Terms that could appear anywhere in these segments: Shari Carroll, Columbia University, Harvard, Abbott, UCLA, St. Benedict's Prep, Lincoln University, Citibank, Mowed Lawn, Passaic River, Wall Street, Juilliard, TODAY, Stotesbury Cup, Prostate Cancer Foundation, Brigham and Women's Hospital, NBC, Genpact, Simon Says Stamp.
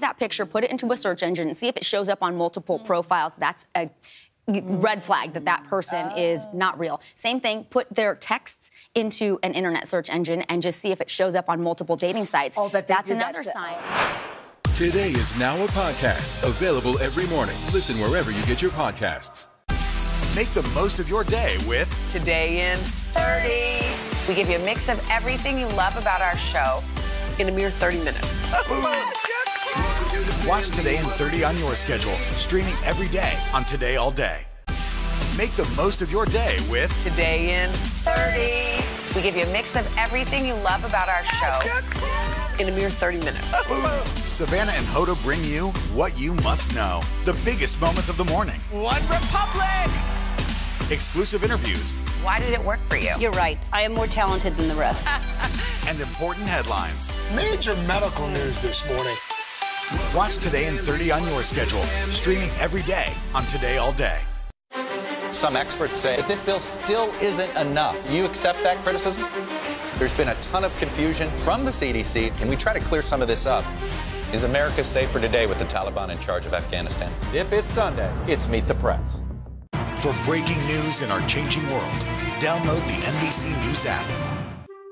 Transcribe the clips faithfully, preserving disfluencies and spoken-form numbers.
that picture, put it into a search engine, and see if it shows up on multiple mm. profiles. That's a red flag that that person oh. is not real. Same thing, put their texts into an internet search engine and just see if it shows up on multiple dating sites. Oh, that that's another that's sign. Today is now a podcast, available every morning. Listen wherever you get your podcasts. Make the most of your day with Today in thirty. We give you a mix of everything you love about our show in a mere thirty minutes. Watch Today in thirty on your schedule, streaming every day on Today All Day. Make the most of your day with Today in thirty. We give you a mix of everything you love about our show in a mere thirty minutes. Savannah and Hoda bring you What You Must Know, the biggest moments of the morning. One Republic! Exclusive interviews. Why did it work for you? You're right. I am more talented than the rest. And important headlines. Major medical news this morning. Watch Today in thirty on your schedule, streaming every day on Today All Day. Some experts say that this bill still isn't enough. You accept that criticism? There's been a ton of confusion from the C D C. Can we try to clear some of this up? Is America safer today with the Taliban in charge of Afghanistan? If it's Sunday, it's Meet the Press. For breaking news in our changing world, download the N B C News app.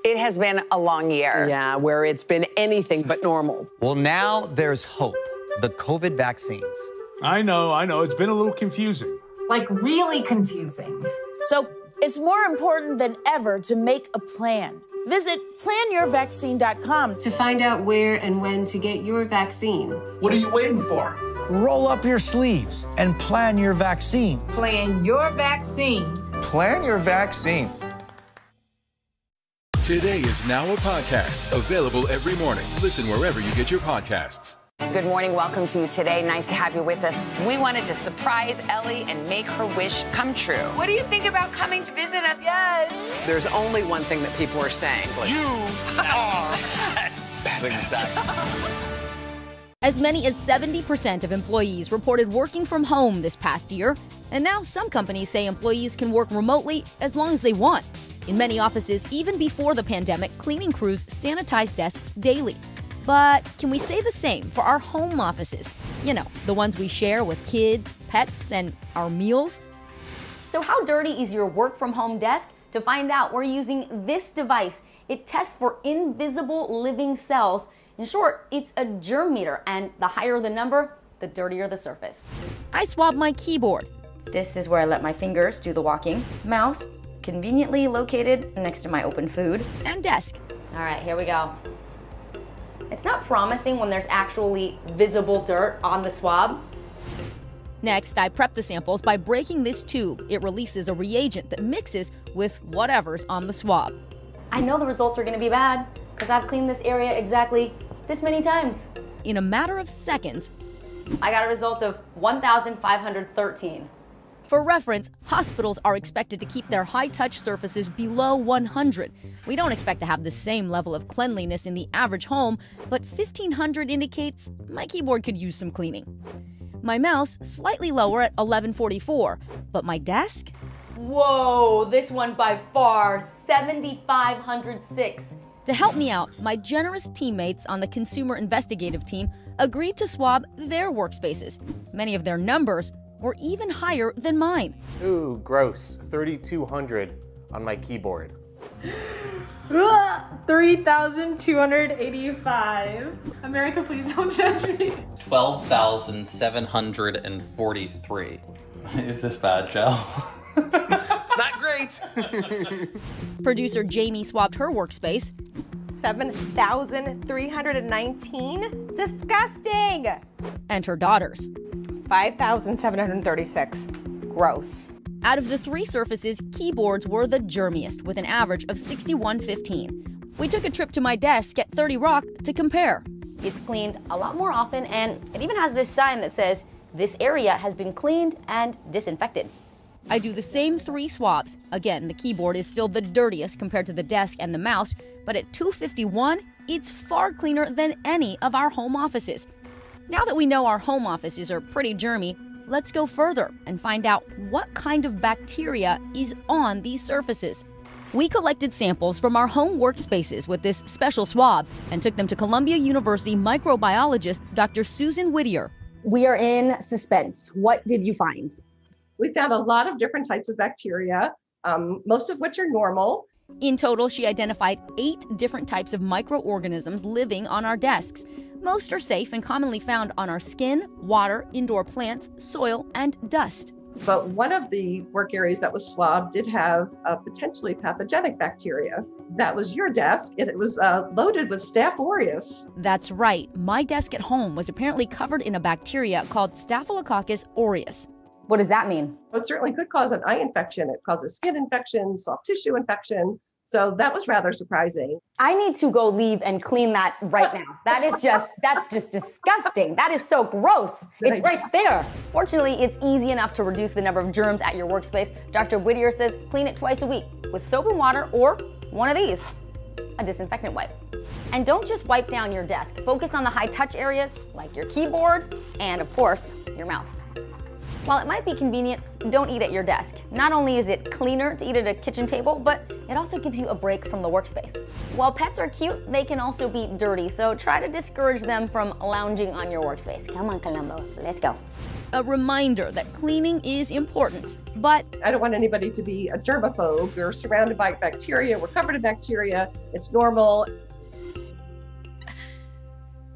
It has been a long year. Yeah, where it's been anything but normal. Well, now there's hope. The COVID vaccines. I know, I know. It's been a little confusing. Like, really confusing. So it's more important than ever to make a plan. Visit plan your vaccine dot com to find out where and when to get your vaccine. What are you waiting for? Roll up your sleeves and plan your vaccine. Plan your vaccine. Plan your vaccine. Today is now a podcast, available every morning. Listen wherever you get your podcasts. Good morning. Welcome to Today. Nice to have you with us. We wanted to surprise Ellie and make her wish come true. What do you think about coming to visit us? Yes. There's only one thing that people are saying. Like, you are bad. As many as seventy percent of employees reported working from home this past year. And now some companies say employees can work remotely as long as they want. In many offices, even before the pandemic, cleaning crews sanitized desks daily. But can we say the same for our home offices? You know, the ones we share with kids, pets, and our meals? So how dirty is your work-from-home desk? To find out, we're using this device. It tests for invisible living cells. In short, it's a germ meter, and the higher the number, the dirtier the surface. I swab my keyboard. This is where I let my fingers do the walking. Mouse. Conveniently located next to my open food and desk. All right, here we go. It's not promising when there's actually visible dirt on the swab. Next, I prep the samples by breaking this tube. It releases a reagent that mixes with whatever's on the swab. I know the results are going to be bad because I've cleaned this area exactly this many times. In a matter of seconds, I got a result of one thousand five hundred thirteen. For reference, hospitals are expected to keep their high-touch surfaces below one hundred. We don't expect to have the same level of cleanliness in the average home, but fifteen hundred indicates my keyboard could use some cleaning. My mouse, slightly lower at eleven forty-four, but my desk? Whoa, this one by far, seventy-five oh six. To help me out, my generous teammates on the Consumer Investigative Team agreed to swab their workspaces. Many of their numbers or even higher than mine. Ooh, gross. thirty-two hundred on my keyboard. three thousand two hundred eighty-five. America, please don't judge me. twelve thousand seven hundred forty-three. Is this bad, Joe? It's not great. Producer Jamie swabbed her workspace. seven thousand three hundred nineteen. Disgusting. And her daughter's. five thousand seven hundred thirty-six. Gross. Out of the three surfaces, keyboards were the germiest, with an average of sixty-one fifteen. We took a trip to my desk at thirty Rock to compare. It's cleaned a lot more often, and it even has this sign that says, "This area has been cleaned and disinfected." I do the same three swabs. Again, the keyboard is still the dirtiest compared to the desk and the mouse, but at two fifty-one, it's far cleaner than any of our home offices. Now that we know our home offices are pretty germy, let's go further and find out what kind of bacteria is on these surfaces. We collected samples from our home workspaces with this special swab and took them to Columbia University microbiologist Doctor Susan Whittier. We are in suspense. What did you find? We found a lot of different types of bacteria, um, most of which are normal. In total, she identified eight different types of microorganisms living on our desks. Most are safe and commonly found on our skin, water, indoor plants, soil, and dust. But one of the work areas that was swabbed did have a potentially pathogenic bacteria. That was your desk, and it was uh, loaded with Staph aureus. That's right. My desk at home was apparently covered in a bacteria called Staphylococcus aureus. What does that mean? It certainly could cause an eye infection. It causes skin infection, soft tissue infection. So that was rather surprising. I need to go leave and clean that right now. That is just, that's just disgusting. That is so gross. It's right there. Fortunately, it's easy enough to reduce the number of germs at your workspace. Doctor Whittier says clean it twice a week with soap and water or one of these, a disinfectant wipe. And don't just wipe down your desk. Focus on the high touch areas like your keyboard and of course, your mouse. While it might be convenient, don't eat at your desk. Not only is it cleaner to eat at a kitchen table, but it also gives you a break from the workspace. While pets are cute, they can also be dirty, so try to discourage them from lounging on your workspace. Come on, Columbo, let's go. A reminder that cleaning is important, but I don't want anybody to be a germaphobe. We're surrounded by bacteria, we're covered in bacteria, it's normal.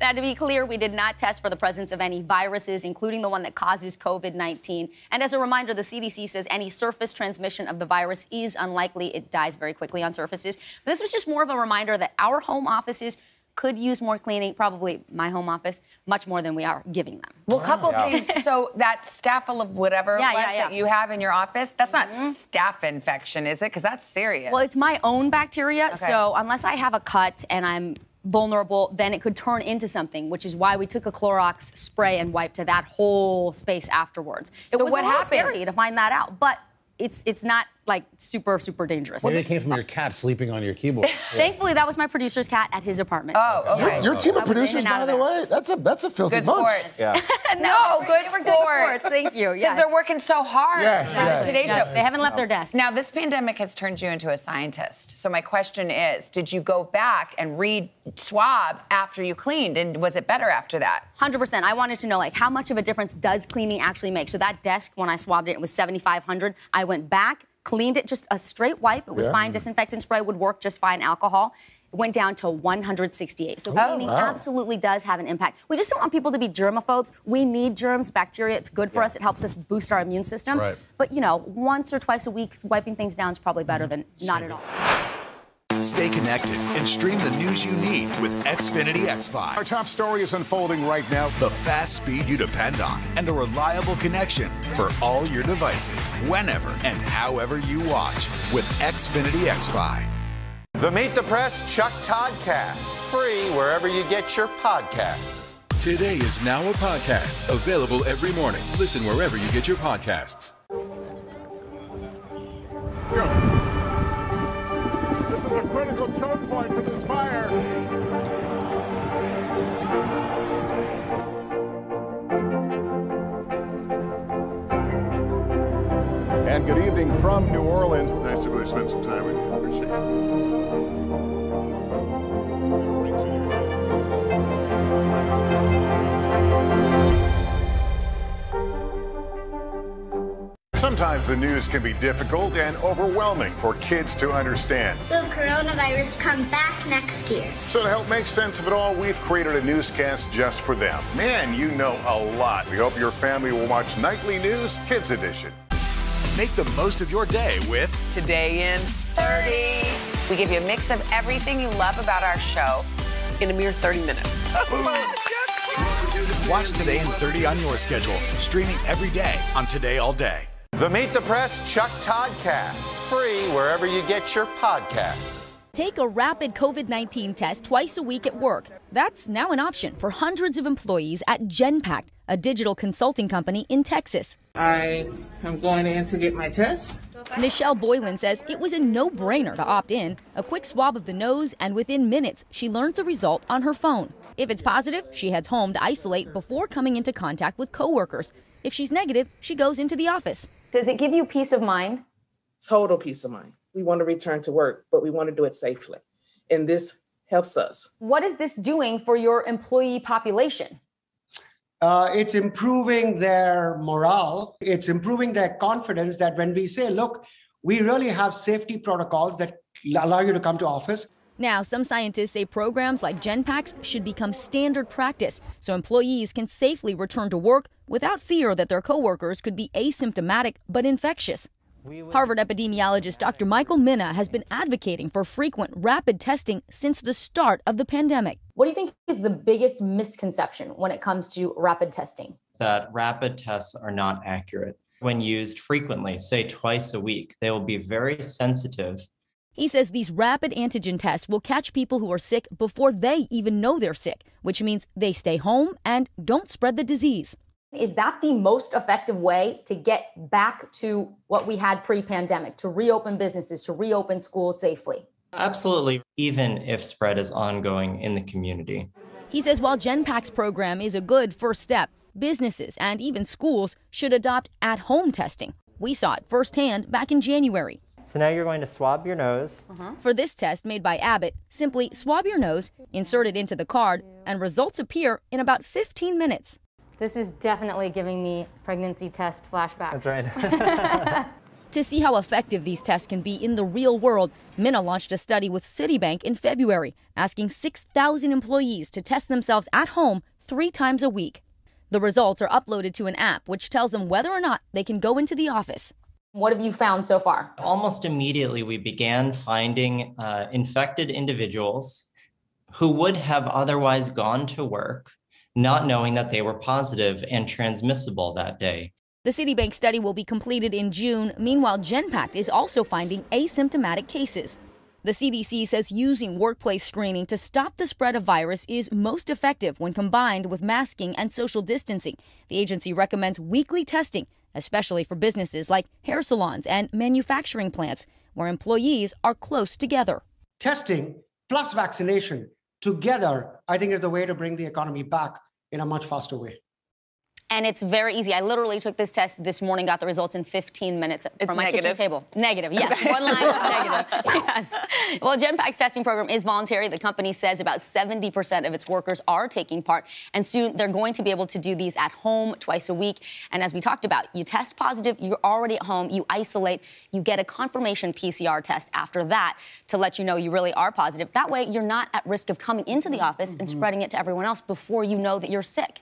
Now, to be clear, we did not test for the presence of any viruses, including the one that causes COVID nineteen. And as a reminder, the C D C says any surface transmission of the virus is unlikely. It dies very quickly on surfaces. But this was just more of a reminder that our home offices could use more cleaning, probably my home office, much more than we are giving them. Well, a couple yeah. things. So that Staphyl of whatever yeah, it was yeah, yeah. that you have in your office, that's not mm-hmm. staph infection, is it? Because that's serious. Well, it's my own bacteria. Okay. So unless I have a cut and I'm vulnerable, then it could turn into something, which is why we took a Clorox spray and wiped to that whole space afterwards. It so was what a little happened? Scary to find that out, but it's it's not like super, super dangerous. Maybe it came from your cat sleeping on your keyboard. Thankfully, that was my producer's cat at his apartment. Oh, okay. Your, your team of producers, by the way, that's a that's a filthy good bunch. Sports. Yeah. no, no, good sports. Good sports. Thank you. Because yes. they're working so hard. Yes, yes. Today's yes. show. They haven't left their desk. Now, this pandemic has turned you into a scientist. So my question is, did you go back and read swab after you cleaned, and was it better after that? one hundred percent. I wanted to know, like, how much of a difference does cleaning actually make? So that desk, when I swabbed it, it was seventy-five hundred. I went back. Cleaned it, just a straight wipe. It was yeah. fine. Disinfectant spray would work just fine. Alcohol went down to one hundred sixty-eight. So cleaning oh, wow. absolutely does have an impact. We just don't want people to be germaphobes. We need germs, bacteria. It's good for yeah. us. It helps us boost our immune system. Right. But, you know, once or twice a week, wiping things down is probably better than not at all. Stay connected and stream the news you need with Xfinity X five. Our top story is unfolding right now. The fast speed you depend on and a reliable connection for all your devices, whenever and however you watch with Xfinity X five. The Meet the Press Chuck Toddcast. Free wherever you get your podcasts. Today is now a podcast. Available every morning. Listen wherever you get your podcasts. Let's go. A critical choke point for this fire. And good evening from New Orleans. Nice to really spend some time with you. Appreciate it. Sometimes the news can be difficult and overwhelming for kids to understand. Coronavirus come back next year. So to help make sense of it all, we've created a newscast just for them. Man, you know a lot. We hope your family will watch Nightly News Kids Edition. Make the most of your day with Today in thirty. We give you a mix of everything you love about our show in a mere thirty minutes. Watch Today in thirty on your schedule, streaming every day on Today All Day. The Meet the Press Chuck Toddcast. Free wherever you get your podcasts. Take a rapid COVID nineteen test twice a week at work. That's now an option for hundreds of employees at Genpact, a digital consulting company in Texas. I am going in to get my test. Nichelle Boylan says it was a no-brainer to opt in. A quick swab of the nose, and within minutes, she learns the result on her phone. If it's positive, she heads home to isolate before coming into contact with coworkers. If she's negative, she goes into the office. Does it give you peace of mind? Total peace of mind. we want to return to work, but we want to do it safely. And this helps us. What is this doing for your employee population? Uh, it's improving their morale. It's improving their confidence that when we say, look, we really have safety protocols that allow you to come to office. Now, some scientists say programs like Genpact should become standard practice so employees can safely return to work without fear that their coworkers could be asymptomatic but infectious. Harvard epidemiologist Doctor Michael Mina has been advocating for frequent rapid testing since the start of the pandemic. What do you think is the biggest misconception when it comes to rapid testing? That rapid tests are not accurate. When used frequently, say twice a week, they will be very sensitive. He says these rapid antigen tests will catch people who are sick before they even know they're sick, which means they stay home and don't spread the disease. Is that the most effective way to get back to what we had pre-pandemic, to reopen businesses, to reopen schools safely? Absolutely, even if spread is ongoing in the community. He says while Genpact's program is a good first step, businesses and even schools should adopt at-home testing. We saw it firsthand back in January. So now you're going to swab your nose. Uh-huh. For this test made by Abbott, simply swab your nose, insert it into the card, and results appear in about fifteen minutes. This is definitely giving me pregnancy test flashbacks. That's right. To see how effective these tests can be in the real world, Mina launched a study with Citibank in February, asking six thousand employees to test themselves at home three times a week. The results are uploaded to an app which tells them whether or not they can go into the office. What have you found so far? Almost immediately, we began finding uh, infected individuals who would have otherwise gone to work, not knowing that they were positive and transmissible that day. The Citibank study will be completed in June. Meanwhile, Genpact is also finding asymptomatic cases. The C D C says using workplace screening to stop the spread of virus is most effective when combined with masking and social distancing. The agency recommends weekly testing, especially for businesses like hair salons and manufacturing plants, where employees are close together. Testing plus vaccination together, I think, is the way to bring the economy back in a much faster way. And it's very easy. I literally took this test this morning, got the results in fifteen minutes it's from my negative. kitchen table. Negative, yes. One line, negative, yes. Well, Genpact's testing program is voluntary. The company says about seventy percent of its workers are taking part, and soon they're going to be able to do these at home twice a week. And as we talked about, you test positive, you're already at home, you isolate, you get a confirmation P C R test after that to let you know you really are positive. That way, you're not at risk of coming into the office mm-hmm. and spreading it to everyone else before you know that you're sick.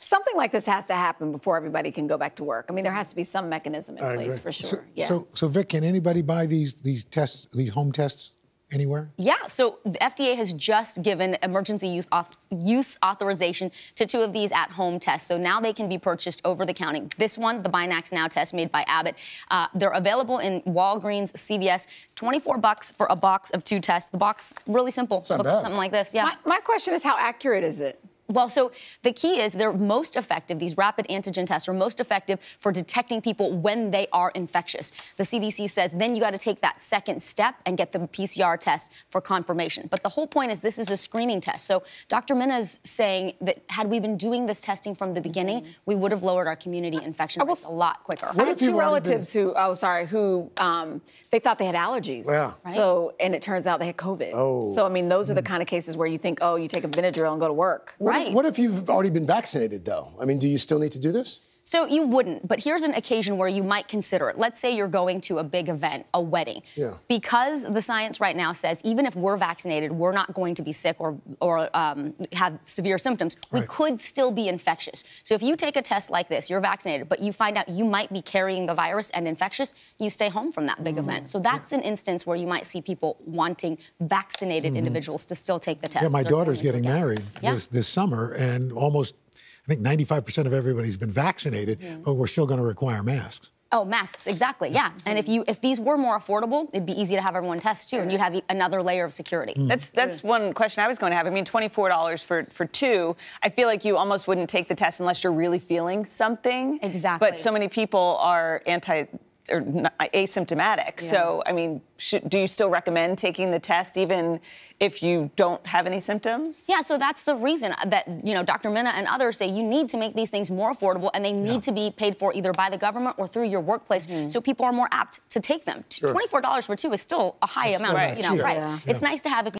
Something like this has to happen before everybody can go back to work. I mean, there has to be some mechanism in I place agree. for sure. So, yeah. so, so Vic, can anybody buy these these tests, these home tests, anywhere? Yeah. So the F D A has just given emergency use, use authorization to two of these at-home tests. So now they can be purchased over the counter. This one, the Binax Now test made by Abbott, uh, they're available in Walgreens, C V S, twenty-four bucks for a box of two tests. The box really simple. It's not Looks bad. Something like this. Yeah. My, my question is, how accurate is it? Well, so the key is they're most effective. These rapid antigen tests are most effective for detecting people when they are infectious. The C D C says then you got to take that second step and get the P C R test for confirmation. But the whole point is this is a screening test. So Doctor Mina's saying that had we been doing this testing from the beginning, mm-hmm. we would have lowered our community infection I, I rates a lot quicker. What I had two relatives who, oh, sorry, who um, they thought they had allergies. Yeah. Right? So, and it turns out they had COVID. Oh. So, I mean, those mm-hmm. are the kind of cases where you think, oh, you take a Benadryl and go to work. Right. Right. What if you've already been vaccinated, though? I mean, do you still need to do this? So you wouldn't, but here's an occasion where you might consider it. Let's say you're going to a big event, a wedding. Yeah. Because the science right now says even if we're vaccinated, we're not going to be sick or, or um, have severe symptoms. Right. We could still be infectious. So if you take a test like this, you're vaccinated, but you find out you might be carrying the virus and infectious, you stay home from that big mm. event. So that's yeah. an instance where you might see people wanting vaccinated mm. individuals to still take the test. Yeah, my daughter's getting married yeah. this, this summer, and almost I think ninety-five percent of everybody's been vaccinated, mm-hmm. but we're still going to require masks. Oh, masks, exactly, yeah. Mm-hmm. And if you if these were more affordable, it'd be easy to have everyone test, too, and you'd have another layer of security. Mm. That's that's yeah. one question I was going to have. I mean, twenty-four dollars for, for two, I feel like you almost wouldn't take the test unless you're really feeling something. Exactly. But so many people are anti or not, asymptomatic. Yeah. So, I mean, should, do you still recommend taking the test even if you don't have any symptoms? Yeah, so that's the reason that, you know, Doctor Minna and others say you need to make these things more affordable, and they need yeah. to be paid for either by the government or through your workplace, mm-hmm. so people are more apt to take them. Sure. twenty-four dollars for two is still a high that's amount, right. you know, yeah. right? Yeah. It's yeah. nice to have. If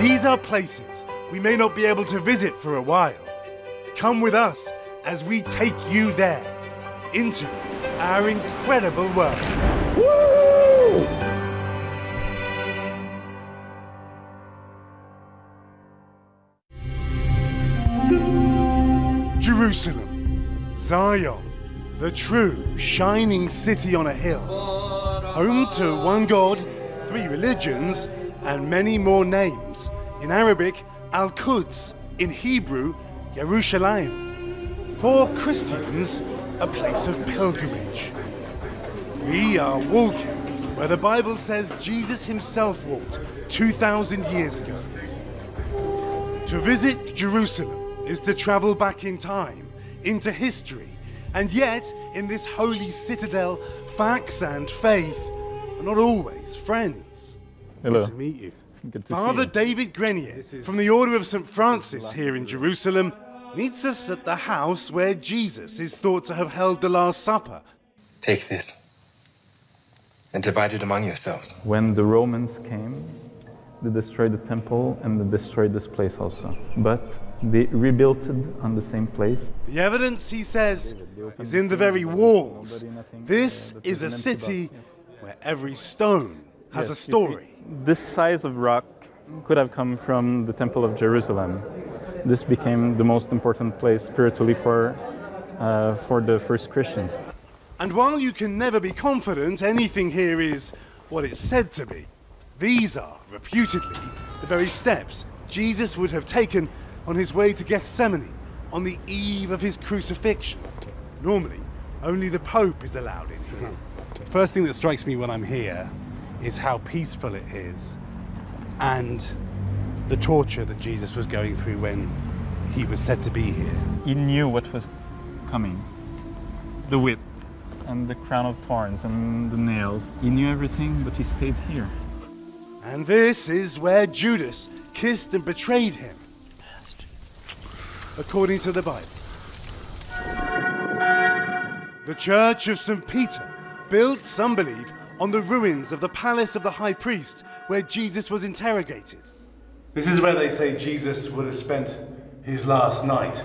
these are places we may not be able to visit for a while. Come with us as we take you there, into our incredible world. Woo! Jerusalem, Zion, the true shining city on a hill, home to one God, three religions, and many more names. In Arabic, Al-Quds, in Hebrew, Yerushalayim. For Christians, a place of pilgrimage. We are walking where the Bible says Jesus himself walked two thousand years ago. To visit Jerusalem is to travel back in time, into history, and yet in this holy citadel, facts and faith are not always friends. Hello. Good to meet you. Good to Father see you. David Grenier from the Order of Saint Francis here in Jerusalem meets us at the house where Jesus is thought to have held the Last Supper. Take this and divide it among yourselves. When the Romans came, they destroyed the temple and they destroyed this place also. But they rebuilt it on the same place. The evidence, he says, is in the very walls. This is a city where every stone has yes, a story. See, this size of rock could have come from the Temple of Jerusalem. This became the most important place spiritually for, uh, for the first Christians. And while you can never be confident anything here is what it's said to be, these are, reputedly, the very steps Jesus would have taken on his way to Gethsemane on the eve of his crucifixion. Normally, only the Pope is allowed in here. The first thing that strikes me when I'm here is how peaceful it is, and the torture that Jesus was going through when he was said to be here. He knew what was coming. The whip and the crown of thorns and the nails. He knew everything, but he stayed here. And this is where Judas kissed and betrayed him, according to the Bible. The Church of Saint Peter, built, some believe, on the ruins of the palace of the high priest where Jesus was interrogated. This is where they say Jesus would have spent his last night,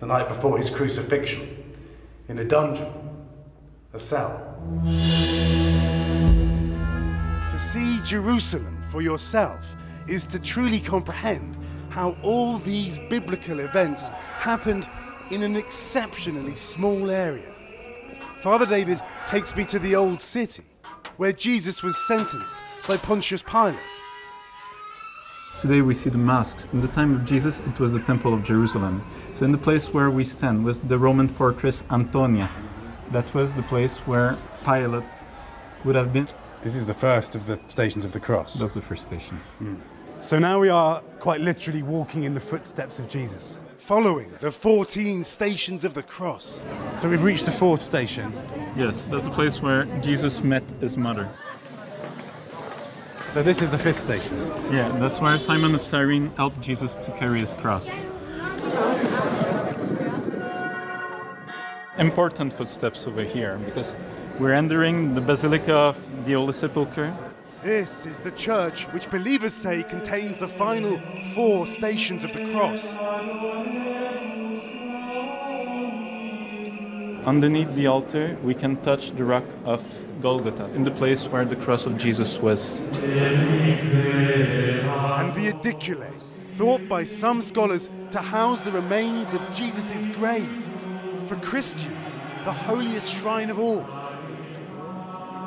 the night before his crucifixion, in a dungeon, a cell. To see Jerusalem for yourself is to truly comprehend how all these biblical events happened in an exceptionally small area. Father David takes me to the Old City, where Jesus was sentenced by Pontius Pilate. Today we see the mosques. In the time of Jesus, it was the Temple of Jerusalem. So in the place where we stand was the Roman fortress Antonia. That was the place where Pilate would have been. This is the first of the stations of the cross. That's the first station. Mm. So now we are quite literally walking in the footsteps of Jesus, following the fourteen stations of the cross. So we've reached the fourth station. Yes, that's the place where Jesus met his mother. So this is the fifth station. Yeah, that's where Simon of Cyrene helped Jesus to carry his cross. Important footsteps over here, because we're entering the Basilica of the Holy Sepulchre. This is the church which believers say contains the final four stations of the cross. Underneath the altar, we can touch the rock of Golgotha, in the place where the cross of Jesus was. And the aedicule, thought by some scholars to house the remains of Jesus' grave. For Christians, the holiest shrine of all.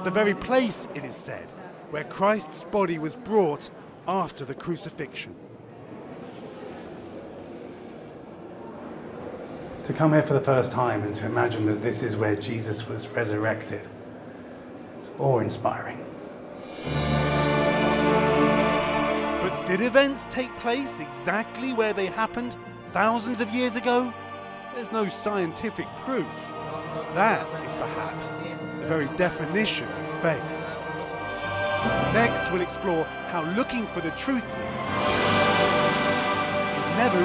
The very place, it is said, where Christ's body was brought after the crucifixion. To come here for the first time and to imagine that this is where Jesus was resurrected, it's awe-inspiring. But did events take place exactly where they happened thousands of years ago? There's no scientific proof. That is perhaps the very definition of faith. Next, we'll explore how looking for the truth is never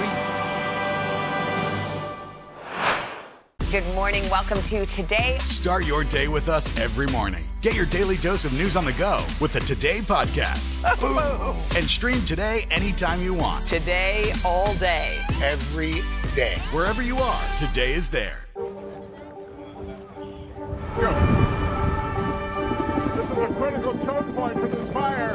easy. Good morning, welcome to Today. Start your day with us every morning. Get your daily dose of news on the go with the Today podcast. Oh. And stream Today anytime you want. Today, all day. Every day. Wherever you are, Today is there. Let's go. This is a critical choke point for this fire.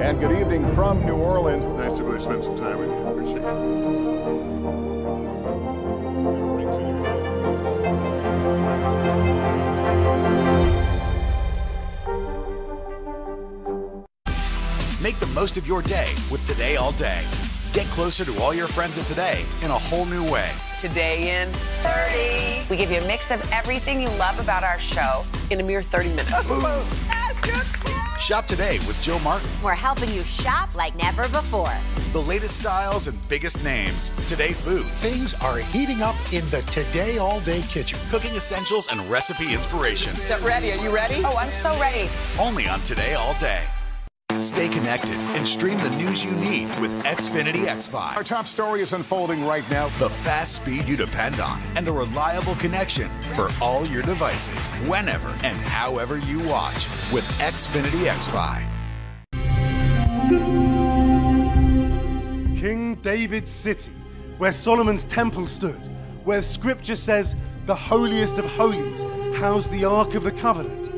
And good evening from New Orleans. Nice to really spend some time with you. Appreciate it. Make the most of your day with Today All Day. Get closer to all your friends at Today in a whole new way. Today in thirty. We give you a mix of everything you love about our show in a mere thirty minutes. Shop Today with Jill Martin. We're helping you shop like never before. The latest styles and biggest names. Today food. Things are heating up in the Today All Day kitchen. Cooking essentials and recipe inspiration. Get ready. Are you ready? Oh, I'm so ready. Only on Today All Day. Stay connected and stream the news you need with Xfinity X five. Our top story is unfolding right now. The fast speed you depend on and a reliable connection for all your devices, whenever and however you watch with Xfinity X five. King David's city, where Solomon's temple stood, where scripture says the holiest of holies housed the Ark of the Covenant.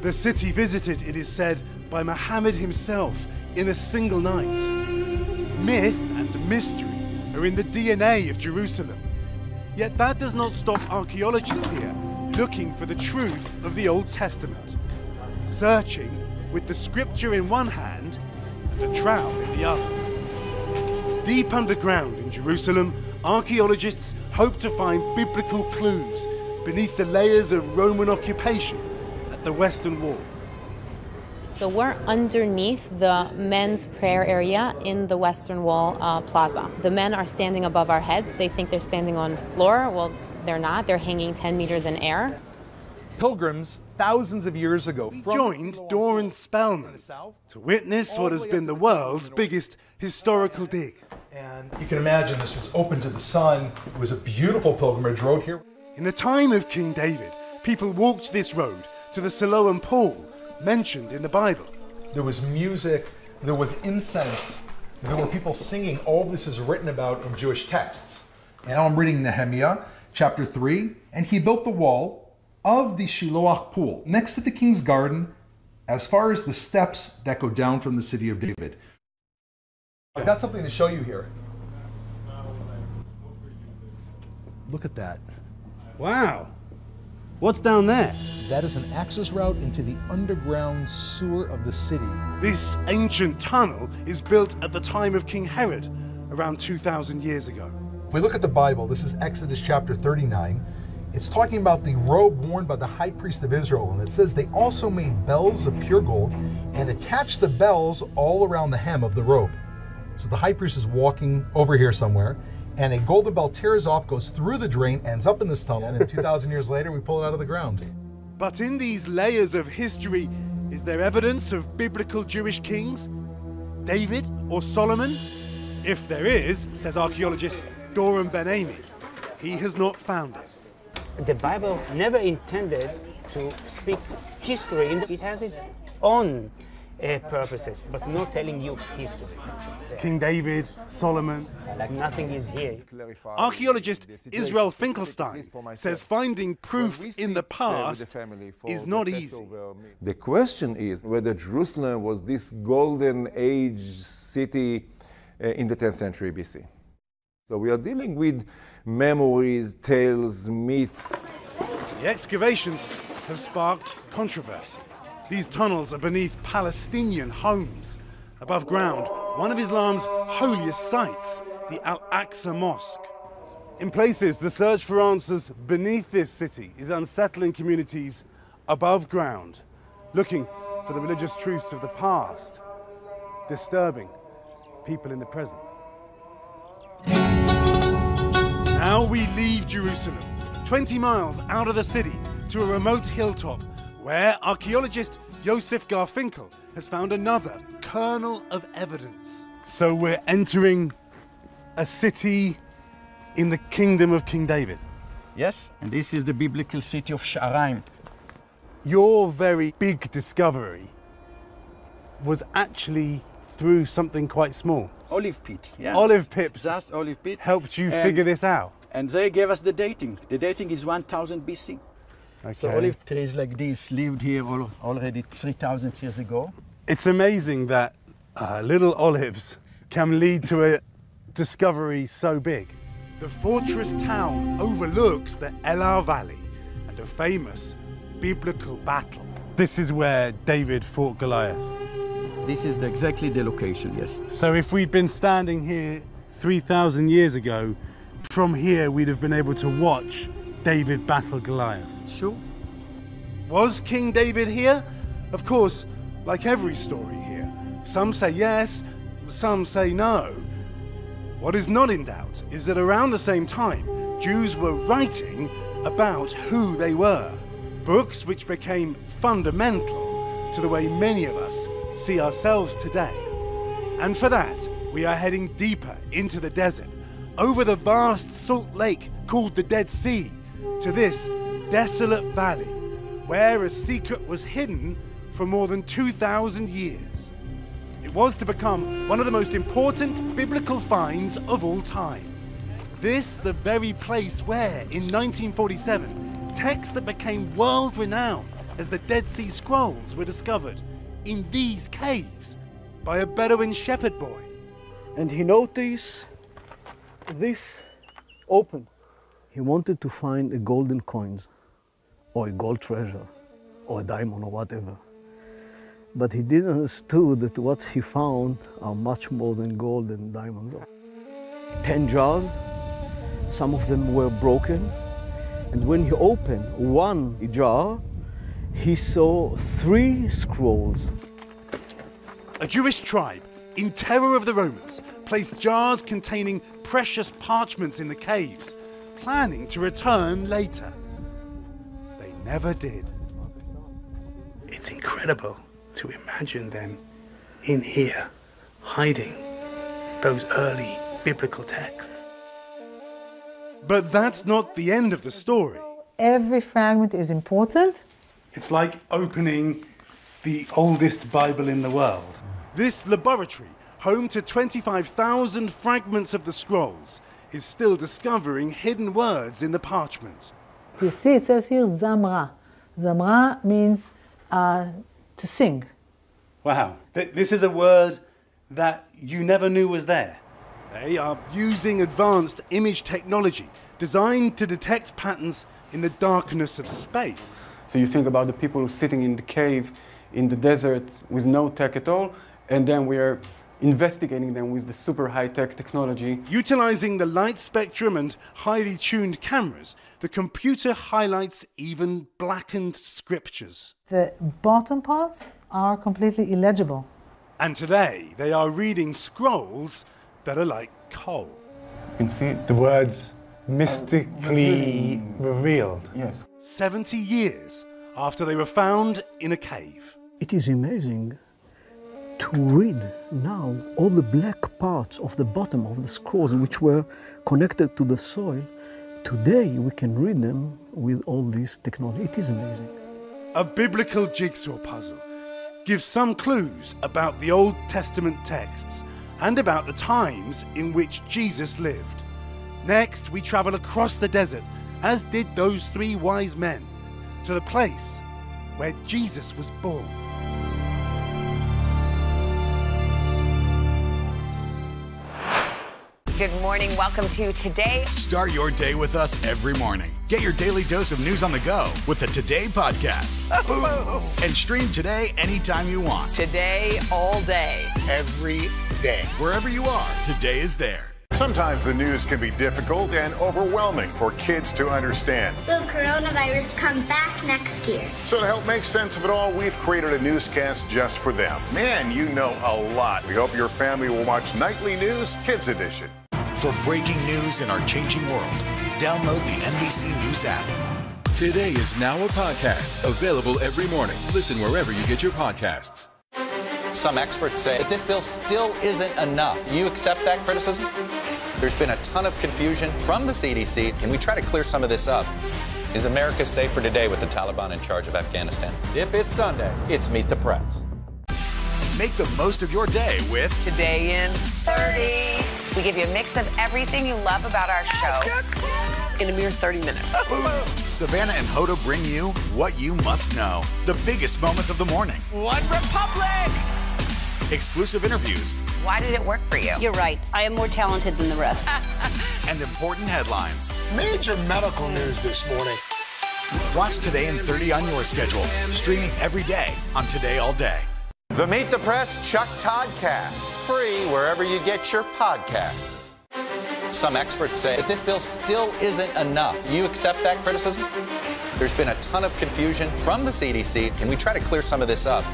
The city visited, it is said, by Muhammad himself in a single night. Myth and mystery are in the D N A of Jerusalem. Yet that does not stop archaeologists here looking for the truth of the Old Testament, searching with the scripture in one hand and a trowel in the other. Deep underground in Jerusalem, archaeologists hope to find biblical clues beneath the layers of Roman occupation at the Western Wall. So we're underneath the men's prayer area in the Western Wall uh, Plaza. The men are standing above our heads. They think they're standing on floor. Well, they're not. They're hanging ten meters in air. Pilgrims, thousands of years ago, we joined Doran Spellman to witness what has been the world's biggest historical dig. And you can imagine this was open to the sun. It was a beautiful pilgrimage road here. In the time of King David, people walked this road to the Siloam Pool, mentioned in the Bible. There was music, there was incense, there were people singing. All this is written about in Jewish texts. Now I'm reading Nehemiah chapter three. And he built the wall of the Shiloach pool next to the king's garden, as far as the steps that go down from the city of David. I've got something to show you here. Look at that. Wow. What's down there? That is an access route into the underground sewer of the city. This ancient tunnel is built at the time of King Herod, around two thousand years ago. If we look at the Bible, this is Exodus chapter thirty-nine. It's talking about the robe worn by the high priest of Israel, and it says they also made bells of pure gold and attached the bells all around the hem of the robe. So the high priest is walking over here somewhere, and a golden bell tears off, goes through the drain, ends up in this tunnel, and two thousand years later, we pull it out of the ground. But in these layers of history, is there evidence of biblical Jewish kings? David or Solomon? If there is, says archaeologist Doran Ben-Ami, he has not found it. The Bible never intended to speak history. It has its own Uh, purposes, but not telling you history. King David, Solomon. Like nothing is here. Archaeologist Israel Finkelstein says finding proof in the past is not easy. The question is whether Jerusalem was this golden age city uh, in the tenth century B C. So we are dealing with memories, tales, myths. The excavations have sparked controversy. These tunnels are beneath Palestinian homes. Above ground, one of Islam's holiest sites, the Al-Aqsa Mosque. In places, the search for answers beneath this city is unsettling communities above ground, looking for the religious truths of the past. disturbing people in the present. Now we leave Jerusalem, twenty miles out of the city, to a remote hilltop where archaeologist Yosef Garfinkel has found another kernel of evidence. So we're entering a city in the kingdom of King David. Yes, and this is the biblical city of Sha'araim. Your very big discovery was actually through something quite small. Olive pits, yeah. Olive pips. Just olive pits. Helped you and, figure this out. And they gave us the dating. The dating is one thousand B C. Okay. So olive trees like this lived here all, already three thousand years ago. It's amazing that uh, little olives can lead to a discovery so big. The fortress town overlooks the Elah Valley and a famous biblical battle. This is where David fought Goliath. This is the, exactly the location, yes. So if we'd been standing here three thousand years ago, from here we'd have been able to watch David battle Goliath. Sure. Was King David here? Of course, like every story here, some say yes, some say no. What is not in doubt is that around the same time, Jews were writing about who they were. Books which became fundamental to the way many of us see ourselves today. And for that, we are heading deeper into the desert, over the vast salt lake called the Dead Sea, to this desolate valley, where a secret was hidden for more than two thousand years. It was to become one of the most important biblical finds of all time. This, the very place where, in nineteen forty-seven, texts that became world-renowned as the Dead Sea Scrolls were discovered in these caves by a Bedouin shepherd boy. And he noticed this open. He wanted to find a golden coins, or a gold treasure, or a diamond, or whatever. But he didn't understand that what he found are much more than gold and diamond. Ten jars, some of them were broken. And when he opened one jar, he saw three scrolls. A Jewish tribe, in terror of the Romans, placed jars containing precious parchments in the caves, planning to return later. They never did. It's incredible to imagine them in here, hiding those early biblical texts. But that's not the end of the story. Every fragment is important. It's like opening the oldest Bible in the world. This laboratory, home to twenty-five thousand fragments of the scrolls, is still discovering hidden words in the parchment. You see, it says here, Zamra. Zamra means uh, to sing. Wow. Th- this is a word that you never knew was there. They are using advanced image technology designed to detect patterns in the darkness of space. So you think about the people sitting in the cave, in the desert, with no tech at all, and then we are investigating them with the super high-tech technology. Utilizing the light spectrum and highly tuned cameras, the computer highlights even blackened scriptures. The bottom parts are completely illegible. And today, they are reading scrolls that are like coal. You can see the words mystically revealed. Yes. seventy years after they were found in a cave. It is amazing to read now all the black parts of the bottom of the scrolls which were connected to the soil. Today we can read them with all this technology. It is amazing. A biblical jigsaw puzzle gives some clues about the Old Testament texts and about the times in which Jesus lived. Next, we travel across the desert, as did those three wise men, to the place where Jesus was born. Good morning, welcome to Today. Start your day with us every morning. Get your daily dose of news on the go with the Today podcast. Oh. And stream Today anytime you want. Today, all day. Every day. Wherever you are, Today is there. Sometimes the news can be difficult and overwhelming for kids to understand. Will coronavirus come back next year? So to help make sense of it all, we've created a newscast just for them. Man, you know a lot. We hope your family will watch Nightly News Kids Edition. For breaking news in our changing world, download the N B C News app. Today is now a podcast, available every morning. Listen wherever you get your podcasts. Some experts say if this bill still isn't enough. You accept that criticism? There's been a ton of confusion from the C D C. Can we try to clear some of this up? Is America safer today with the Taliban in charge of Afghanistan? If it's Sunday, it's Meet the Press. Make the most of your day with Today in thirty. We give you a mix of everything you love about our show in a mere thirty minutes. Savannah and Hoda bring you what you must know. The biggest moments of the morning. One Republic! Exclusive interviews. Why did it work for you? You're right. I am more talented than the rest. And important headlines. Major medical news this morning. Watch Today in thirty on your schedule. Streaming every day on Today All Day. The Meet the Press Chuck Toddcast. Free wherever you get your podcasts. Some experts say if this bill still isn't enough. You accept that criticism? There's been a ton of confusion from the C D C. Can we try to clear some of this up?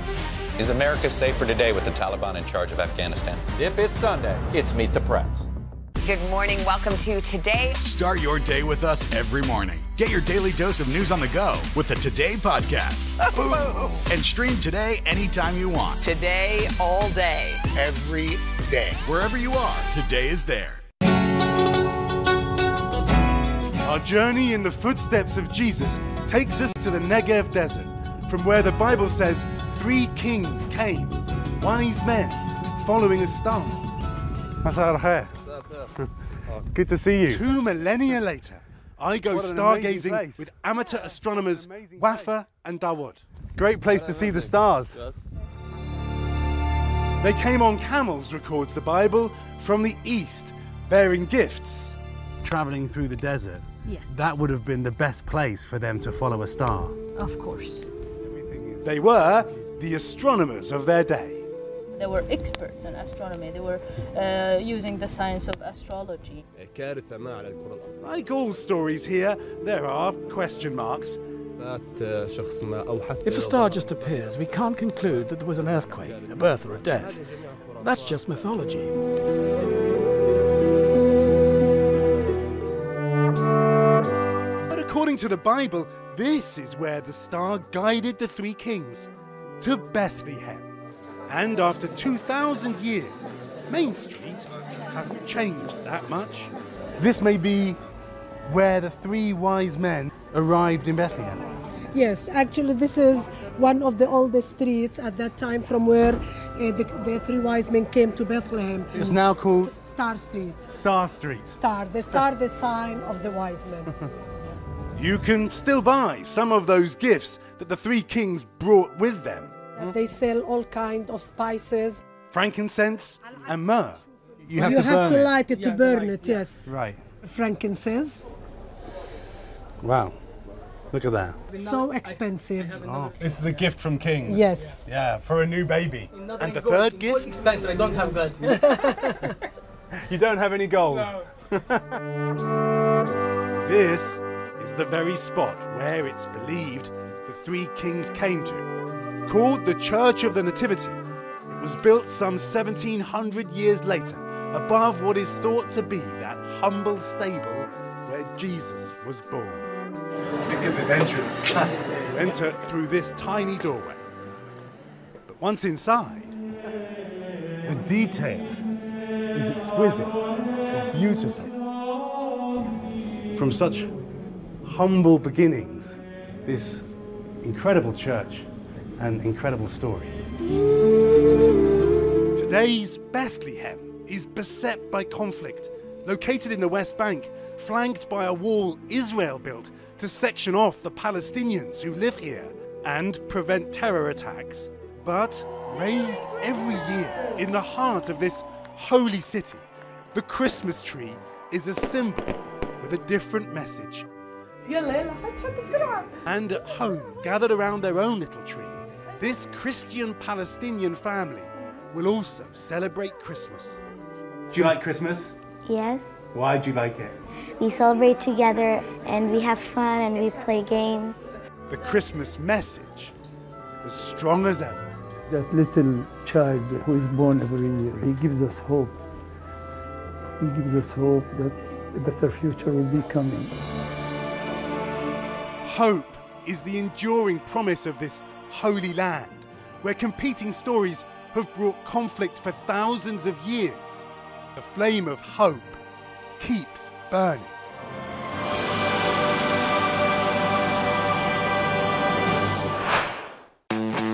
Is America safer today with the Taliban in charge of Afghanistan? If it's Sunday, it's Meet the Press. Good morning. Welcome to Today. Start your day with us every morning. Get your daily dose of news on the go with the Today podcast. And stream Today anytime you want. Today, all day. Every day. Wherever you are, Today is there. Our journey in the footsteps of Jesus takes us to the Negev Desert, from where the Bible says, three kings came, wise men, following a star. Good to see you. Two millennia later, I go stargazing with amateur astronomers Wafa and Dawud. Great place to see the stars. They came on camels, records the Bible, from the east, bearing gifts. Traveling through the desert, yes. That would have been the best place for them to follow a star. Of course. They were the astronomers of their day. They were experts in astronomy. They were uh, using the science of astrology. Like all stories here, there are question marks. If a star just appears, we can't conclude that there was an earthquake, a birth or a death. That's just mythology. But according to the Bible, this is where the star guided the three kings, to Bethlehem. And after two thousand years, Main Street hasn't changed that much. This may be where the three wise men arrived in Bethlehem. Yes, actually this is one of the oldest streets at that time from where uh, the, the three wise men came to Bethlehem. It's now called Star Street. Star Street. Star, the star, the sign of the wise men. You can still buy some of those gifts that the three kings brought with them. And they sell all kinds of spices. Frankincense and myrrh. You have, you to, have burn to light it, it to yeah, burn right, it, yeah. Yes. Right. Frankincense. Wow. Look at that. So expensive. Oh. This is a gift from kings. Yes. Yeah, for a new baby. Another and the gold. Third gift? Expensive. I don't have gold. You don't have any gold? No. This is the very spot where it's believed the three kings came to. Called the Church of the Nativity, it was built some seventeen hundred years later above what is thought to be that humble stable where Jesus was born. Look at this entrance. You enter through this tiny doorway. But once inside, the detail is exquisite, it's beautiful. From such humble beginnings, this incredible church and incredible story. Today's Bethlehem is beset by conflict. Located in the West Bank, flanked by a wall Israel built to section off the Palestinians who live here and prevent terror attacks. But raised every year in the heart of this holy city, the Christmas tree is a symbol with a different message. And at home, gathered around their own little tree, this Christian Palestinian family will also celebrate Christmas. Do you like Christmas? Yes. Why'd you like it? We celebrate together and we have fun and we play games. The Christmas message is strong as ever. That little child who is born every year, he gives us hope. He gives us hope that a better future will be coming. Hope is the enduring promise of this holy land, where competing stories have brought conflict for thousands of years. The flame of hope keeps burning.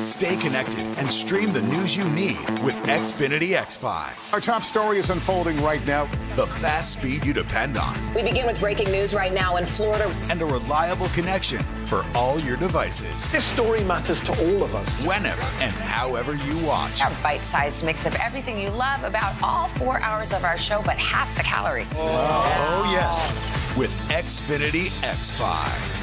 Stay connected and stream the news you need with Xfinity X five. Our top story is unfolding right now. The fast speed you depend on. We begin with breaking news right now in Florida. And a reliable connection for all your devices. This story matters to all of us. Whenever and however you watch. Our bite-sized mix of everything you love about all four hours of our show, but half the calories. Oh, wow. Yes. With Xfinity X five.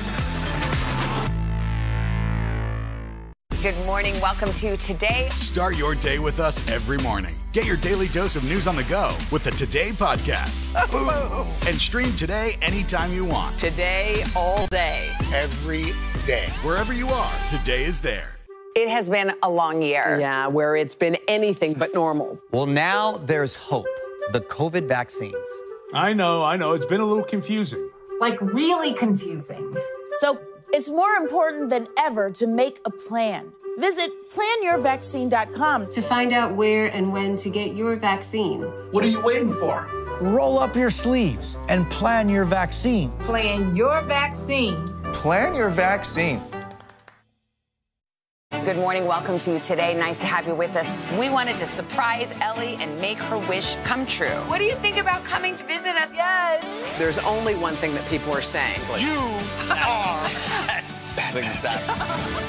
Good morning. Welcome to Today. Start your day with us every morning. Get your daily dose of news on the go with the Today podcast. Boom. And stream Today anytime you want. Today, all day. Every day. Wherever you are, Today is there. It has been a long year. Yeah, where it's been anything but normal. Well, now there's hope. The COVID vaccines. I know, I know. It's been a little confusing. Like, really confusing. So, it's more important than ever to make a plan. Visit plan your vaccine dot com to find out where and when to get your vaccine. What are you waiting for? Roll up your sleeves and plan your vaccine. Plan your vaccine. Plan your vaccine. Good morning. Welcome to Today. Nice to have you with us. We wanted to surprise Ellie and make her wish come true. What do you think about coming to visit us? Yes. There's only one thing that people are saying. Like, you are exactly.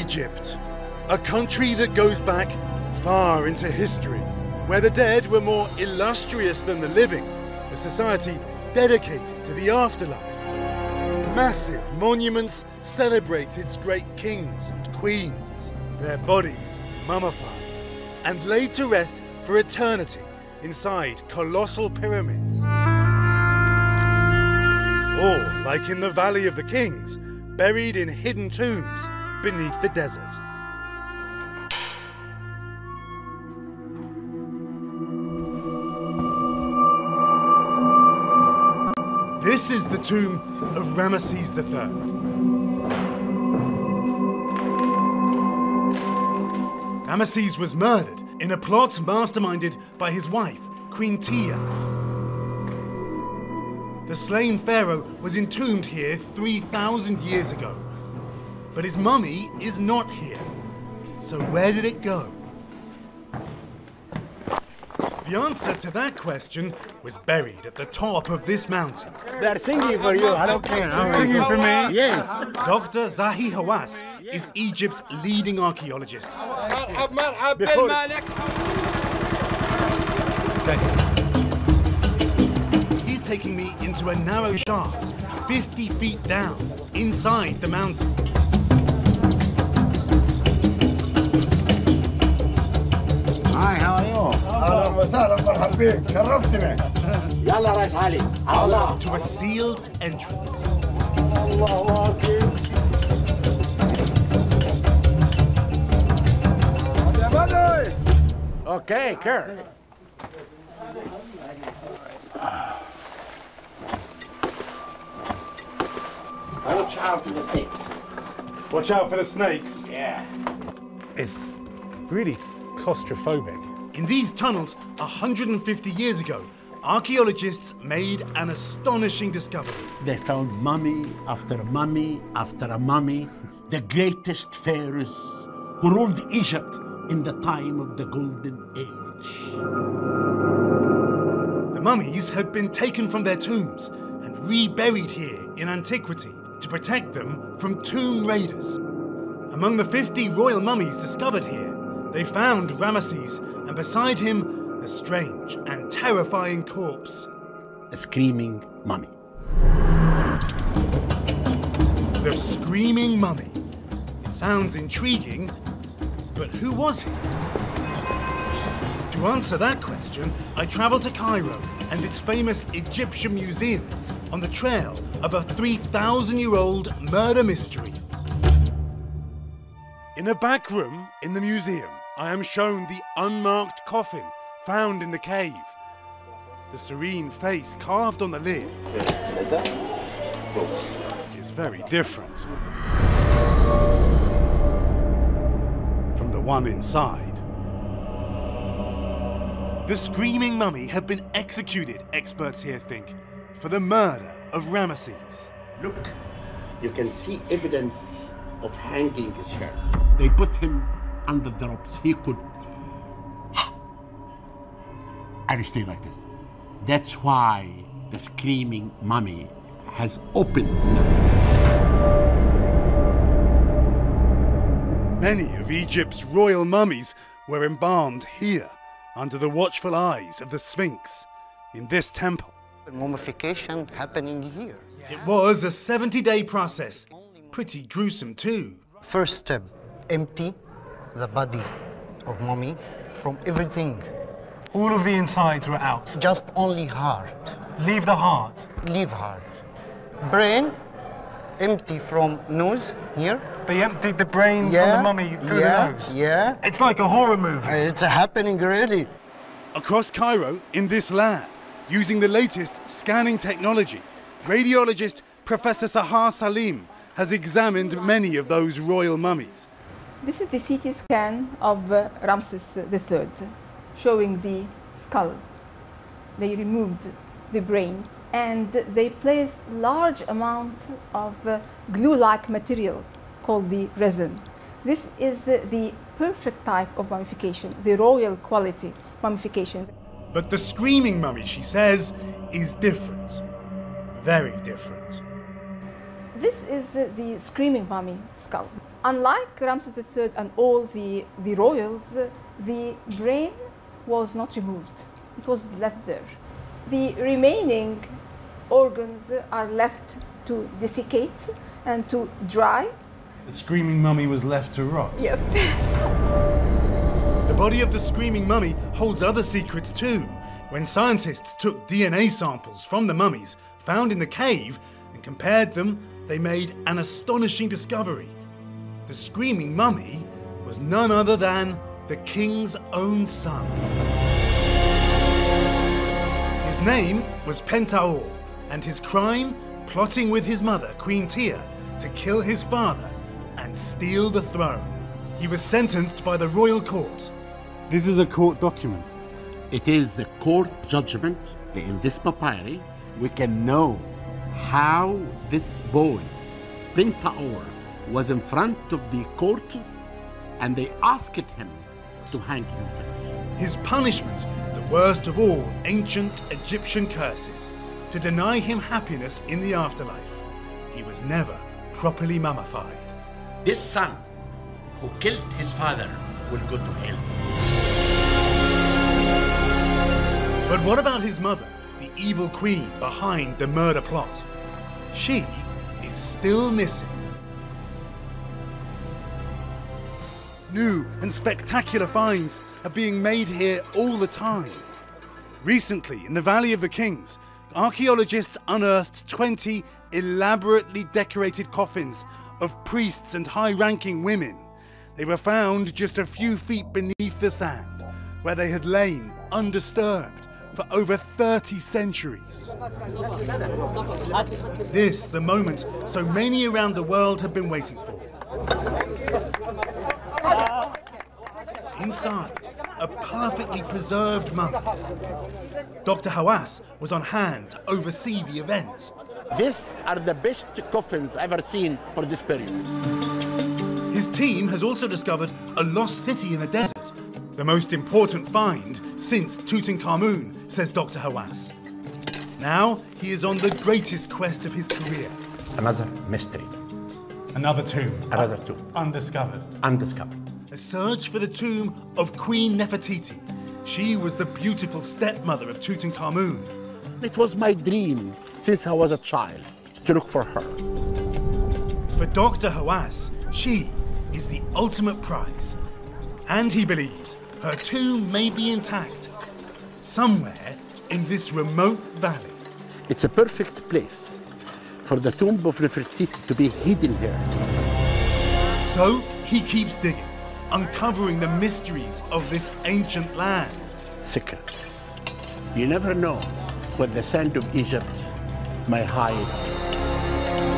Egypt, a country that goes back far into history, where the dead were more illustrious than the living, a society dedicated to the afterlife. Massive monuments celebrate its great kings and queens, their bodies mummified and laid to rest for eternity inside colossal pyramids. Or, like in the Valley of the Kings, buried in hidden tombs beneath the desert. This is the tomb of Ramesses the third. Ramesses was murdered in a plot masterminded by his wife, Queen Tia. The slain pharaoh was entombed here three thousand years ago, but his mummy is not here. So where did it go? The answer to that question was buried at the top of this mountain. They're singing for you. I don't care. They're singing for me? Yes. Doctor Zahi Hawass is Egypt's leading archaeologist. Before... He's taking me into a narrow shaft, fifty feet down, inside the mountain. Hi, how are you? To a sealed entrance. Okay, Kirk. Watch out for the snakes. Watch out for the snakes? Yeah. It's really claustrophobic. In these tunnels, one hundred fifty years ago, archaeologists made an astonishing discovery. They found mummy after mummy after mummy, the greatest pharaohs who ruled Egypt in the time of the Golden Age. The mummies had been taken from their tombs and reburied here in antiquity to protect them from tomb raiders. Among the fifty royal mummies discovered here, they found Ramesses, and beside him, a strange and terrifying corpse. A screaming mummy. The screaming mummy. It sounds intriguing, But who was he? To answer that question, I travelled to Cairo and its famous Egyptian museum on the trail of a three thousand year old murder mystery. In a back room in the museum, I am shown the unmarked coffin found in the cave. The serene face carved on the lid is very different from the one inside. The screaming mummy had been executed, experts here think, for the murder of Ramesses. Look, you can see evidence of hanging his hair. They put him under the ropes. He could stay like this. That's why the screaming mummy has open mouth. Many of Egypt's royal mummies were embalmed here, under the watchful eyes of the Sphinx, in this temple. Mummification happening here. It was a seventy day process, pretty gruesome too. First step, empty the body of mummy from everything. All of the insides were out. Just only heart. Leave the heart. Leave heart. Brain, empty from nose here. They emptied the brain yeah, from the mummy through yeah, the nose. Yeah. It's like a horror movie. It's happening really. Across Cairo, in this lab, using the latest scanning technology, radiologist Professor Sahar Salim has examined many of those royal mummies. This is the C T scan of uh, Ramses the third, showing the skull. They removed the brain and they placed large amount of uh, glue-like material called the resin. This is the, the perfect type of mummification, the royal quality mummification. But the screaming mummy, she says, is different. Very different. This is uh, the screaming mummy skull. Unlike Ramses the third and all the, the royals, uh, the brain was not removed. It was left there. The remaining organs are left to desiccate and to dry. The screaming mummy was left to rot? Yes. The body of the screaming mummy holds other secrets too. When scientists took D N A samples from the mummies found in the cave and compared them, they made an astonishing discovery. The screaming mummy was none other than the king's own son. His name was Pentaor, and his crime, plotting with his mother, Queen Tia, to kill his father and steal the throne. He was sentenced by the royal court. This is a court document. It is the court judgment in this papyri. We can know how this boy, Pentaor, was in front of the court and they asked him to hang himself. His punishment, the worst of all ancient Egyptian curses, to deny him happiness in the afterlife. He was never properly mummified. This son who killed his father will go to hell. But what about his mother, the evil queen behind the murder plot? She is still missing. New and spectacular finds are being made here all the time. Recently, in the Valley of the Kings, archaeologists unearthed twenty elaborately decorated coffins of priests and high-ranking women. They were found just a few feet beneath the sand, where they had lain undisturbed for over thirty centuries. This, the moment so many around the world have been waiting for. Inside, a perfectly preserved mummy. Doctor Hawass was on hand to oversee the event. These are the best coffins I've ever seen for this period. His team has also discovered a lost city in the desert, the most important find since Tutankhamun, says Doctor Hawass. Now he is on the greatest quest of his career. Another mystery. Another tomb. Another tomb. Undiscovered. Undiscovered. A search for the tomb of Queen Nefertiti. She was the beautiful stepmother of Tutankhamun. It was my dream since I was a child to look for her. For Doctor Hawass, she is the ultimate prize. And he believes her tomb may be intact, somewhere in this remote valley. It's a perfect place for the tomb of Nefertiti to be hidden here. So he keeps digging, uncovering the mysteries of this ancient land. Secrets. You never know what the sand of Egypt may hide.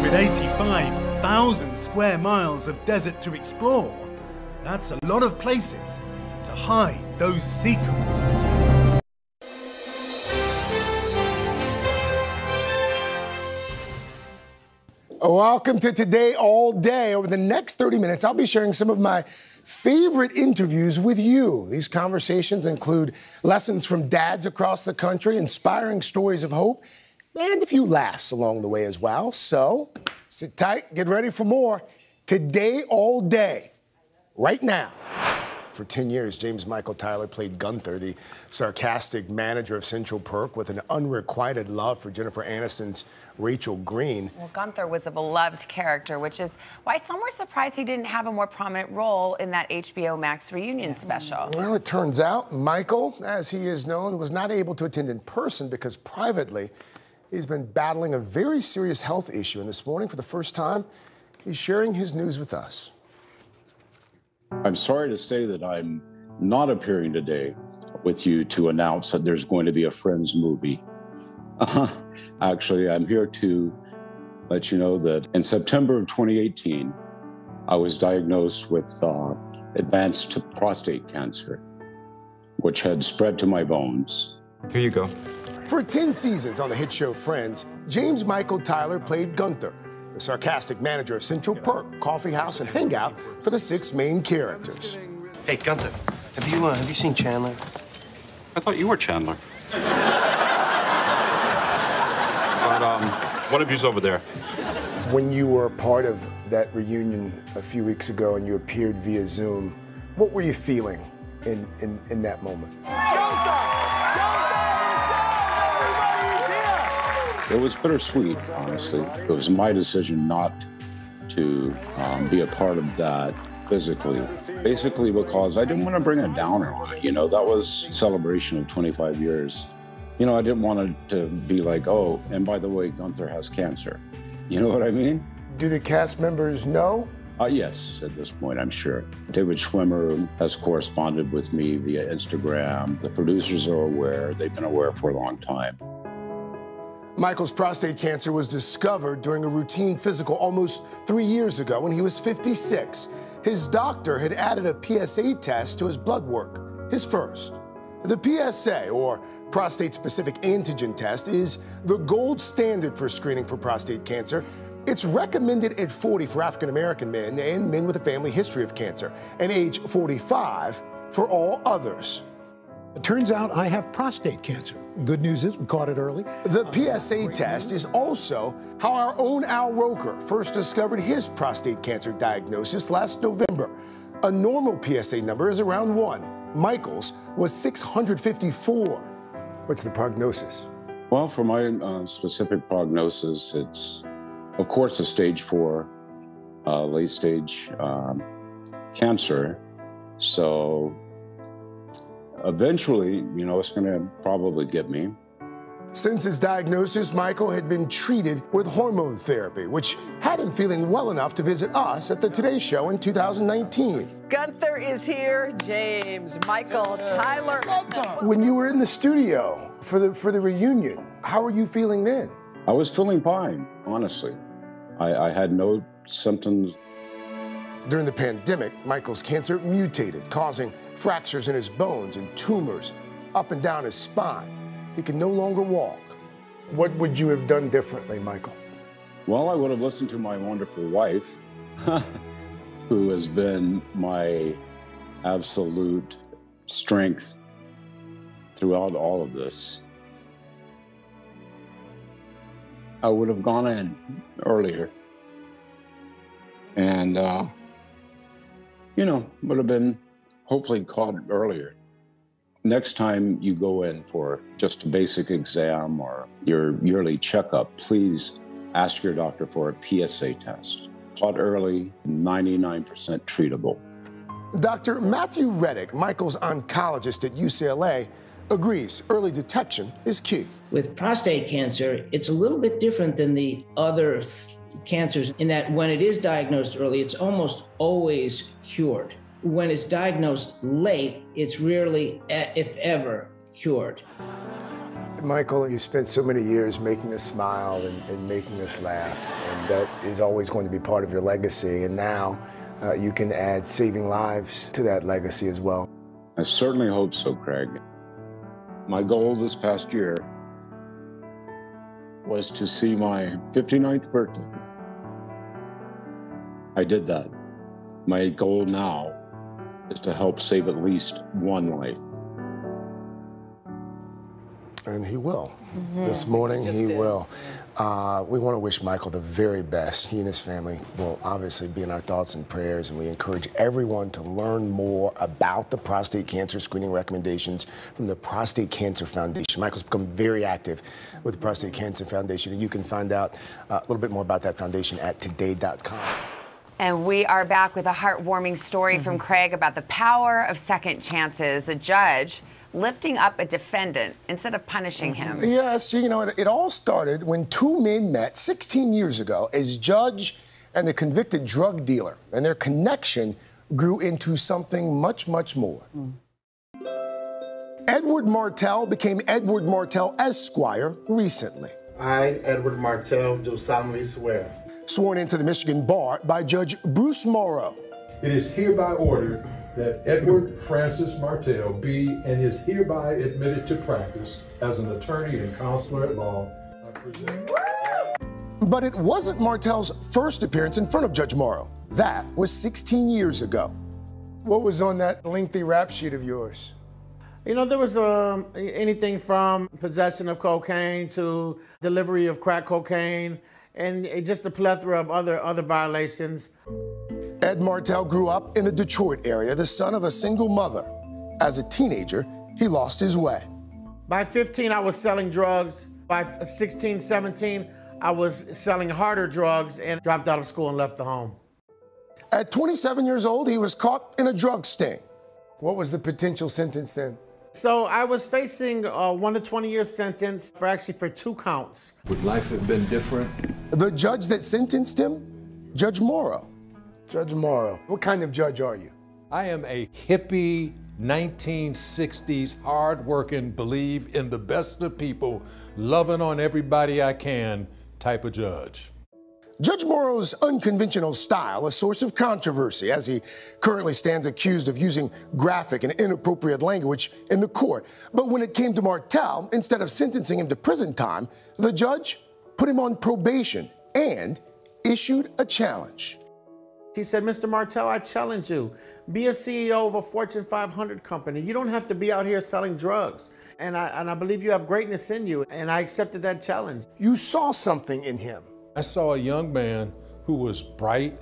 With eighty-five thousand square miles of desert to explore, that's a lot of places to hide those secrets. Welcome to Today All Day. Over the next thirty minutes, I'll be sharing some of my favorite interviews with you. These conversations include lessons from dads across the country, inspiring stories of hope, and a few laughs along the way as well. So sit tight, get ready for more Today All Day, right now. For ten years, James Michael Tyler played Gunther, the sarcastic manager of Central Perk, with an unrequited love for Jennifer Aniston's Rachel Green. Well, Gunther was a beloved character, which is why some were surprised he didn't have a more prominent role in that H B O Max reunion special. Well, it turns out Michael, as he is known, was not able to attend in person because privately he's been battling a very serious health issue. And this morning, for the first time, he's sharing his news with us. I'm sorry to say that I'm not appearing today with you to announce that there's going to be a Friends movie. Actually, I'm here to let you know that in September of twenty eighteen, I was diagnosed with uh, advanced prostate cancer, which had spread to my bones. Here you go. For ten seasons on the hit show Friends, James Michael Tyler played Gunther, the sarcastic manager of Central Perk, Coffee House, and Hangout for the six main characters. Hey, Gunther, have you, uh, have you seen Chandler? I thought you were Chandler. But, um, one of you's over there. When you were a part of that reunion a few weeks ago and you appeared via Zoom, what were you feeling in, in, in that moment? It's Gunther! Gunther! It was bittersweet, honestly. It was my decision not to um, be a part of that physically, basically because I didn't want to bring a downer on it. You know, that was a celebration of twenty-five years. You know, I didn't want it to be like, oh, and by the way, Gunther has cancer. You know what I mean? Do the cast members know? Uh, yes, at this point, I'm sure. David Schwimmer has corresponded with me via Instagram. The producers are aware. They've been aware for a long time. Michael's prostate cancer was discovered during a routine physical almost three years ago when he was fifty-six. His doctor had added a P S A test to his blood work, his first. The P S A, or prostate-specific antigen test, is the gold standard for screening for prostate cancer. It's recommended at forty for African-American men and men with a family history of cancer, and age forty-five for all others. It turns out I have prostate cancer. Good news is we caught it early. The uh, P S A test news. Is also how our own Al Roker first discovered his prostate cancer diagnosis last November. A normal P S A number is around one. Michael's was six hundred fifty-four. What's the prognosis? Well, for my uh, specific prognosis, it's, of course, a stage four, uh, late stage um, cancer. So eventually, you know, it's going to probably get me. Since his diagnosis, Michael had been treated with hormone therapy, which had him feeling well enough to visit us at the Today Show in two thousand nineteen. Gunther is here. James Michael Tyler. When you were in the studio for the for the reunion, how were you feeling then? I was feeling fine, honestly. I, I had no symptoms. During the pandemic, Michael's cancer mutated, causing fractures in his bones and tumors up and down his spine. He can no longer walk. What would you have done differently, Michael? Well, I would have listened to my wonderful wife, who has been my absolute strength throughout all of this. I would have gone in earlier and uh, you know, would have been hopefully caught earlier. Next time you go in for just a basic exam or your yearly checkup, please ask your doctor for a P S A test. Caught early, ninety-nine percent treatable. Doctor Matthew Reddick, Michael's oncologist at U C L A, agrees early detection is key. With prostate cancer, it's a little bit different than the other cancers in that when it is diagnosed early, it's almost always cured. When it's diagnosed late, it's rarely, if ever, cured. Michael, you spent so many years making us smile and, and making us laugh, and that is always going to be part of your legacy. And now uh, you can add saving lives to that legacy as well. I certainly hope so, Craig. My goal this past year was to see my fifty-ninth birthday. I did that. My goal now is to help save at least one life. And he will. Mm-hmm. This morning, he, he will. Uh, we want to wish Michael the very best. He and his family will obviously be in our thoughts and prayers, and we encourage everyone to learn more about the prostate cancer screening recommendations from the Prostate Cancer Foundation. Michael's become very active with the Prostate Cancer Foundation, and you can find out uh, a little bit more about that foundation at today dot com. And we are back with a heartwarming story mm-hmm. from Craig about the power of second chances. A judge lifting up a defendant instead of punishing him. Yes, you know, it, it all started when two men met sixteen years ago as judge and the convicted drug dealer, and their connection grew into something much, much more. Mm. Edward Martell became Edward Martell Esquire recently. I, Edward Martell, do solemnly swear. Sworn into the Michigan Bar by Judge Bruce Morrow. It is hereby ordered that Edward Francis Martell be and is hereby admitted to practice as an attorney and counselor at law. But it wasn't Martell's first appearance in front of Judge Morrow. That was sixteen years ago. What was on that lengthy rap sheet of yours? You know, there was um, anything from possession of cocaine to delivery of crack cocaine and just a plethora of other, other violations. Ed Martell grew up in the Detroit area, the son of a single mother. As a teenager, he lost his way. By fifteen, I was selling drugs. By sixteen, seventeen, I was selling harder drugs and dropped out of school and left the home. At twenty-seven years old, he was caught in a drug sting. What was the potential sentence then? So I was facing a one to twenty year sentence for actually for two counts. Would life have been different? The judge that sentenced him, Judge Morrow. Judge Morrow, what kind of judge are you? I am a hippie, nineteen sixties, hard-working, believe in the best of people, loving on everybody I can type of judge. Judge Morrow's unconventional style, a source of controversy, as he currently stands accused of using graphic and inappropriate language in the court. But when it came to Martell, instead of sentencing him to prison time, the judge put him on probation and issued a challenge. He said, Mister Martell, I challenge you. Be a C E O of a Fortune five hundred company. You don't have to be out here selling drugs. And I, and I believe you have greatness in you. And I accepted that challenge. You saw something in him. I saw a young man who was bright,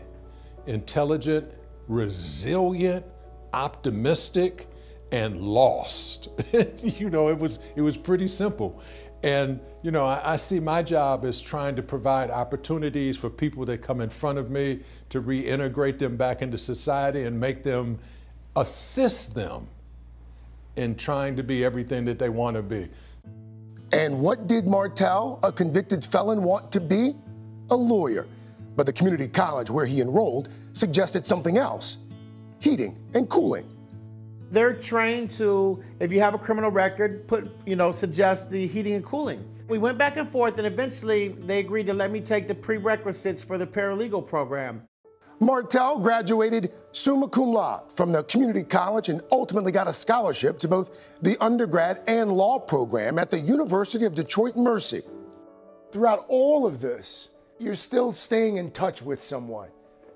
intelligent, resilient, optimistic, and lost. You know, it was, it was pretty simple. And, you know, I, I see my job as trying to provide opportunities for people that come in front of me to reintegrate them back into society and make them, assist them in trying to be everything that they want to be. And what did Martell, a convicted felon, want to be? A lawyer. But the community college where he enrolled suggested something else, heating and cooling. They're trained to, if you have a criminal record, put, you know, suggest the heating and cooling. We went back and forth, and eventually they agreed to let me take the prerequisites for the paralegal program. Martell graduated summa cum laude from the community college and ultimately got a scholarship to both the undergrad and law program at the University of Detroit Mercy. Throughout all of this, you're still staying in touch with someone.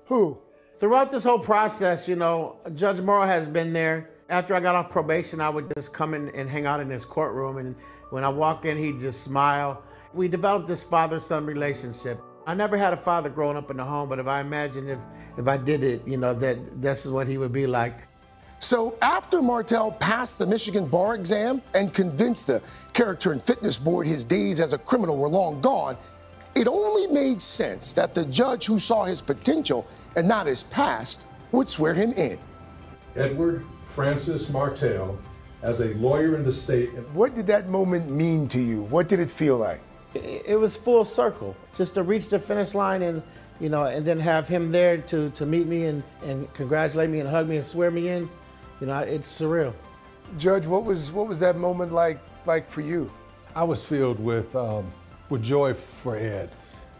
Who? Throughout this whole process, you know, Judge Morrow has been there. After I got off probation, I would just come in and hang out in his courtroom. And when I walk in, he'd just smile. We developed this father-son relationship. I never had a father growing up in the home, but if I imagined if, if I did it, you know, that this is what he would be like. So after Martell passed the Michigan bar exam and convinced the Character and Fitness Board his days as a criminal were long gone, it only made sense that the judge who saw his potential and not his past would swear him in. Edward Francis Martell as a lawyer in the state. What did that moment mean to you? What did it feel like? It was full circle, just to reach the finish line and, you know, and then have him there to, to meet me and, and congratulate me and hug me and swear me in. You know, it's surreal. Judge, what was what was that moment like like for you? I was filled with um, with joy for Ed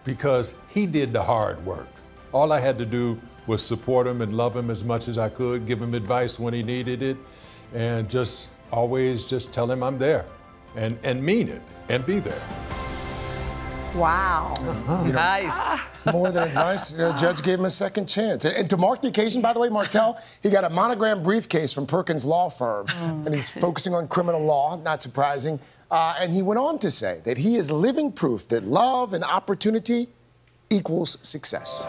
because he did the hard work. All I had to do was support him and love him as much as I could, give him advice when he needed it, and just always just tell him I'm there and, and mean it and be there. Wow. Uh-huh. You know, nice. More than advice, the judge gave him a second chance. And to mark the occasion, by the way, Martell, he got a monogram briefcase from Perkins Law Firm, mm. and he's focusing on criminal law, not surprising. Uh, and he went on to say that he is living proof that love and opportunity equals success.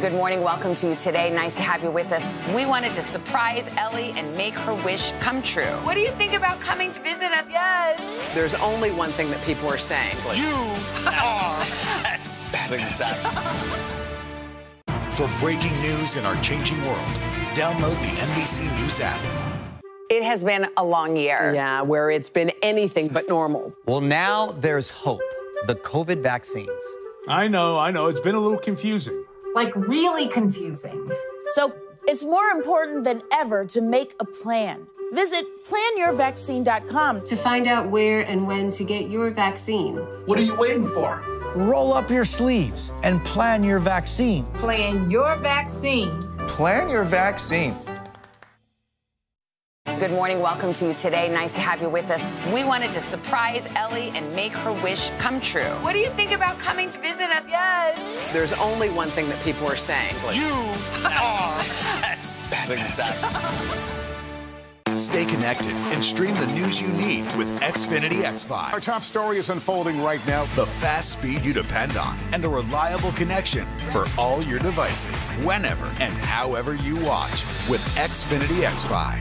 Good morning, welcome to you today. Nice to have you with us. We wanted to surprise Ellie and make her wish come true. What do you think about coming to visit us? Yes. There's only one thing that people are saying. Like, you are exactly. For breaking news in our changing world, download the N B C News app. It has been a long year. Yeah, where it's been anything but normal. Well, now there's hope. The COVID vaccines. I know, I know. It's been a little confusing. Like, really confusing. So it's more important than ever to make a plan. Visit plan your vaccine dot com to find out where and when to get your vaccine. What are you waiting for? Roll up your sleeves and plan your vaccine. Plan your vaccine. Plan your vaccine. Good morning, welcome to you today. Nice to have you with us. We wanted to surprise Ellie and make her wish come true. What do you think about coming to visit us? Yes. There's only one thing that people are saying. Like, you are exactly. Stay connected and stream the news you need with Xfinity X five. Our top story is unfolding right now. The fast speed you depend on and a reliable connection for all your devices, whenever and however you watch with Xfinity X five.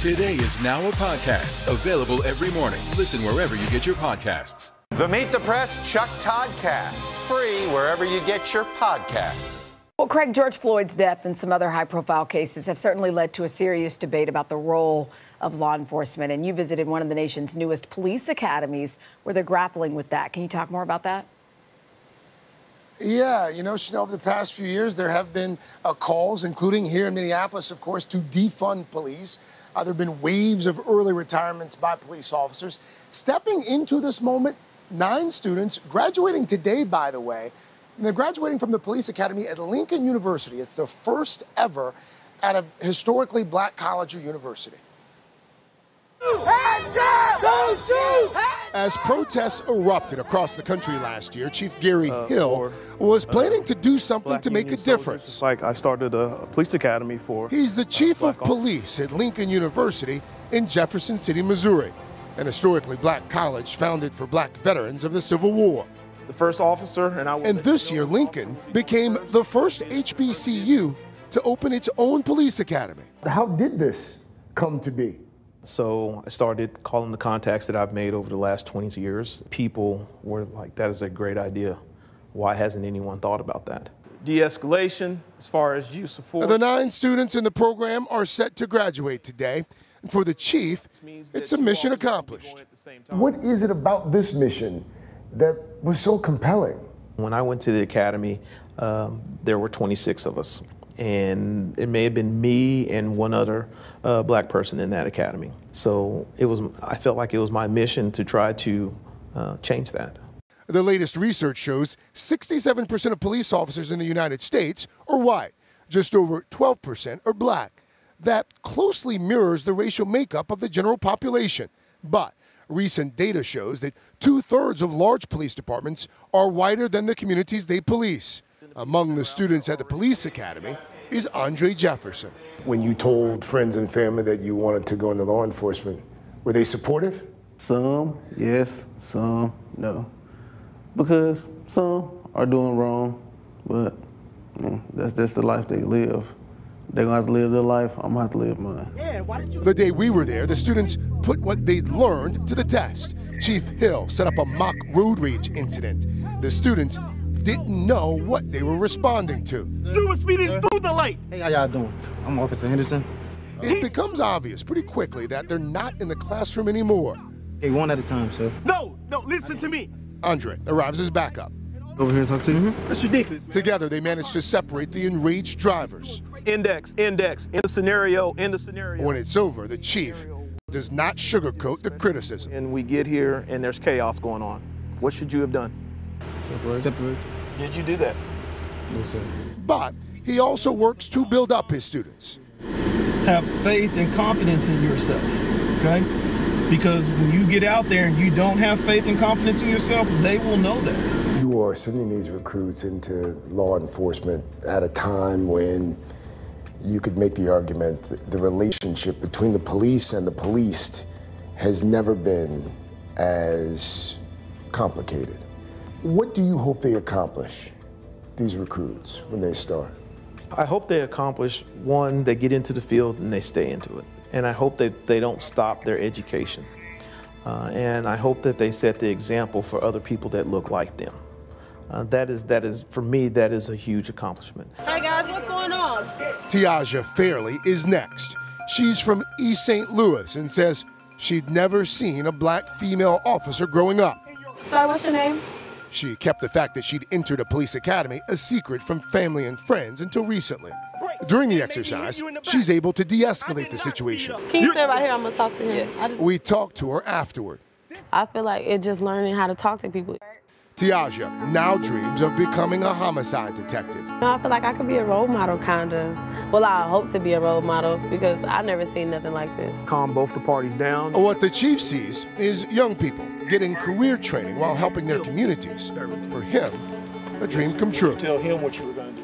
Today is now a podcast, available every morning. Listen wherever you get your podcasts. The Meet the Press Chuck Toddcast, free wherever you get your podcasts. Well, Craig, George Floyd's death and some other high-profile cases have certainly led to a serious debate about the role of law enforcement. And you visited one of the nation's newest police academies where they're grappling with that. Can you talk more about that? Yeah, you know, Chanel, over the past few years, there have been uh, calls, including here in Minneapolis, of course, to defund police. Uh, there have been waves of early retirements by police officers. Stepping into this moment, nine students, graduating today, by the way, and they're graduating from the police academy at Lincoln University. It's the first ever at a historically black college or university. Hands up! Don't shoot! Hands up! As protests erupted across the country last year, Chief Gary uh, Hill for, was planning uh, to do something to make a difference. Soldiers. Like, I started a police academy for... He's the chief uh, of police at Lincoln University in Jefferson City, Missouri, an historically black college founded for black veterans of the Civil War. The first officer and I... And this year, Lincoln became the first H B C U to open its own police academy. How did this come to be? So I started calling the contacts that I've made over the last twenty years. People were like, that is a great idea. Why hasn't anyone thought about that? De-escalation as far as use of force. The nine students in the program are set to graduate today. And for the chief, it's a mission accomplished. What is it about this mission that was so compelling? When I went to the academy, um, there were twenty-six of us. And it may have been me and one other uh, black person in that academy. So it was, I felt like it was my mission to try to uh, change that. The latest research shows sixty-seven percent of police officers in the United States are white. Just over twelve percent are black. That closely mirrors the racial makeup of the general population. But recent data shows that two-thirds of large police departments are whiter than the communities they police. Among the students at the police academy is Andre Jefferson. When you told friends and family that you wanted to go into law enforcement, were they supportive? Some, yes, some, no. Because some are doing wrong, but you know, that's, that's the life they live. They're gonna have to live their life, I'm gonna have to live mine. The day we were there, the students put what they'd learned to the test. Chief Hill set up a mock road rage incident. The students didn't know what they were responding to. You were speeding Sir? through the light. Hey, how y'all doing? I'm Officer Henderson. It becomes obvious pretty quickly that they're not in the classroom anymore. Hey, one at a time, sir. No, no, listen to me. Andre arrives as backup. Over here and talk to you. That's ridiculous, man. Together, they managed to separate the enraged drivers. Index, index, in the scenario, in the scenario. When it's over, the chief does not sugarcoat the criticism. And we get here and there's chaos going on. What should you have done? Separate. Separate. Did you do that? No, sir. But he also works to build up his students. Have faith and confidence in yourself, okay? Because when you get out there and you don't have faith and confidence in yourself, they will know that. You are sending these recruits into law enforcement at a time when you could make the argument that the relationship between the police and the policed has never been as complicated. What do you hope they accomplish, these recruits, when they start? I hope they accomplish, one, they get into the field and they stay into it. And I hope that they don't stop their education. Uh, and I hope that they set the example for other people that look like them. Uh, that is, that is, for me, that is a huge accomplishment. Hi guys, what's going on? Tiaja Fairley is next. She's from East Saint Louis and says she'd never seen a black female officer growing up. Sorry, what's your name? She kept the fact that she'd entered a police academy a secret from family and friends until recently. During the exercise, she's able to de-escalate the situation. Can you stay right here? I'm gonna talk to him. Yeah. Just... We talked to her afterward. I feel like it's just learning how to talk to people. Tiaja now dreams of becoming a homicide detective. You know, I feel like I could be a role model, kind of. Well, I hope to be a role model because I've never seen nothing like this. Calm both the parties down. What the chief sees is young people getting career training while helping their communities. For him, a dream come true. Tell him what you were gonna do.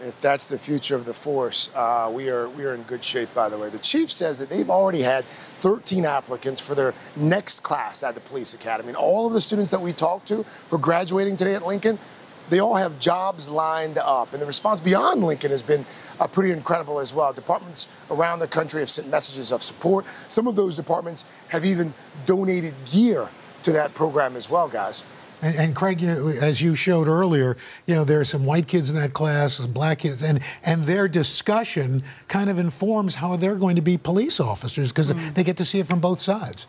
If that's the future of the force, uh, we are we are in good shape, by the way. The chief says that they've already had thirteen applicants for their next class at the police academy. And all of the students that we talked to who are graduating today at Lincoln, they all have jobs lined up. And the response beyond Lincoln has been uh, pretty incredible as well. Departments around the country have sent messages of support. Some of those departments have even donated gear to that program as well, guys. And, and Craig, you know, as you showed earlier, you know, there are some white kids in that class, some black kids, and, and their discussion kind of informs how they're going to be police officers because mm. they get to see it from both sides.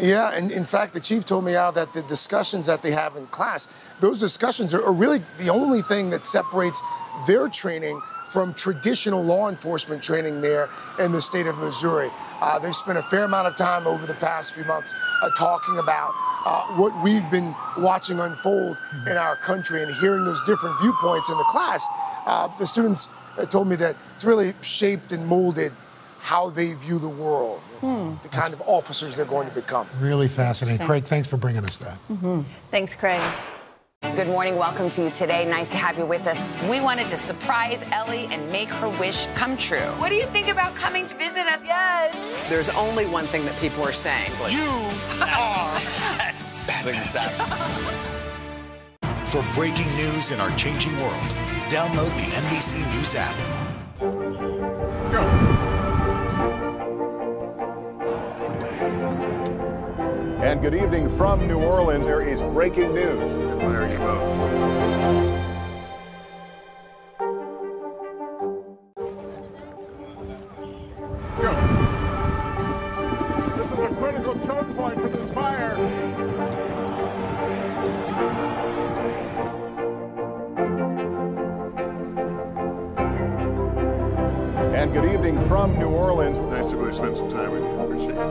Yeah, and in fact, the chief told me out that the discussions that they have in class, those discussions are, are really the only thing that separates their training from traditional law enforcement training there in the state of Missouri. Uh, they've spent a fair amount of time over the past few months uh, talking about uh, what we've been watching unfold in our country and hearing those different viewpoints in the class. Uh, the students told me that it's really shaped and molded how they view the world, hmm. the kind That's of officers they're going to become. Really fascinating. Craig, thanks for bringing us that. Mm-hmm. Thanks, Craig. Good morning. Welcome to Today. Nice to have you with us. We wanted to surprise Ellie and make her wish come true. What do you think about coming to visit us? Yes. There's only one thing that people are saying. Like, you are bad. For breaking news in our changing world, download the N B C News app. Let's go. And good evening from New Orleans. There is breaking news. Let's go. This is a critical choke point for this fire. And good evening from New Orleans. Nice to really spend some time with you. Appreciate it.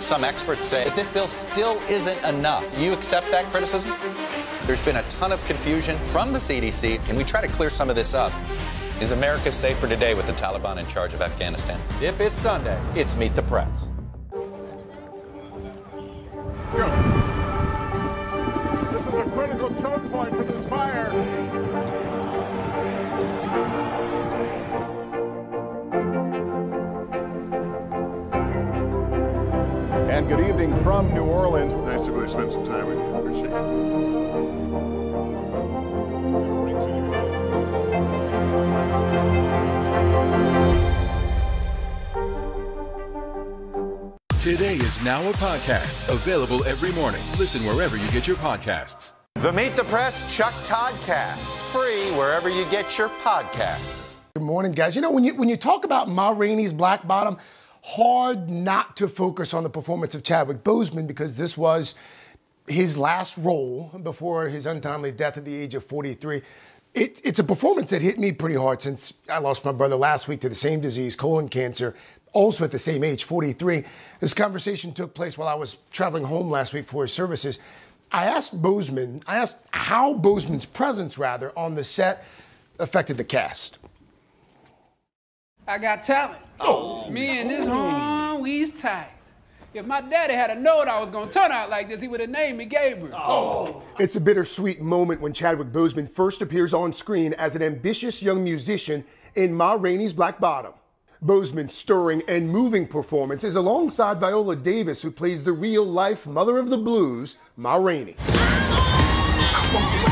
Some experts say that this bill still isn't enough. Do you accept that criticism? There's been a ton of confusion from the C D C. Can we try to clear some of this up? Is America safer today with the Taliban in charge of Afghanistan? If it's Sunday, it's Meet the Press. Let's go. This is a critical choke point for this fire. and good evening from New Orleans. Nice to really spend some time with you. Appreciate it. Today is now a podcast. Available every morning. Listen wherever you get your podcasts. The Meet the Press Chuck Toddcast. Free wherever you get your podcasts. Good morning, guys. You know, when you when you talk about Ma Rainey's Black Bottom, hard not to focus on the performance of Chadwick Boseman, because this was his last role before his untimely death at the age of forty-three. It, it's a performance that hit me pretty hard since I lost my brother last week to the same disease, colon cancer, also at the same age, forty-three. This conversation took place while I was traveling home last week for his services. I asked Boseman, I asked how Boseman's presence, rather, on the set affected the cast. I got talent. Oh, me and this home, we's tight. If my daddy had known I was going to turn out like this, he would have named me Gabriel. Oh. It's a bittersweet moment when Chadwick Boseman first appears on screen as an ambitious young musician in Ma Rainey's Black Bottom. Boseman's stirring and moving performance is alongside Viola Davis, who plays the real-life mother of the blues, Ma Rainey. Come on.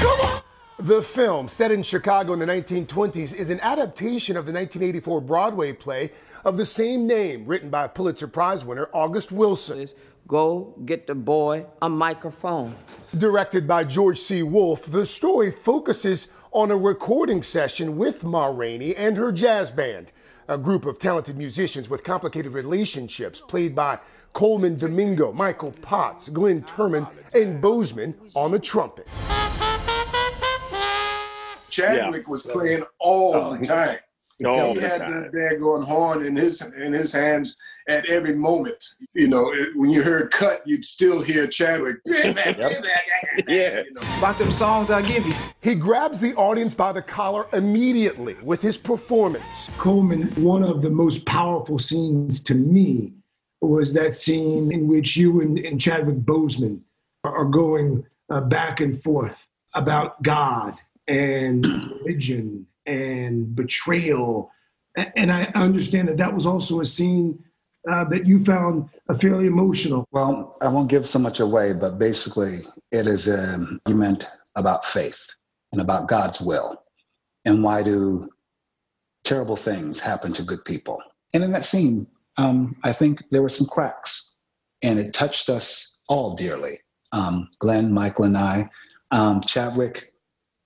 Come on. The film, set in Chicago in the nineteen twenties, is an adaptation of the nineteen eighty-four Broadway play of the same name, written by Pulitzer Prize winner August Wilson. Go get the boy a microphone. Directed by George C. Wolfe, the story focuses on a recording session with Ma Rainey and her jazz band, a group of talented musicians with complicated relationships, played by Coleman Domingo, Michael Potts, Glenn Turman, and Boseman on the trumpet. Chadwick yeah. was playing all oh. the time. All he the had time. that daggone horn in his in his hands at every moment. You know, it, when you heard cut, you'd still hear Chadwick. yeah. You know. About them songs I give you. He grabs the audience by the collar immediately with his performance. Coleman, one of the most powerful scenes to me was that scene in which you and, and Chadwick Boseman are going uh, back and forth about God and religion and betrayal. And I understand that that was also a scene uh, that you found uh, fairly emotional. Well, I won't give so much away, but basically it is an argument about faith and about God's will and why do terrible things happen to good people. And in that scene, um, I think there were some cracks, and it touched us all dearly. Um, Glenn, Michael, and I. Um, Chadwick,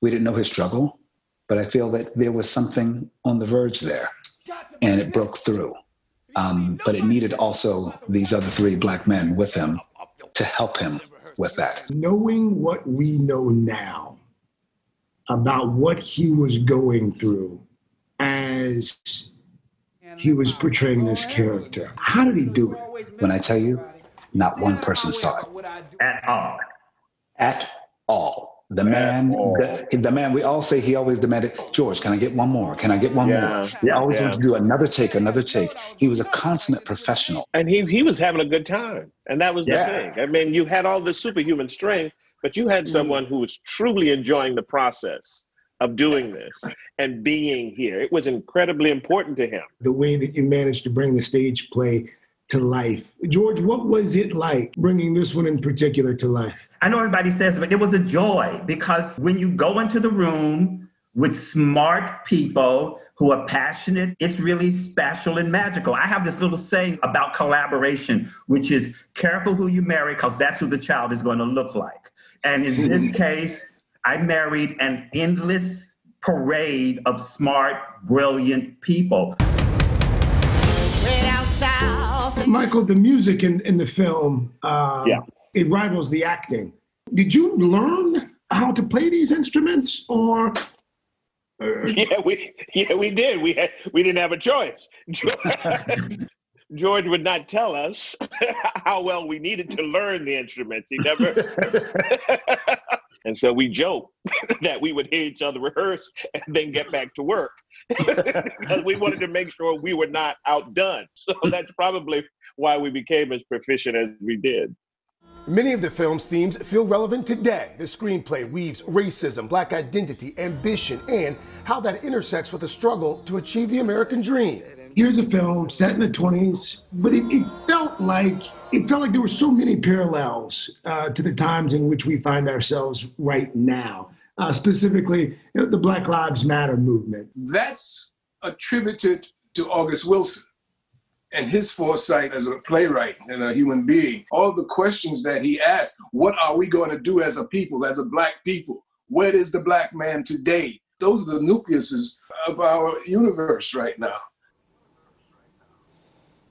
we didn't know his struggle, but I feel that there was something on the verge there, and it broke through. Um, but it needed also these other three black men with him to help him with that. Knowing what we know now about what he was going through as he was portraying this character, how did he do it? When I tell you, not one person saw it. At all. At all. The man, the, the man, we all say he always demanded, George, can I get one more? Can I get one yeah. more? He yeah, always yeah. wanted to do another take, another take. He was a consummate professional. And he, he was having a good time. And that was yeah. the thing. I mean, you had all this superhuman strength, but you had someone who was truly enjoying the process of doing this and being here. It was incredibly important to him. The way that you managed to bring the stage play to life. George, what was it like bringing this one in particular to life? I know everybody says it, but it was a joy, because when you go into the room with smart people who are passionate, it's really special and magical. I have this little saying about collaboration, which is careful who you marry, because that's who the child is going to look like. And in this case, I married an endless parade of smart, brilliant people. Michael, the music in, in the film, uh, yeah. it rivals the acting. Did you learn how to play these instruments, or? Yeah, we yeah we did. We had, we didn't have a choice. George, George would not tell us how well we needed to learn the instruments. He never. And so we joked that we would hear each other rehearse and then get back to work. Because we wanted to make sure we were not outdone. So that's probably why we became as proficient as we did. Many of the film's themes feel relevant today. The screenplay weaves racism, black identity, ambition, and how that intersects with the struggle to achieve the American dream. here's a film set in the twenties, but it, it felt like it felt like there were so many parallels uh, to the times in which we find ourselves right now. Uh, specifically, you know, the Black Lives Matter movement. That's attributed to August Wilson and his foresight as a playwright and a human being. All the questions that he asked, what are we going to do as a people, as a black people? Where is the black man today? Those are the nucleuses of our universe right now.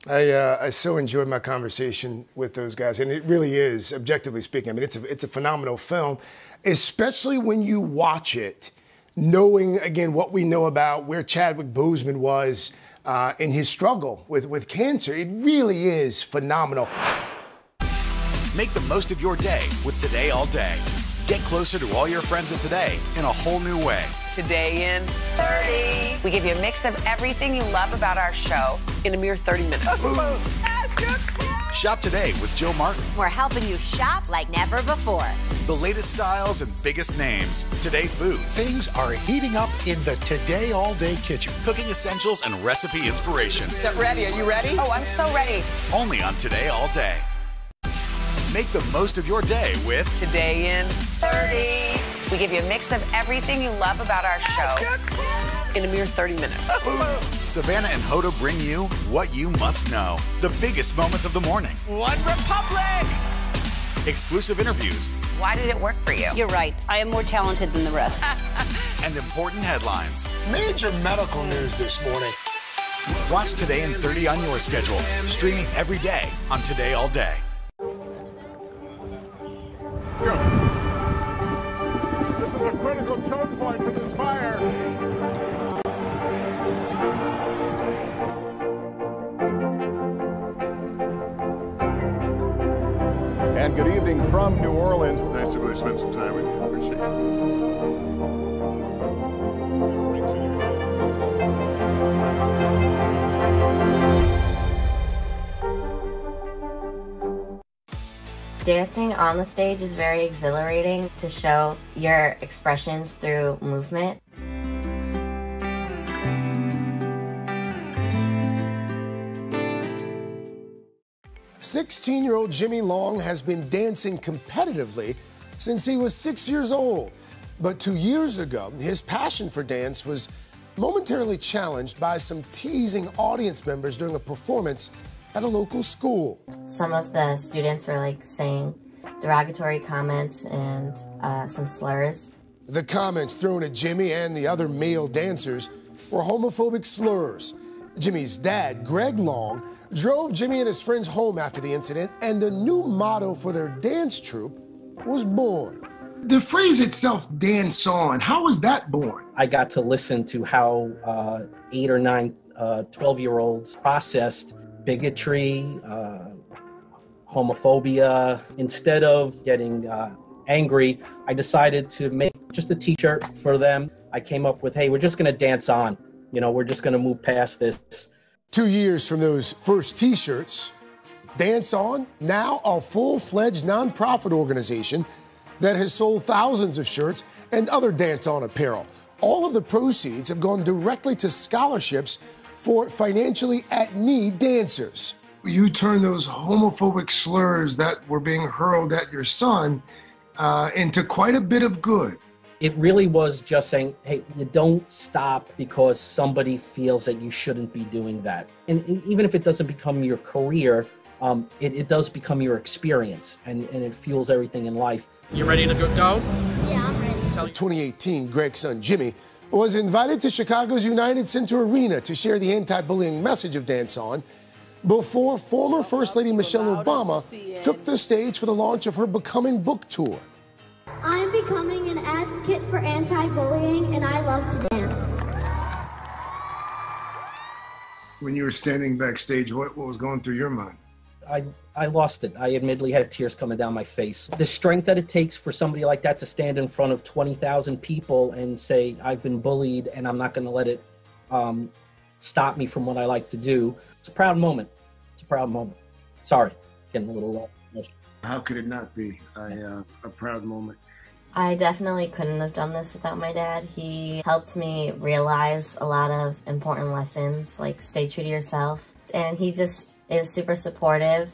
I, uh, I so enjoyed my conversation with those guys, and it really is, objectively speaking, I mean, it's a, it's a phenomenal film, especially when you watch it, knowing, again, what we know about where Chadwick Boseman was uh, in his struggle with, with cancer. It really is phenomenal. Make the most of your day with Today All Day. Get closer to all your friends at Today in a whole new way. Today in thirty. We give you a mix of everything you love about our show in a mere thirty minutes. Boom. Shop Today with Joe Martin. We're helping you shop like never before. The latest styles and biggest names. Today food. Things are heating up in the Today All Day kitchen. Cooking essentials and recipe inspiration. Get ready. Are you ready? Oh, I'm so ready. Only on Today All Day. Make the most of your day with Today in thirty. We give you a mix of everything you love about our show in a mere thirty minutes. Savannah and Hoda bring you what you must know. The biggest moments of the morning. One Republic! Exclusive interviews. Why did it work for you? You're right. I am more talented than the rest. And important headlines. Major medical news this morning. Watch Today in thirty on your schedule. Streaming every day on Today All Day. Let's go. This is a critical choke point for this fire. And good evening from New Orleans. Nice to really spend some time with you. Appreciate it. Dancing on the stage is very exhilarating to show your expressions through movement. sixteen-year-old Jimmy Long has been dancing competitively since he was six years old. But two years ago, his passion for dance was momentarily challenged by some teasing audience members during a performance at a local school. Some of the students were like saying derogatory comments and uh, some slurs. The comments thrown at Jimmy and the other male dancers were homophobic slurs. Jimmy's dad, Greg Long, drove Jimmy and his friends home after the incident, and a new motto for their dance troupe was born. The phrase itself, dance on, how was that born? I got to listen to how uh, eight or nine uh, twelve-year-olds processed bigotry, uh, homophobia. Instead of getting uh, angry, I decided to make just a t-shirt for them. I came up with, hey, we're just gonna dance on. You know, we're just gonna move past this. Two years from those first t-shirts, Dance On, now a full-fledged nonprofit organization that has sold thousands of shirts and other Dance On apparel. All of the proceeds have gone directly to scholarships for financially at-need dancers. You turn those homophobic slurs that were being hurled at your son uh, into quite a bit of good. It really was just saying, hey, you don't stop because somebody feels that you shouldn't be doing that. And even if it doesn't become your career, um, it, it does become your experience, and, and it fuels everything in life. You ready to go? Yeah, I'm ready. In twenty eighteen, Greg's son Jimmy was invited to Chicago's United Center Arena to share the anti-bullying message of Dance On before former First Lady Michelle Obama took the stage for the launch of her Becoming book tour. I'm becoming an advocate for anti-bullying, and I love to dance. When you were standing backstage, what, what was going through your mind? I, I lost it. I admittedly had tears coming down my face. The strength that it takes for somebody like that to stand in front of twenty thousand people and say, I've been bullied and I'm not going to let it um, stop me from what I like to do. It's a proud moment. It's a proud moment. Sorry, getting a little low. How could it not be a, uh, a proud moment? I definitely couldn't have done this without my dad. He helped me realize a lot of important lessons, like stay true to yourself. And he just is super supportive.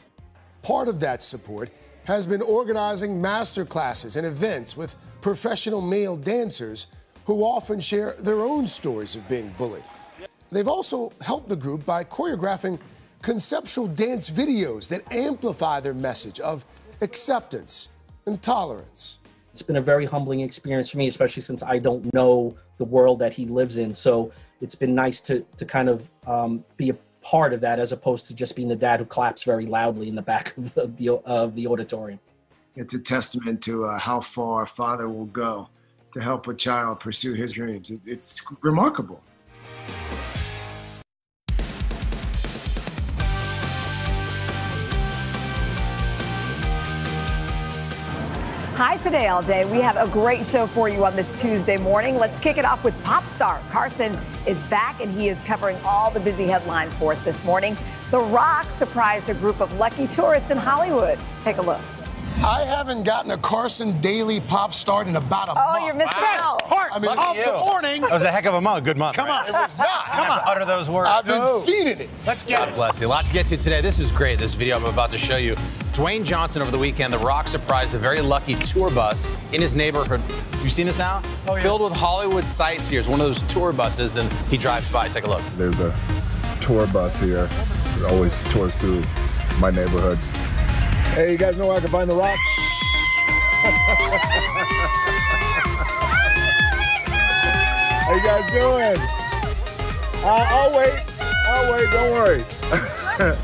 Part of that support has been organizing master classes and events with professional male dancers who often share their own stories of being bullied. They've also helped the group by choreographing conceptual dance videos that amplify their message of acceptance and tolerance. It's been a very humbling experience for me, especially since I don't know the world that he lives in. So it's been nice to, to kind of um, be a part of that, as opposed to just being the dad who claps very loudly in the back of the, the, of the auditorium. It's a testament to uh, how far a father will go to help a child pursue his dreams. It, it's remarkable. Hi, Today All Day. We have a great show for you on this Tuesday morning. Let's kick it off with pop star Carson is back, and he is covering all the busy headlines for us this morning. The Rock surprised a group of lucky tourists in Hollywood. Take a look. I haven't gotten a Carson Daily pop star in about a oh, month. Oh, you're missing wow. out. Part I mean, of you. The morning. That was a heck of a month. Good month. Come right? on. It was not. Come on. Utter those words. I've been oh. feeding it. Let's get God it. Bless you. A lot to get to today. This is great, this video I'm about to show you. Dwayne Johnson over the weekend, The Rock surprised a very lucky tour bus in his neighborhood. Have you seen this now? Oh, yeah. Filled with Hollywood sightseers. One of those tour buses, and he drives by. Take a look. There's a tour bus here. There's always tours through my neighborhood. Hey, you guys know where I can find The Rock? How you guys doing? Uh, I'll wait. I'll wait. Don't worry.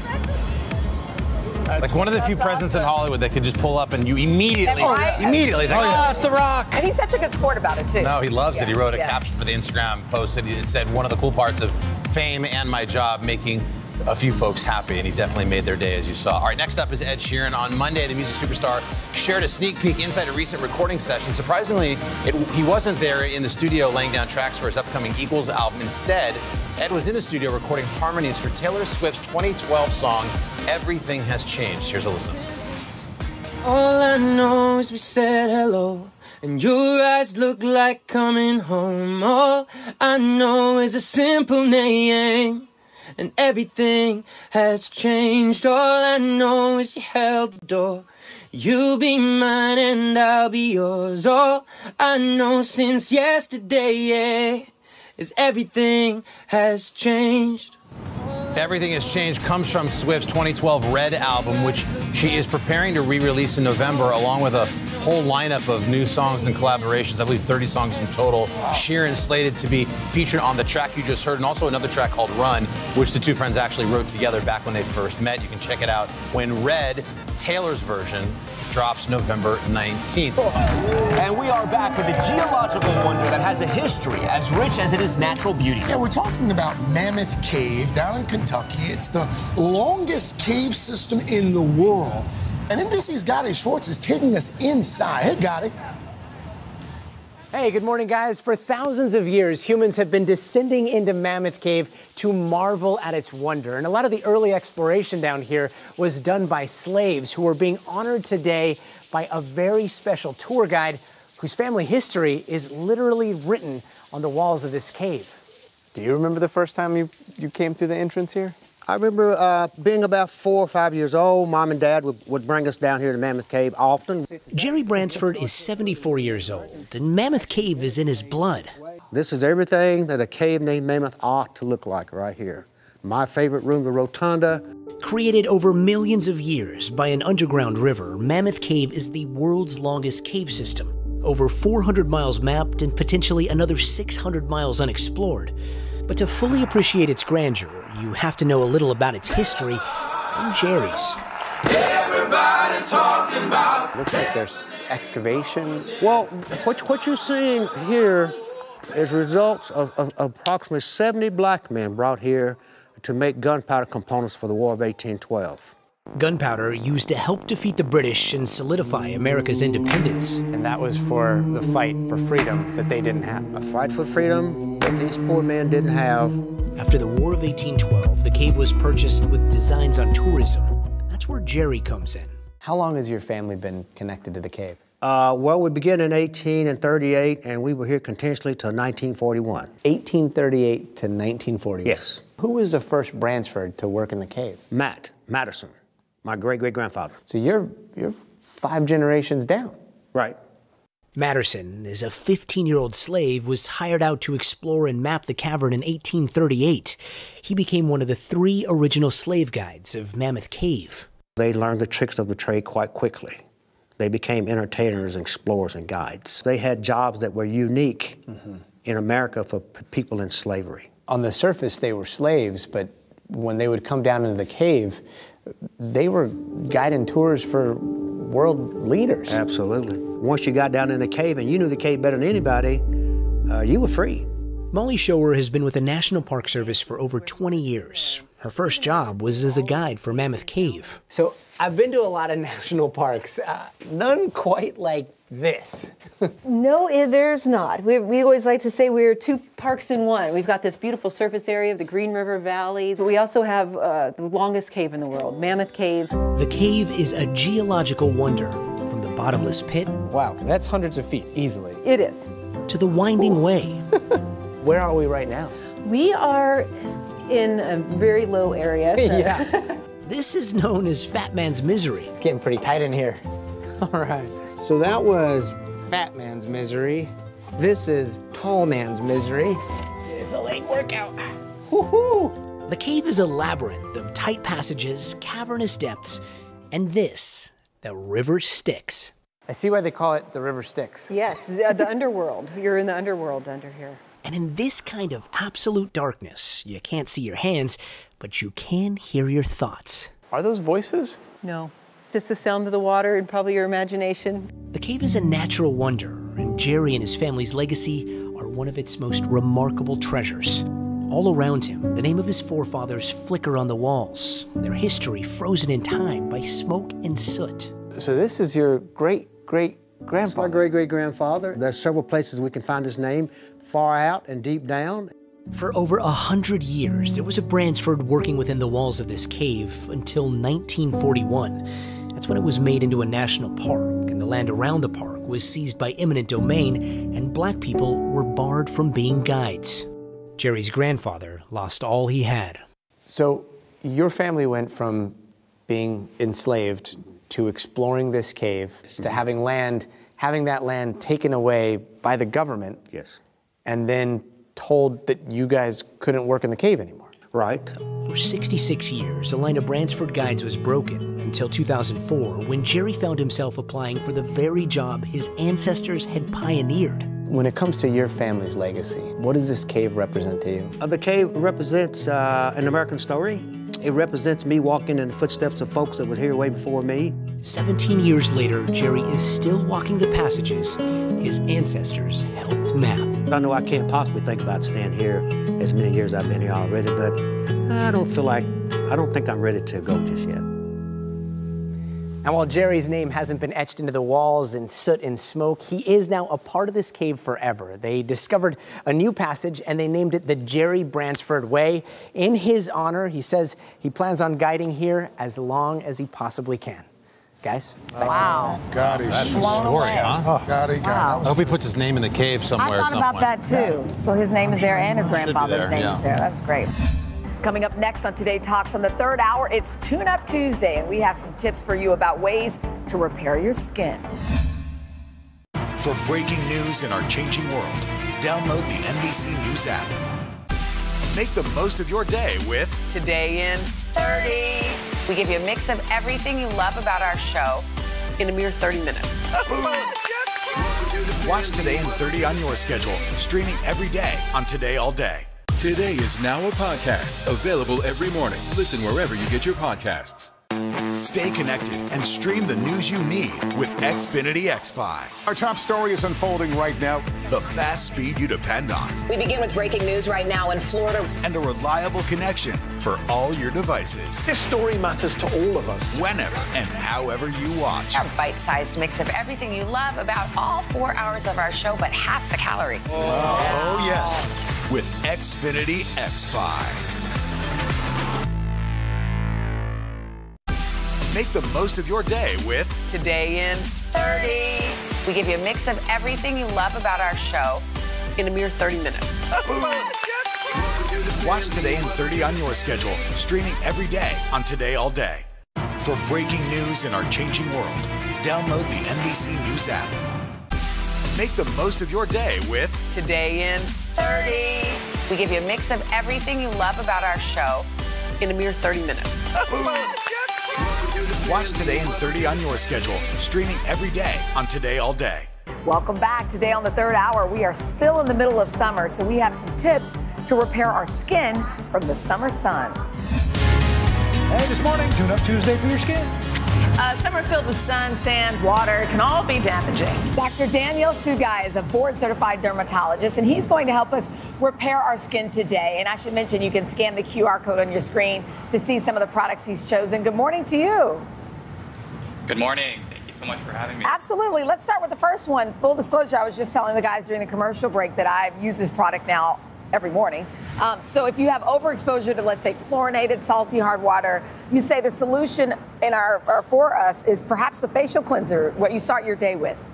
That's like one of the few presents awesome. in Hollywood that could just pull up and you immediately, oh, yeah. immediately, it's like, oh, yeah. it's The Rock. And he's such a good sport about it, too. No, he loves yeah. it. He wrote a yeah. caption for the Instagram post, and it said, one of the cool parts of fame and my job, making a few folks happy, and he definitely made their day, as you saw. All right, next up is Ed Sheeran. On Monday, the music superstar shared a sneak peek inside a recent recording session. Surprisingly, it, he wasn't there in the studio laying down tracks for his upcoming Equals album. Instead, Ed was in the studio recording harmonies for Taylor Swift's twenty twelve song, Everything Has Changed. Here's a listen. All I know is we said hello, and your eyes look like coming home. All I know is a simple name, and everything has changed. All I know is you held the door. You'll be mine and I'll be yours. All I know since yesterday, yeah, is everything has changed. Everything Has Changed comes from Swift's twenty twelve Red album, which she is preparing to re-release in November, along with a whole lineup of new songs and collaborations. I believe thirty songs in total. Sheeran slated to be featured on the track you just heard, and also another track called Run, which the two friends actually wrote together back when they first met. You can check it out when Red, Taylor's version, drops November nineteenth. And we are back with a geological wonder that has a history as rich as it is natural beauty. Yeah, we're talking about Mammoth Cave down in Kentucky. It's the longest cave system in the world. And N B C's Gotti Schwartz is taking us inside. Hey, Gotti. Hey, good morning, guys. For thousands of years, humans have been descending into Mammoth Cave to marvel at its wonder. And a lot of the early exploration down here was done by slaves who are being honored today by a very special tour guide whose family history is literally written on the walls of this cave. Do you remember the first time you, you came through the entrance here? I remember uh, being about four or five years old. Mom and Dad would, would bring us down here to Mammoth Cave often. Jerry Bransford is seventy-four years old, and Mammoth Cave is in his blood. This is everything that a cave named Mammoth ought to look like right here. My favorite room, the Rotunda. Created over millions of years by an underground river, Mammoth Cave is the world's longest cave system. Over four hundred miles mapped and potentially another six hundred miles unexplored. But to fully appreciate its grandeur, you have to know a little about its history and Jerry's. Everybody talking about. Looks like there's excavation. Well, what, what you're seeing here is results of, of, of approximately seventy black men brought here to make gunpowder components for the War of eighteen twelve. Gunpowder used to help defeat the British and solidify America's independence. And that was for the fight for freedom that they didn't have. A fight for freedom that these poor men didn't have. After the War of eighteen twelve, the cave was purchased with designs on tourism. That's where Jerry comes in. How long has your family been connected to the cave? Uh, well, we began in eighteen thirty-eight, and we were here continuously till nineteen forty-one. eighteen thirty-eight to nineteen forty-one? Yes. Who was the first Bransford to work in the cave? Matt Matterson, my great-great-grandfather. So you're, you're five generations down. Right. Matterson, as a fifteen-year-old slave, was hired out to explore and map the cavern in eighteen thirty-eight. He became one of the three original slave guides of Mammoth Cave. They learned the tricks of the trade quite quickly. They became entertainers, explorers, and guides. They had jobs that were unique mm-hmm. in America for people in slavery. On the surface, they were slaves, but when they would come down into the cave, they were guiding tours for world leaders. Absolutely. Once you got down in the cave and you knew the cave better than anybody, uh, you were free. Molly Shower has been with the National Park Service for over twenty years. Her first job was as a guide for Mammoth Cave. So I've been to a lot of national parks, uh, none quite like this. No, there's not. We, we always like to say we're two parks in one. We've got this beautiful surface area of the Green River Valley, but we also have uh, the longest cave in the world, Mammoth Cave. The cave is a geological wonder, from the bottomless pit. Wow, that's hundreds of feet, easily. It is. To the winding Ooh. way. Where are we right now? We are in a very low area. So. Yeah. This is known as Fat Man's Misery. It's getting pretty tight in here. All right. So that was Fat Man's Misery. This is Tall Man's Misery. It's a late workout. Woohoo! The cave is a labyrinth of tight passages, cavernous depths, and this, the River Styx. I see why they call it the River Styx. Yes, the, the underworld. You're in the underworld under here. And in this kind of absolute darkness, you can't see your hands, but you can hear your thoughts. Are those voices? No, just the sound of the water and probably your imagination. The cave is a natural wonder, and Jerry and his family's legacy are one of its most remarkable treasures. All around him, the name of his forefathers flicker on the walls, their history frozen in time by smoke and soot. So this is your great-great-grandfather? That's my great-great-grandfather. There's several places we can find his name, far out and deep down. For over a hundred years, there was a Bransford working within the walls of this cave until nineteen forty-one. That's when it was made into a national park, and the land around the park was seized by eminent domain, and black people were barred from being guides. Jerry's grandfather lost all he had. So your family went from being enslaved to exploring this cave, to having land, having that land taken away by the government. Yes. And then told that you guys couldn't work in the cave anymore. Right. For sixty-six years, a line of Bransford guides was broken until two thousand four, when Jerry found himself applying for the very job his ancestors had pioneered. When it comes to your family's legacy, what does this cave represent to you? Uh, the cave represents uh, an American story. It represents me walking in the footsteps of folks that were here way before me. seventeen years later, Jerry is still walking the passages his ancestors helped map. I know I can't possibly think about staying here as many years I've been here already, but I don't feel like, I don't think I'm ready to go just yet. And while Jerry's name hasn't been etched into the walls in soot and smoke, he is now a part of this cave forever. They discovered a new passage, and they named it the Jerry Bransford Way. In his honor, he says he plans on guiding here as long as he possibly can. Guys? Wow. Gotti. That's a story, huh? Gotti, Gotti. I hope he puts his name in the cave somewhere. I thought about that, too. So his name is there, and his grandfather's name is there. That's great. Coming up next on Today Talks on the third hour, it's Tune Up Tuesday, and we have some tips for you about ways to repair your skin. For breaking news in our changing world, download the N B C News app. Make the most of your day with Today in thirty. We give you a mix of everything you love about our show in a mere thirty minutes. Watch Today in thirty on your schedule, streaming every day on Today All Day. Today is now a podcast, available every morning. Listen wherever you get your podcasts. Stay connected and stream the news you need with Xfinity X five. Our top story is unfolding right now. The fast speed you depend on. We begin with breaking news right now in Florida. And a reliable connection for all your devices. This story matters to all of us. Whenever and however you watch. Our bite-sized mix of everything you love about all four hours of our show, but half the calories. Oh, wow. Yes. With Xfinity X five. Make the most of your day with Today in thirty. We give you a mix of everything you love about our show in a mere thirty minutes. Watch Today in thirty on your schedule, streaming every day on Today All Day. For breaking news in our changing world, download the N B C News app. Make the most of your day with Today in thirty. We give you a mix of everything you love about our show in a mere thirty minutes. Watch Today in thirty on your schedule, streaming every day on Today All Day. Welcome back. Today on the third hour, we are still in the middle of summer, so we have some tips to repair our skin from the summer sun. Hey, this morning, Tune Up Tuesday for your skin. Uh, summer filled with sun, sand, water can all be damaging. Doctor Daniel Sugai is a board-certified dermatologist, and he's going to help us repair our skin today. And I should mention, you can scan the Q R code on your screen to see some of the products he's chosen. Good morning to you. Good morning. Thank you so much for having me. Absolutely. Let's start with the first one. Full disclosure, I was just telling the guys during the commercial break that I've used this product now every morning. Um, so if you have overexposure to, let's say, chlorinated, salty, hard water, you say the solution in our, or for us is perhaps the facial cleanser, what you start your day with.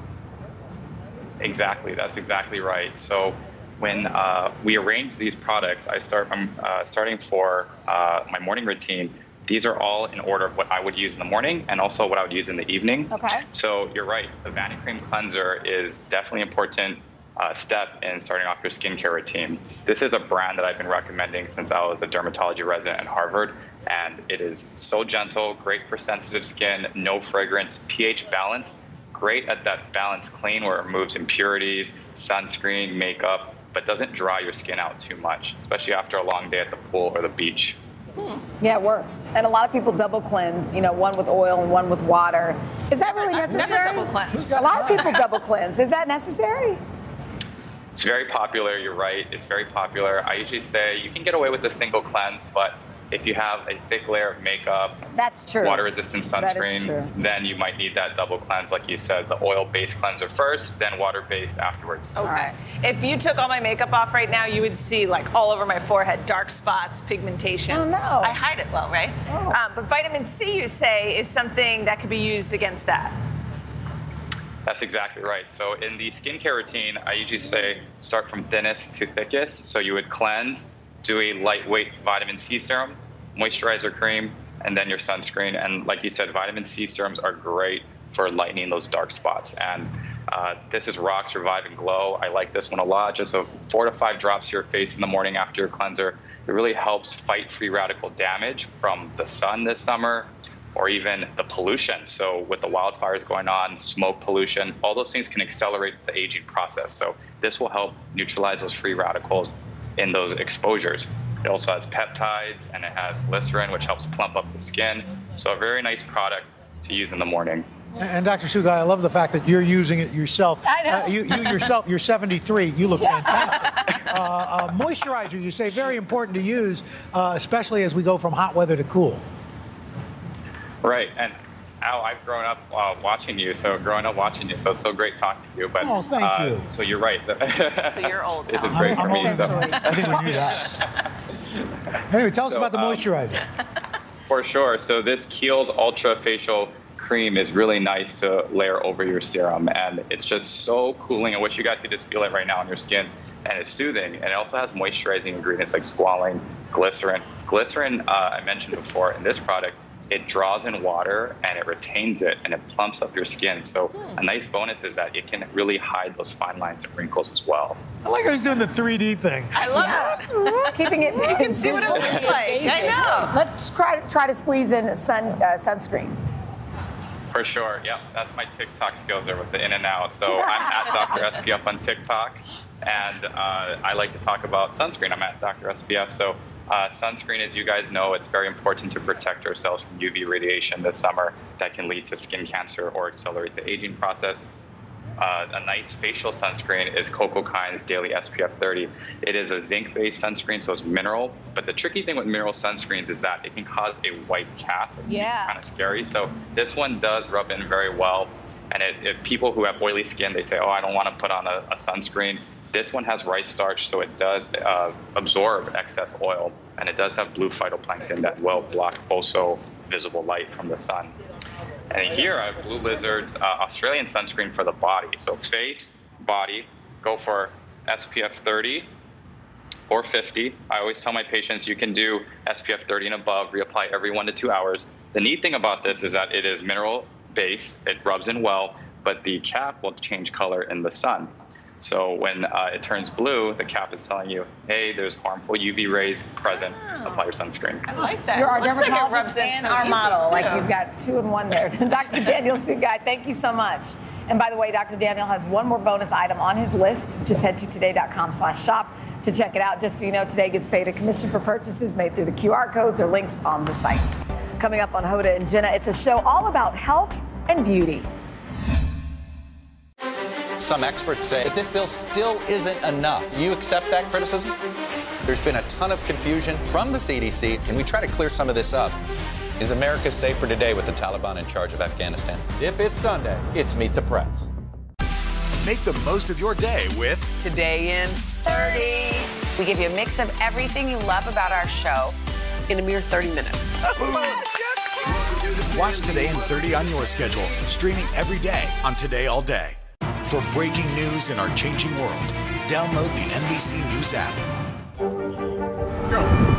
Exactly. That's exactly right. So when uh, we arrange these products, I start, I'm uh, starting for uh, my morning routine. These are all in order of what I would use in the morning and also what I would use in the evening. Okay. So you're right. The Vanity Cream Cleanser is definitely important. Uh, step in starting off your skincare routine. This is a brand that I've been recommending since I was a dermatology resident at Harvard, and it is so gentle, great for sensitive skin, no fragrance, pH balanced, great at that balanced clean where it removes impurities, sunscreen, makeup, but doesn't dry your skin out too much, especially after a long day at the pool or the beach. Hmm. Yeah, it works. And a lot of people double cleanse, you know, one with oil and one with water. Is that really I've necessary? Never double cleanse. A lot of people double cleanse. Is that necessary? It's very popular, you're right, it's very popular. I usually say you can get away with a single cleanse, but if you have a thick layer of makeup, that's true, water-resistant sunscreen, then you might need that double cleanse, like you said, the oil-based cleanser first, then water-based afterwards. Okay. Right. If you took all my makeup off right now, you would see like all over my forehead, dark spots, pigmentation. Oh, no. I hide it well, right? Oh. Um, but vitamin C, you say, is something that could be used against that. That's exactly right. So in the skincare routine, I usually say start from thinnest to thickest. So you would cleanse, do a lightweight vitamin C serum, moisturizer cream, and then your sunscreen. And like you said, vitamin C serums are great for lightening those dark spots. And uh, this is Rock's Revive and Glow. I like this one a lot. Just so four to five drops to your face in the morning after your cleanser. It really helps fight free radical damage from the sun this summer, or even the pollution. So with the wildfires going on, smoke pollution, all those things can accelerate the aging process. So this will help neutralize those free radicals in those exposures. It also has peptides and it has glycerin, which helps plump up the skin. So a very nice product to use in the morning. And Doctor Sugai, I love the fact that you're using it yourself. I know. Uh, you, you yourself, you're seventy-three. You look yeah. fantastic. Uh, uh, moisturizer, you say, very important to use, uh, especially as we go from hot weather to cool. Right, and Al, I've grown up uh, watching you, so growing up watching you, so it's so great talking to you. But, oh, thank uh, you. So you're right. So you're old. This is I'm, great I'm for old, me. So. I think we knew that. Anyway, tell so, us about the moisturizer. Um, for sure. So this Kiehl's Ultra Facial Cream is really nice to layer over your serum, and it's just so cooling. I wish you guys could just feel it right now on your skin, and it's soothing, and it also has moisturizing ingredients like squalane, glycerin. Glycerin, uh, I mentioned before in this product, it draws in water and it retains it and it plumps up your skin. So hmm. a nice bonus is that it can really hide those fine lines and wrinkles as well. I like how he's doing the three D thing. I love yeah. it. Keeping it. You can see what it looks like. I know. Let's try to try to squeeze in sun uh, sunscreen. For sure. Yeah, that's my TikTok skills there with the in and out. So I'm at Doctor S P F on TikTok, and uh, I like to talk about sunscreen. I'm at Doctor S P F. So. Uh, sunscreen, as you guys know, it's very important to protect ourselves from U V radiation this summer that can lead to skin cancer or accelerate the aging process. Uh, a nice facial sunscreen is Cocokine's Daily S P F thirty. It is a zinc-based sunscreen, so it's mineral. But the tricky thing with mineral sunscreens is that it can cause a white cast. It's yeah. kind of scary. So this one does rub in very well. And it, if people who have oily skin, they say, oh, I don't want to put on a, a sunscreen. This one has rice starch, so it does uh, absorb excess oil, and it does have blue phytoplankton that will block also visible light from the sun. And here I have Blue Lizard's uh, Australian sunscreen for the body. So face, body, go for S P F thirty or fifty. I always tell my patients you can do S P F thirty and above, reapply every one to two hours. The neat thing about this is that it is mineral based, it rubs in well, but the cap will change color in the sun. So when uh, it turns blue, the cap is telling you, hey, there's harmful U V rays present. Wow. Apply your sunscreen. I like that. You're our dermatologist like rubs in and our model. Too. Like he's got two and one there. Doctor Daniel Sugai, thank you so much. And by the way, Doctor Daniel has one more bonus item on his list. Just head to today dot com slash shop to check it out. Just so you know, Today gets paid a commission for purchases made through the Q R codes or links on the site. Coming up on Hoda and Jenna, it's a show all about health and beauty. Some experts say that this bill still isn't enough. Do you accept that criticism? There's been a ton of confusion from the C D C. Can we try to clear some of this up? Is America safer today with the Taliban in charge of Afghanistan? If it's Sunday, it's Meet the Press. Make the most of your day with Today in thirty. We give you a mix of everything you love about our show in a mere thirty minutes. Watch Today in thirty on your schedule, streaming every day on Today All Day. For breaking news in our changing world, download the N B C News app. Let's go.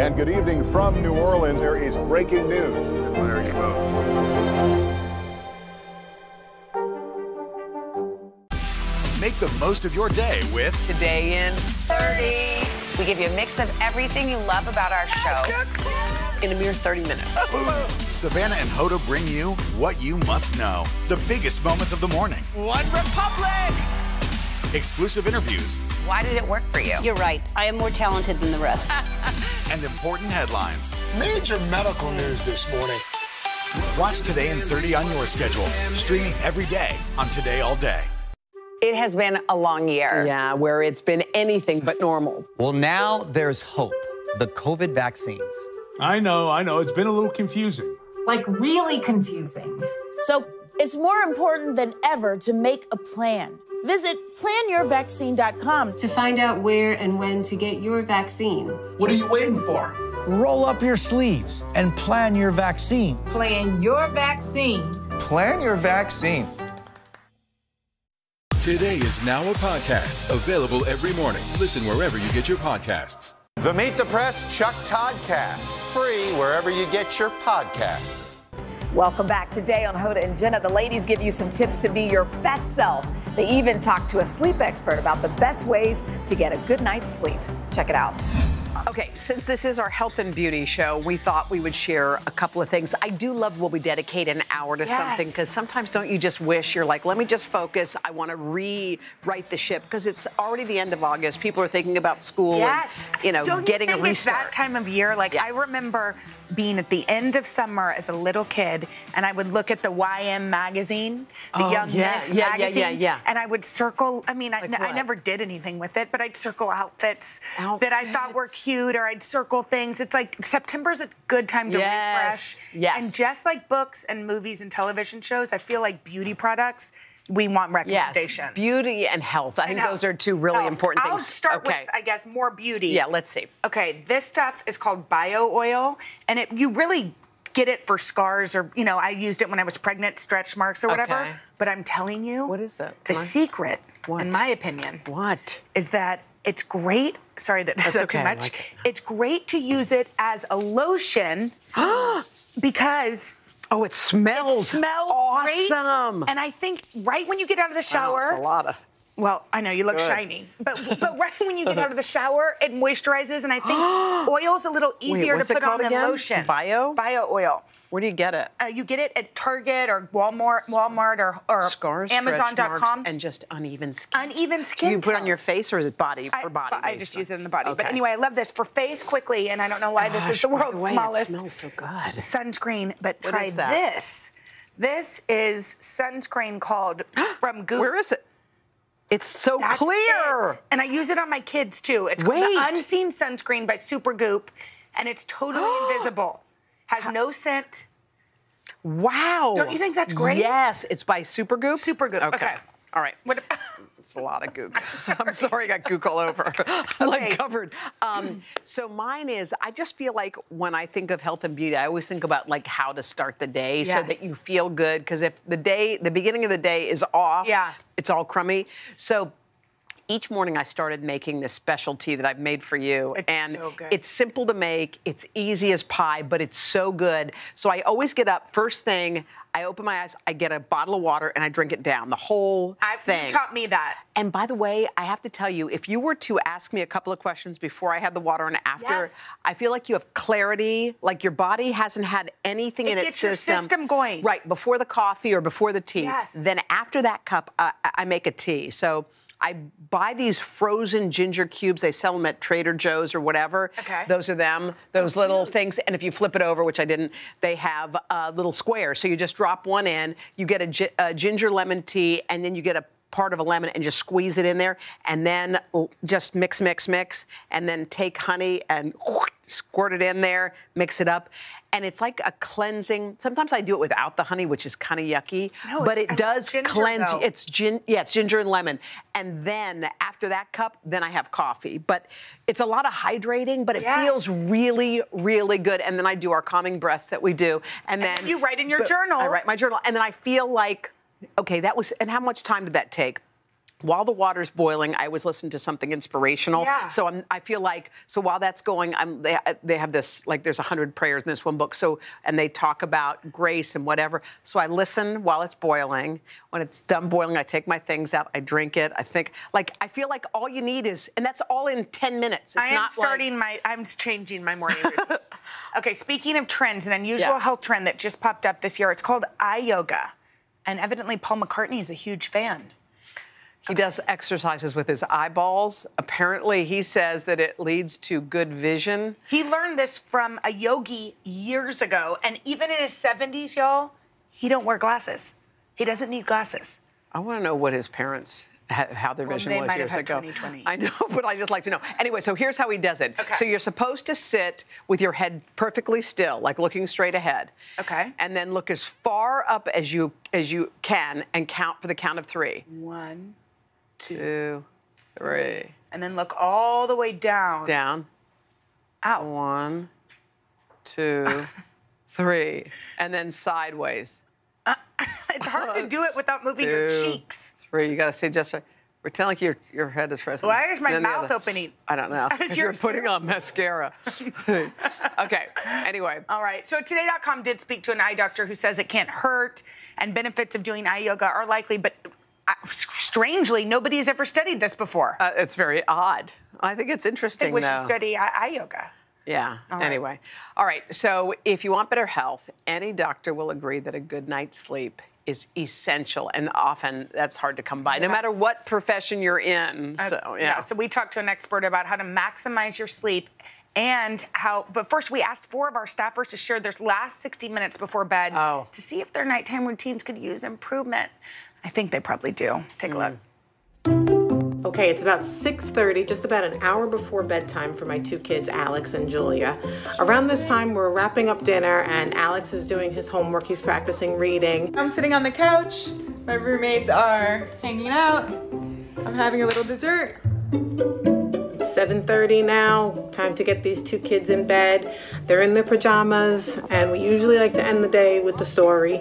And good evening from New Orleans. There is breaking news. Make the most of your day with Today in thirty. We give you a mix of everything you love about our show in a mere thirty minutes. Savannah and Hoda bring you what you must know. The biggest moments of the morning. One Republic! Exclusive interviews. Why did it work for you? You're right. I am more talented than the rest. And important headlines. Major medical news this morning. Watch Today in thirty on your schedule. Streaming every day on Today All Day. It has been a long year. Yeah, where it's been anything but normal. Well, now there's hope. The COVID vaccines. I know, I know. It's been a little confusing. Like, really confusing. So, it's more important than ever to make a plan. Visit plan your vaccine dot com to find out where and when to get your vaccine. What are you waiting for? Roll up your sleeves and plan your vaccine. Plan your vaccine. Plan your vaccine. Today is now a podcast. Available every morning. Listen wherever you get your podcasts. The Meet the Press Chuck Toddcast, free wherever you get your podcasts. Welcome back. Today on Hoda and Jenna, the ladies give you some tips to be your best self. They even talk to a sleep expert about the best ways to get a good night's sleep. Check it out. Okay, since this is our health and beauty show, we thought we would share a couple of things. I do love when we dedicate an hour to yes. something, because sometimes don't you just wish, you're like, let me just focus. I want to rewrite the ship, because it's already the end of August. People are thinking about school yes. and, you know, don't getting you think a restart. It's that time of year. Like, yeah. I remember being at the end of summer as a little kid, and I would look at the Y M magazine, the oh, Young yeah, Miss yeah, magazine, yeah, yeah, yeah. and I would circle, I mean, like I, I never did anything with it, but I'd circle outfits, outfits that I thought were cute, or I'd circle things. It's like, September's a good time to yes, refresh. Yes. And just like books and movies and television shows, I feel like beauty products, we want recommendations. Yes, beauty and health. I and think health. those are two really health. important I'll things. I'll start okay. with, I guess, more beauty. Yeah, let's see. Okay, this stuff is called bio oil, and it you really get it for scars, or, you know, I used it when I was pregnant, stretch marks or whatever. Okay. But I'm telling you. What is it? Can the I? secret, what? in my opinion. What? Is that it's great. Sorry that that's, that's okay, too much. Like it. It's great to use it as a lotion because... Oh, it smells. It smells awesome. Great. And I think right when you get out of the shower. Oh, it's a lot of. Well, I know you look good. shiny, but but right when you get out of the shower, it moisturizes, and I think oil's a little easier Wait, to put on than lotion. Bio? Bio oil. Where do you get it? Uh, you get it at Target or Walmart, Walmart or, or Amazon dot com. And just uneven skin. Uneven skin. You put it on your face, or is it body I, for body? I just use it in the body. Okay. But anyway, I love this for face quickly, and I don't know why Gosh, this is the world's the way, smallest it smells so good. sunscreen. But try what is that? this. This is sunscreen called from Goop. Where is it? It's so That's clear. It. And I use it on my kids too. It's Wait. called the Unseen Sunscreen by Super Goop, and it's totally invisible. Has How? no scent. Wow. Don't you think that's great? Yes, it's by Super Goop? Super Goop. Okay. okay. All right. What, It's a lot of gook. I'm sorry, I got gook all over. I'm okay. like covered. Um, so mine is, I just feel like when I think of health and beauty, I always think about like how to start the day yes. so that you feel good. Because if the day, the beginning of the day is off, yeah. it's all crummy. So each morning I started making this specialty that I've made for you. It's and so good. It's simple to make, it's easy as pie, but it's so good. So I always get up first thing, I open my eyes, I get a bottle of water, and I drink it down, the whole I've, thing. You taught me that. And by the way, I have to tell you, if you were to ask me a couple of questions before I had the water and after, yes. I feel like you have clarity, like your body hasn't had anything it in its system. It gets your system going. Right, before the coffee or before the tea. Yes. Then after that cup, uh, I make a tea. So I buy these frozen ginger cubes. They sell them at Trader Joe's or whatever. Okay. Those are them, those little things. And if you flip it over, which I didn't, they have uh, little squares. So you just drop one in, you get a, gi a ginger lemon tea, and then you get a part of a lemon and just squeeze it in there. And then just mix, mix, mix. And then take honey and whoosh, squirt it in there, mix it up. And it's like a cleansing. Sometimes I do it without the honey, which is kind of yucky. No, but it I does ginger, cleanse. Though. It's gin, yeah, it's ginger and lemon. And then after that cup, then I have coffee. But it's a lot of hydrating, but it yes. feels really, really good. And then I do our calming breaths that we do. And, and then you write in your journal. I write my journal. And then I feel like, okay, that was, and how much time did that take? While the water's boiling, I always listen to something inspirational. Yeah. So I'm, I feel like, so while that's going, I'm, they, they have this, like there's a hundred prayers in this one book. So, and they talk about grace and whatever. So I listen while it's boiling. When it's done boiling, I take my things out, I drink it. I think, like, I feel like all you need is, and that's all in ten minutes. It's I am not starting like, my, I'm changing my morning routine. Okay, speaking of trends, an unusual yeah. health trend that just popped up this year, it's called eye yoga. And evidently, Paul McCartney is a huge fan. He okay. does exercises with his eyeballs. Apparently, he says that it leads to good vision. He learned this from a yogi years ago. And even in his seventies, y'all, he don't wear glasses. He doesn't need glasses. I want to know what his parents, how their well, vision was years ago. I know, but I just like to know. Anyway, so here's how he does it. Okay. So you're supposed to sit with your head perfectly still, like looking straight ahead. Okay. And then look as far up as you as you can and count for the count of three. One, two, two three. three. And then look all the way down. Down. Out. One, two, three. And then sideways. Uh, it's hard to do it without moving two. your cheeks. You gotta say just right. Pretend like your your head is resting. Why is my mouth other, opening? I don't know. You're putting on mascara. Okay. Anyway. All right. So today dot com did speak to an eye doctor who says it can't hurt, and benefits of doing eye yoga are likely, but I, strangely, nobody's ever studied this before. Uh, it's very odd. I think it's interesting. I think we though. should study eye, eye yoga. Yeah, All anyway. Right. All right, so if you want better health, any doctor will agree that a good night's sleep is essential, and often that's hard to come by, yes. no matter what profession you're in, uh, so, yeah. yeah. So we talked to an expert about how to maximize your sleep and how, but first we asked four of our staffers to share their last sixty minutes before bed oh. to see if their nighttime routines could use improvement. I think they probably do. Take mm. a look. Okay, it's about six thirty, just about an hour before bedtime for my two kids, Alex and Julia. Around this time, we're wrapping up dinner and Alex is doing his homework. He's practicing reading. I'm sitting on the couch. My roommates are hanging out. I'm having a little dessert. It's seven thirty now, time to get these two kids in bed. They're in their pajamas and we usually like to end the day with the story.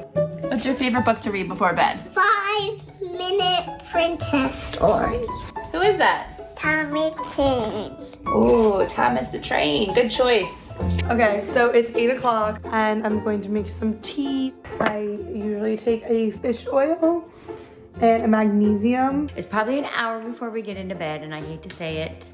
What's your favorite book to read before bed? Five Minute Princess Story. Who is that? Thomas the Train. Ooh, Thomas the Train. Good choice. Okay, so it's eight o'clock and I'm going to make some tea. I usually take a fish oil and a magnesium. It's probably an hour before we get into bed and I hate to say it.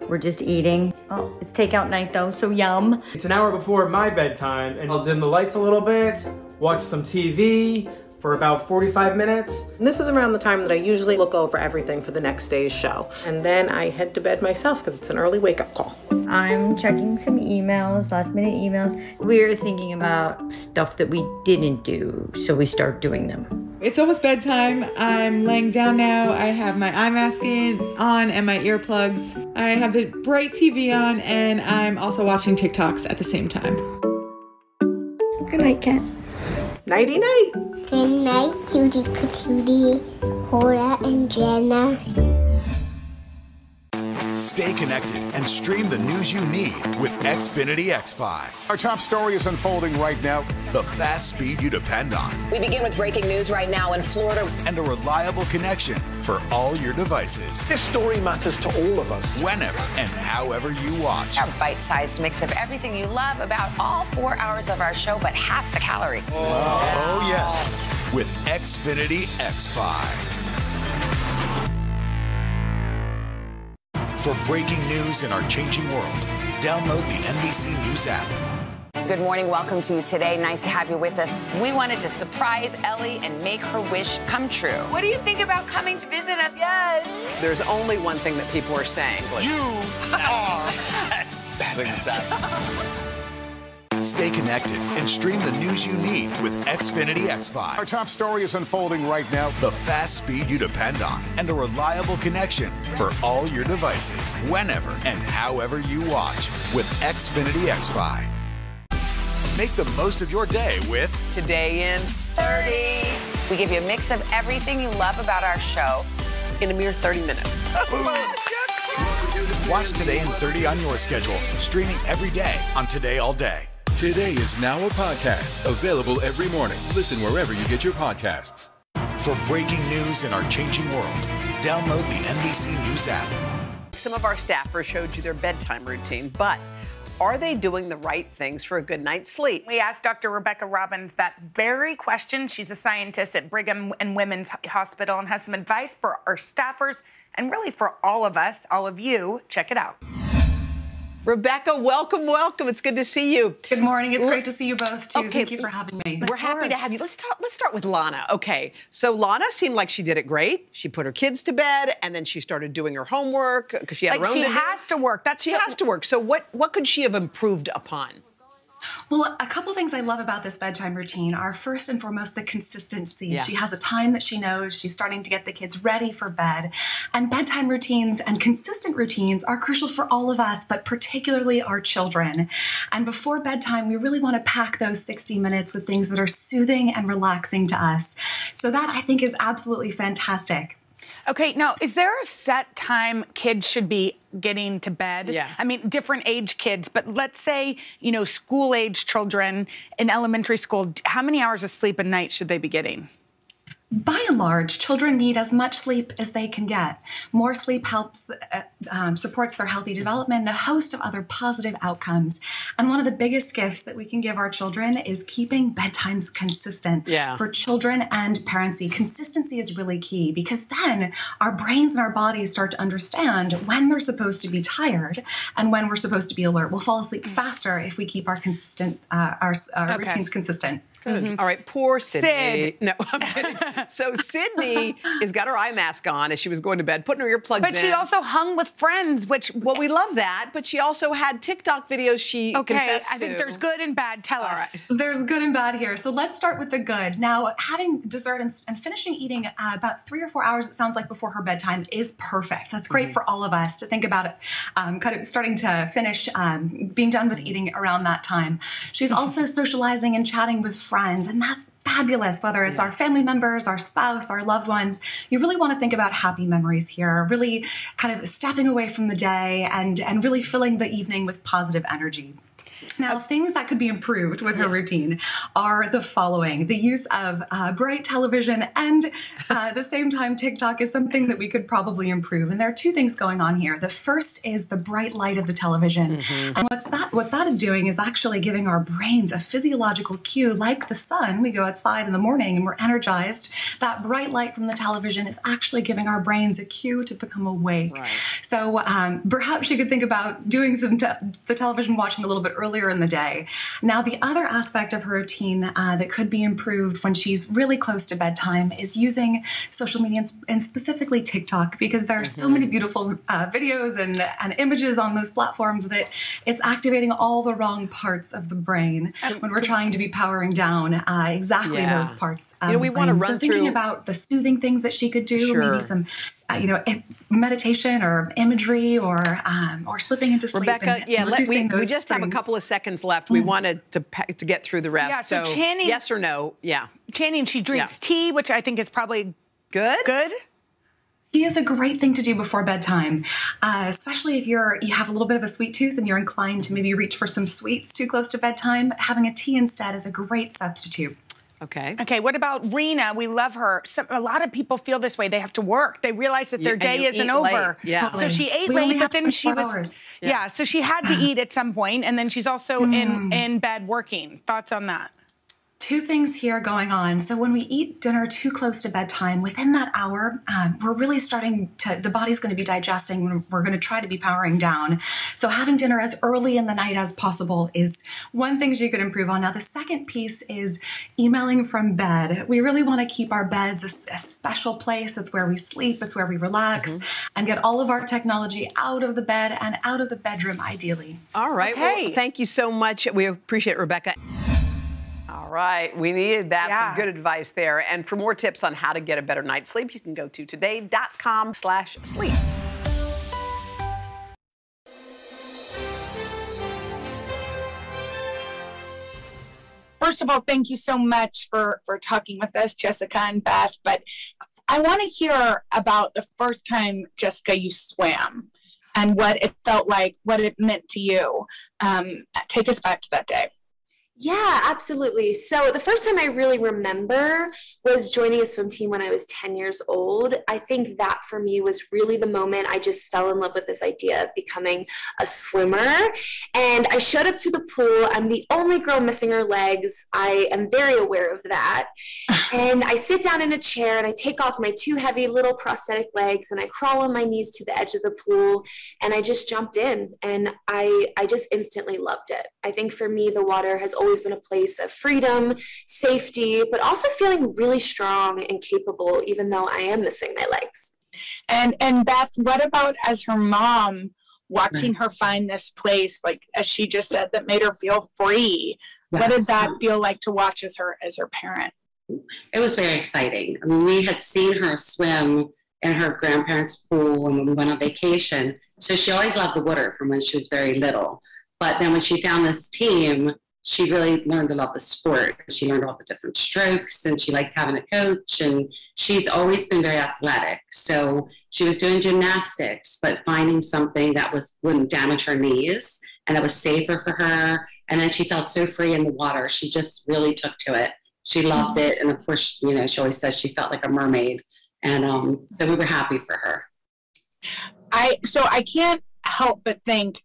We're just eating. Oh, it's takeout night though, so yum. It's an hour before my bedtime and I'll dim the lights a little bit, watch some T V, for about forty-five minutes. And this is around the time that I usually look over everything for the next day's show. And then I head to bed myself because it's an early wake-up call. I'm checking some emails, last-minute emails. We're thinking about stuff that we didn't do, so we start doing them. It's almost bedtime. I'm laying down now. I have my eye mask in, on and my earplugs. I have the bright T V on, and I'm also watching TikToks at the same time. Good night, Kat. Nighty night. Good night, cutie patootie, Hola, and Jenna. Stay connected and stream the news you need with Xfinity X five. Our top story is unfolding right now. The fast speed you depend on. We begin with breaking news right now in Florida. And a reliable connection for all your devices. This story matters to all of us. Whenever and however you watch. A bite-sized mix of everything you love about all four hours of our show, but half the calories. Oh, wow. Oh yes. With Xfinity X five. For breaking news in our changing world, download the N B C News app. Good morning. Welcome to Today. Nice to have you with us. We wanted to surprise Ellie and make her wish come true. What do you think about coming to visit us? Yes. There's only one thing that people are saying. Like, you are having sex. Stay connected and stream the news you need with Xfinity X five. Our top story is unfolding right now. The fast speed you depend on and a reliable connection for all your devices, whenever and however you watch with Xfinity X five. Make the most of your day with Today in thirty. We give you a mix of everything you love about our show in a mere thirty minutes. Watch Today in thirty on your schedule, streaming every day on Today All Day. Today is now a podcast, available every morning. Listen wherever you get your podcasts. For breaking news in our changing world, download the N B C News app. Some of our staffers showed you their bedtime routine, but are they doing the right things for a good night's sleep? We asked Doctor Rebecca Robbins that very question. She's a scientist at Brigham and Women's Hospital and has some advice for our staffers and really for all of us, all of you. Check it out. Rebecca, welcome, welcome. It's good to see you. Good morning. It's L great to see you both, too. Okay. Thank you for having me. We're happy to have you. Let's talk, let's start with Lana. Okay, so Lana seemed like she did it great. She put her kids to bed, and then she started doing her homework because she had like her own. She to has do. to work. That's she so has to work. So what, what could she have improved upon? Well, a couple things I love about this bedtime routine are, first and foremost, the consistency. Yeah. She has a time that she knows. She's starting to get the kids ready for bed. And bedtime routines and consistent routines are crucial for all of us, but particularly our children. And before bedtime, we really want to pack those sixty minutes with things that are soothing and relaxing to us. So that, I think, is absolutely fantastic. Okay, now, is there a set time kids should be getting to bed? Yeah. I mean, different age kids, but let's say, you know, school-age children in elementary school, how many hours of sleep a night should they be getting? By and large, children need as much sleep as they can get. More sleep helps, uh, um, supports their healthy development and a host of other positive outcomes. And one of the biggest gifts that we can give our children is keeping bedtimes consistent. Yeah. For children and parents, consistency is really key because then our brains and our bodies start to understand when they're supposed to be tired and when we're supposed to be alert. We'll fall asleep faster if we keep our consistent uh, our, our okay. routines consistent. Mm-hmm. All right, poor Sydney. Sid. No, I'm kidding. So Sydney has got her eye mask on as she was going to bed, putting her earplugs but in. But she also hung with friends, which... Well, we love that, but she also had TikTok videos she okay, confessed I to. think there's good and bad. Tell All us. Right. There's good and bad here. So let's start with the good. Now, having dessert and, and finishing eating uh, about three or four hours, it sounds like, before her bedtime is perfect. That's great mm-hmm. for all of us to think about it, um, kind of starting to finish, um, being done with eating around that time. She's mm-hmm. also socializing and chatting with friends. Friends, and that's fabulous, whether it's yeah. our family members, our spouse, our loved ones. You really want to think about happy memories here, really kind of stepping away from the day and, and really filling the evening with positive energy. Now, things that could be improved with her yeah. routine are the following. The use of uh, bright television and uh, at the same time TikTok is something that we could probably improve. And there are two things going on here. The first is the bright light of the television. Mm-hmm. And what's that, what that is doing is actually giving our brains a physiological cue. Like the sun, we go outside in the morning and we're energized. That bright light from the television is actually giving our brains a cue to become awake. Right. So um, perhaps you could think about doing some te the television watching a little bit earlier in the day. Now, the other aspect of her routine uh, that could be improved when she's really close to bedtime is using social media and, sp and specifically TikTok, because there are mm-hmm. so many beautiful uh, videos and, and images on those platforms that it's activating all the wrong parts of the brain when we're trying to be powering down uh, exactly yeah. those parts. Of you know, we want to run so through... thinking about the soothing things that she could do, sure. maybe some uh, you know, meditation or imagery or um, or slipping into sleep. Rebecca, and yeah, let, we, we just springs. have a couple of seconds left. We mm. wanted to to get through the rest. Yeah, so, so Channing, yes or no? Yeah, Channing, she drinks yeah. tea, which I think is probably good. Good. Tea is a great thing to do before bedtime, uh, especially if you're you have a little bit of a sweet tooth and you're inclined to maybe reach for some sweets too close to bedtime. Having a tea instead is a great substitute. Okay. Okay, what about Rena? We love her. Some, a lot of people feel this way. They have to work. They realize that their yeah, day isn't over. Late. Yeah. So she ate we late, but then she hours. was... Yeah. yeah, so she had to eat at some point, and then she's also mm. in, in bed working. Thoughts on that? Two things here going on. So when we eat dinner too close to bedtime, within that hour, um, we're really starting to, the body's going to be digesting. We're going to try to be powering down. So having dinner as early in the night as possible is one thing you could improve on. Now, the second piece is emailing from bed. We really want to keep our beds a, a special place. It's where we sleep. It's where we relax mm-hmm. and get all of our technology out of the bed and out of the bedroom, ideally. All right. Okay. Well, thank you so much. We appreciate it, Rebecca. All right. We needed that. Yeah. Some good advice there. And for more tips on how to get a better night's sleep, you can go to today.com slash sleep. First of all, thank you so much for, for talking with us, Jessica and Beth. But I want to hear about the first time, Jessica, you swam and what it felt like, what it meant to you. Um, take us back to that day. Yeah, absolutely. So the first time I really remember was joining a swim team when I was ten years old. I think that for me was really the moment I just fell in love with this idea of becoming a swimmer. And I showed up to the pool. I'm the only girl missing her legs. I am very aware of that. And I sit down in a chair and I take off my two heavy little prosthetic legs and I crawl on my knees to the edge of the pool and I just jumped in and I, I just instantly loved it. I think for me, the water has always always been a place of freedom, safety, but also feeling really strong and capable, even though I am missing my legs. And and Beth, what about as her mom, watching her find this place, like as she just said, that made her feel free? Yes. What did that feel like to watch as her as her parent? It was very exciting. I mean, we had seen her swim in her grandparents' pool when we went on vacation. So she always loved the water from when she was very little. But then when she found this team, she really learned a lot of the sport. She learned all the different strokes and she liked having a coach, and she's always been very athletic. So she was doing gymnastics, but finding something that was, wouldn't damage her knees and that was safer for her. And then she felt so free in the water. She just really took to it. She loved it. And of course, you know, she always says she felt like a mermaid. And um, so we were happy for her. I, so I can't help but think,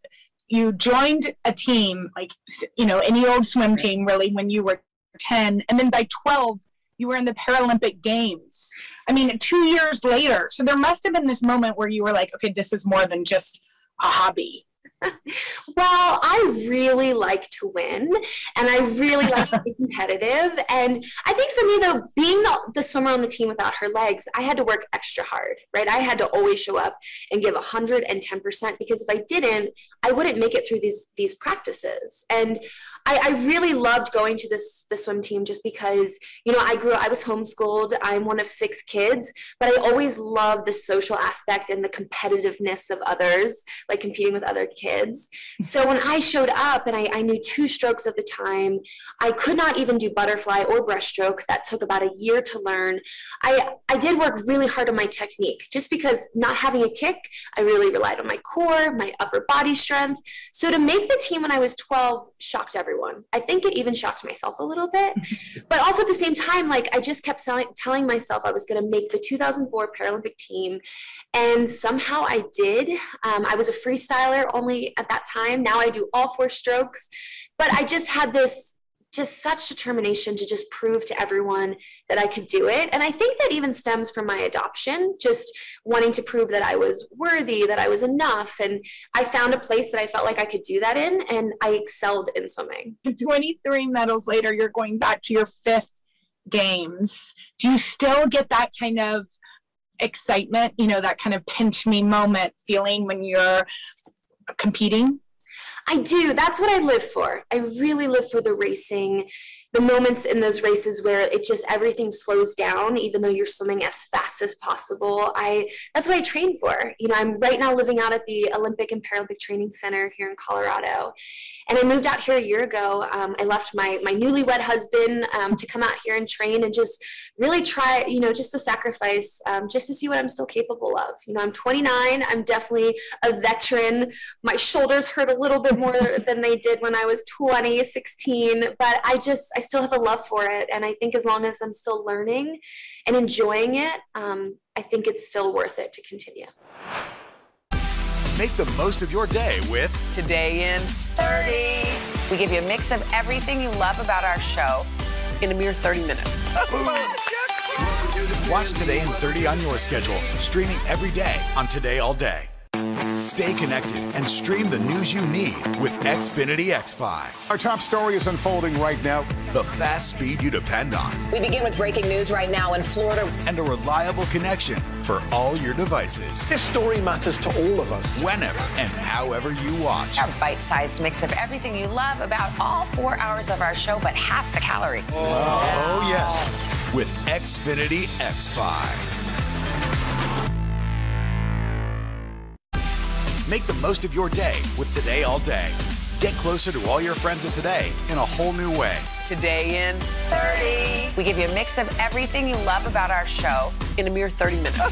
you joined a team, like, you know, any old swim team, really, when you were ten. And then by twelve, you were in the Paralympic Games. I mean, two years later. So there must have been this moment where you were like, okay, this is more than just a hobby. Well, I really like to win, and I really like to be competitive. And I think for me, though, being the, the swimmer on the team without her legs, I had to work extra hard, right? I had to always show up and give one hundred ten percent, because if I didn't, I wouldn't make it through these these practices. And I, I really loved going to this the swim team just because, you know, I grew up, I was homeschooled. I'm one of six kids, but I always loved the social aspect and the competitiveness of others, like competing with other kids. Kids. So when I showed up and I, I knew two strokes at the time, I could not even do butterfly or breaststroke. That took about a year to learn. I, I did work really hard on my technique just because not having a kick, I really relied on my core, my upper body strength. So to make the team when I was twelve shocked everyone. I think it even shocked myself a little bit. But also at the same time, like I just kept selling, telling myself I was going to make the two thousand four Paralympic team. And somehow I did. Um, I was a freestyler only at that time. Now I do all four strokes, but I just had this, just such determination to just prove to everyone that I could do it. And I think that even stems from my adoption, just wanting to prove that I was worthy, that I was enough. And I found a place that I felt like I could do that in, and I excelled in swimming. twenty-three medals later, you're going back to your fifth games. Do you still get that kind of excitement, you know, that kind of pinch me moment feeling when you're competing? I do. That's what I live for. I really live for the racing, the moments in those races where it just, everything slows down, even though you're swimming as fast as possible. I, that's what I train for. You know, I'm right now living out at the Olympic and Paralympic Training Center here in Colorado. And I moved out here a year ago. Um, I left my, my newlywed husband um, to come out here and train and just really try, you know, just to sacrifice, um, just to see what I'm still capable of. You know, I'm twenty-nine. I'm definitely a veteran. My shoulders hurt a little bit more than they did when I was twenty, sixteen, but I just, I still have a love for it. And I think as long as I'm still learning and enjoying it, um, I think it's still worth it to continue. Make the most of your day with Today in thirty. We give you a mix of everything you love about our show in a mere thirty minutes. Watch Today in thirty on your schedule, streaming every day on Today All Day. Stay connected and stream the news you need with Xfinity X five. Our top story is unfolding right now. The fast speed you depend on. We begin with breaking news right now in Florida. And a reliable connection for all your devices. This story matters to all of us. Whenever and however you watch. Our bite-sized mix of everything you love about all four hours of our show, but half the calories. Oh, wow. Yes. With Xfinity X five. Make the most of your day with Today All Day. Get closer to all your friends at Today in a whole new way. Today in thirty. We give you a mix of everything you love about our show in a mere thirty minutes.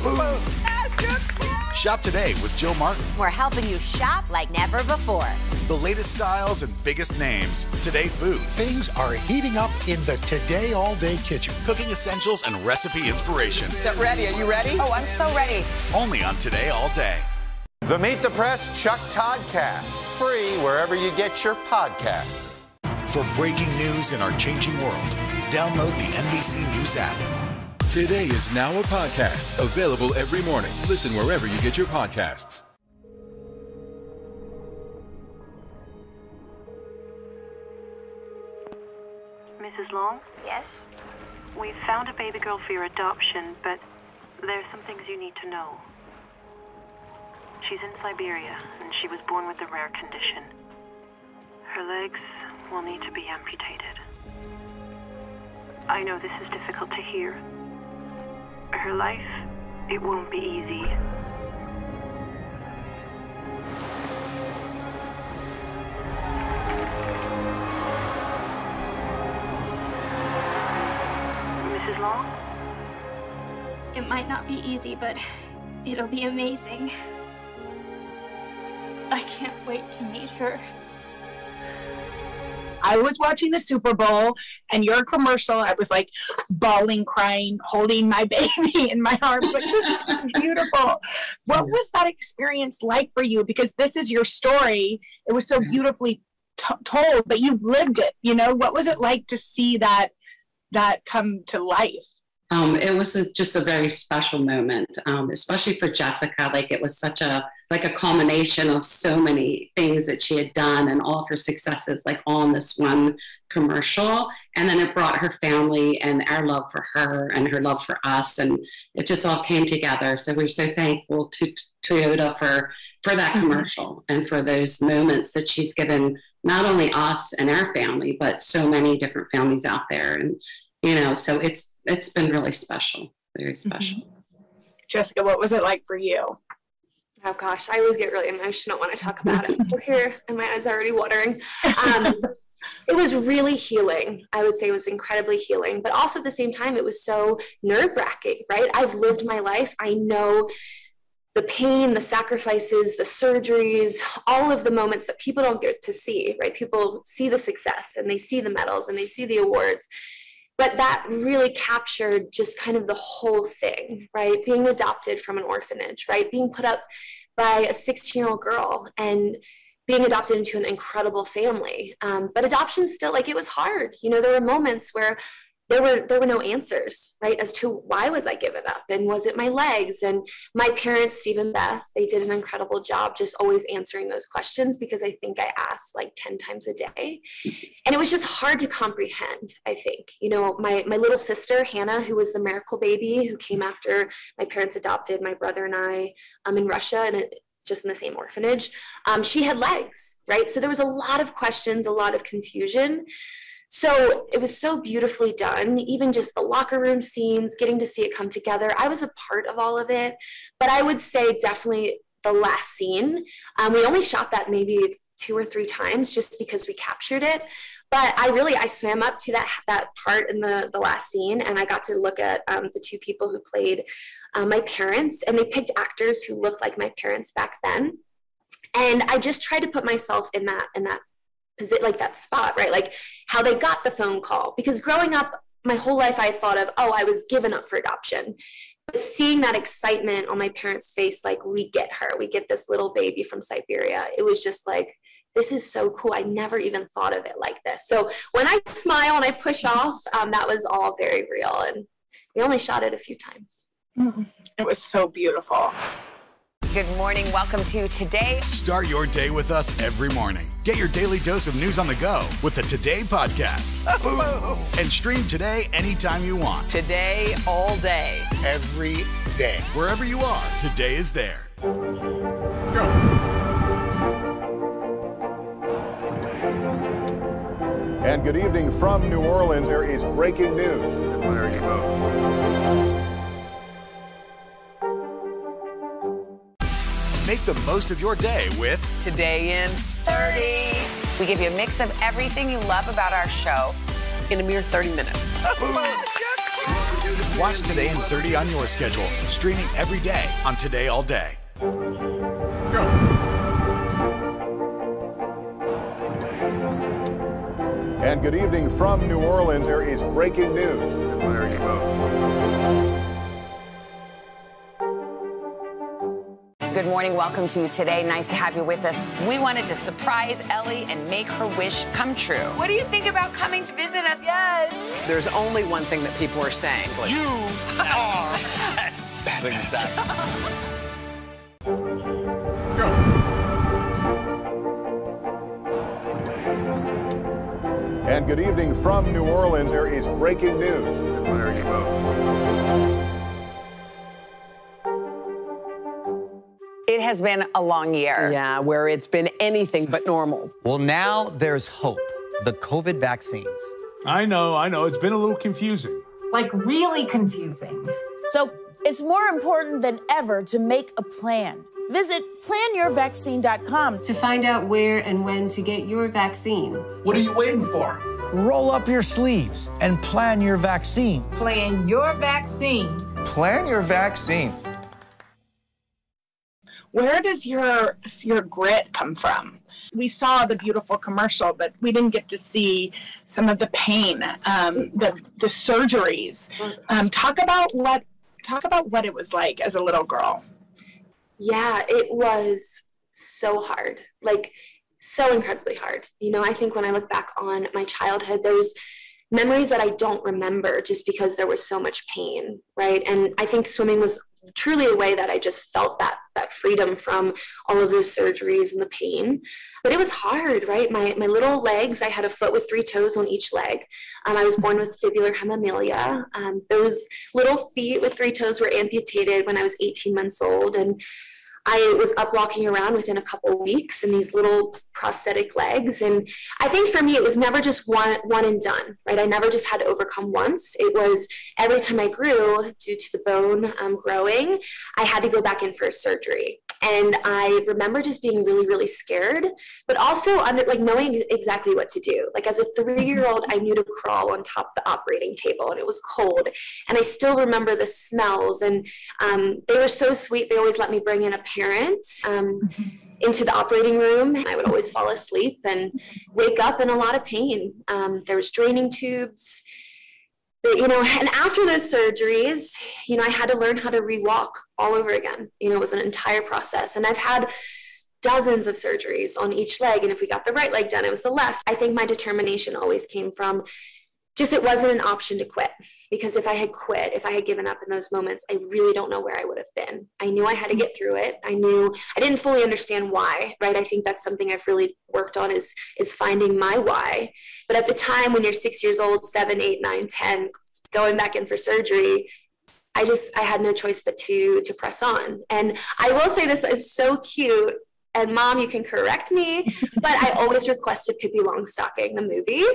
Shop today with Jill Martin. We're helping you shop like never before. The latest styles and biggest names. Today food. Things are heating up in the Today All Day kitchen. Cooking essentials and recipe inspiration. Get ready. Are you ready? Oh, I'm so ready. Only on Today All Day. The Meet the Press Chuck Toddcast, free wherever you get your podcasts. For breaking news in our changing world, download the N B C News app. Today is now a podcast, available every morning. Listen wherever you get your podcasts. Missus Long? Yes? We've found a baby girl for your adoption, but there are some things you need to know. She's in Siberia, and she was born with a rare condition. Her legs will need to be amputated. I know this is difficult to hear. Her life, it won't be easy. Missus Long? It might not be easy, but it'll be amazing. I can't wait to meet her. I was watching the Super Bowl and your commercial, I was like bawling, crying, holding my baby in my arms. Like, this is beautiful. What was that experience like for you? Because this is your story. It was so beautifully t told, but you've lived it, you know? What was it like to see that, that come to life? Um, it was a, just a very special moment, um, especially for Jessica. Like it was such a, like a culmination of so many things that she had done and all of her successes, like all in this one commercial. And then it brought her family and our love for her and her love for us. And it just all came together. So we're so thankful to Toyota for, for that mm-hmm. commercial and for those moments that she's given, not only us and our family, but so many different families out there. And, you know, so it's, it's been really special, very special. Mm-hmm. Jessica, what was it like for you? Oh gosh, I always get really emotional when I talk about it. So here, and my eyes are already watering. Um, it was really healing. I would say it was incredibly healing, but also at the same time, it was so nerve-wracking, right? I've lived my life. I know the pain, the sacrifices, the surgeries, all of the moments that people don't get to see, right? People see the success and they see the medals and they see the awards. But that really captured just kind of the whole thing, right? Being adopted from an orphanage, right? Being put up by a sixteen-year-old girl and being adopted into an incredible family. Um, but adoption still, like, it was hard. You know, there were moments where there were, there were no answers, right? As to why was I given up? And was it my legs? And my parents, Steve and Beth, they did an incredible job just always answering those questions, because I think I asked like ten times a day. And it was just hard to comprehend, I think. You know, my, my little sister, Hannah, who was the miracle baby, who came after my parents adopted my brother and I um, in Russia, and it, just in the same orphanage, um, she had legs, right? So there was a lot of questions, a lot of confusion. So it was so beautifully done, even just the locker room scenes, getting to see it come together. I was a part of all of it, but I would say definitely the last scene. Um, we only shot that maybe two or three times just because we captured it. But I really, I swam up to that, that part in the, the last scene, and I got to look at um, the two people who played uh, my parents, and they picked actors who looked like my parents back then. And I just tried to put myself in that, in that position, like that spot, right? Like how they got the phone call, because growing up my whole life, I thought of, oh, I was given up for adoption. But seeing that excitement on my parents' face, like, we get her, we get this little baby from Siberia. It was just like, this is so cool. I never even thought of it like this. So when I smile and I push off, um, that was all very real. And we only shot it a few times. It was so beautiful. Good morning. Welcome to Today. Start your day with us every morning. Get your daily dose of news on the go with the Today podcast. Boom. And stream Today anytime you want. Today, all day. Every day. Wherever you are, Today is there. Let's go. And good evening from New Orleans. There is breaking news. There you go. Make the most of your day with Today in thirty. We give you a mix of everything you love about our show in a mere thirty minutes. Watch Today in thirty on your schedule, streaming every day on Today All Day. Let's go. And good evening from New Orleans. There is breaking news. There you go. Good morning. Welcome to Today. Nice to have you with us. We wanted to surprise Ellie and make her wish come true. What do you think about coming to visit us? Yes. There's only one thing that people are saying. Like, you are exactly. Let's go. And good evening from New Orleans. There is breaking news. There you go. It has been a long year. Yeah, where it's been anything but normal. Well, now there's hope. The COVID vaccines. I know, I know. It's been a little confusing. Like, really confusing. So it's more important than ever to make a plan. Visit plan your vaccine dot com to find out where and when to get your vaccine. What are you waiting for? Roll up your sleeves and plan your vaccine. Plan your vaccine. Plan your vaccine. Where does your, your grit come from? We saw the beautiful commercial, but we didn't get to see some of the pain, um, the, the surgeries. Um, talk about what, talk about what it was like as a little girl. Yeah, it was so hard, like so incredibly hard. You know, I think when I look back on my childhood, there's memories that I don't remember just because there was so much pain, right? And I think swimming was truly a way that I just felt that, that freedom from all of those surgeries and the pain. But it was hard, right? My, my little legs, I had a foot with three toes on each leg. Um, I was born with fibular hemimelia. Um, those little feet with three toes were amputated when I was eighteen months old. And I was up walking around within a couple weeks in these little prosthetic legs. And I think for me, it was never just one, one and done, right? I never just had to overcome once. It was every time I grew, due to the bone um, growing, I had to go back in for a surgery. And I remember just being really, really scared, but also under, like knowing exactly what to do. Like as a three-year-old, I knew to crawl on top of the operating table, and it was cold. And I still remember the smells, and um, they were so sweet. They always let me bring in a parent um, into the operating room. I would always fall asleep and wake up in a lot of pain. Um, there was draining tubes. But, you know, and after those surgeries, you know, I had to learn how to rewalk all over again. You know, it was an entire process. And I've had dozens of surgeries on each leg. And if we got the right leg done, it was the left. I think my determination always came from just it wasn't an option to quit. Because if I had quit, if I had given up in those moments, I really don't know where I would have been. I knew I had to get through it. I knew I didn't fully understand why, right? I think that's something I've really worked on is, is finding my why. But at the time when you're six years old, seven, eight, nine, ten, going back in for surgery, I just, I had no choice but to, to press on. And I will say, this is so cute, and Mom, you can correct me, but I always requested Pippi Longstocking, the movie.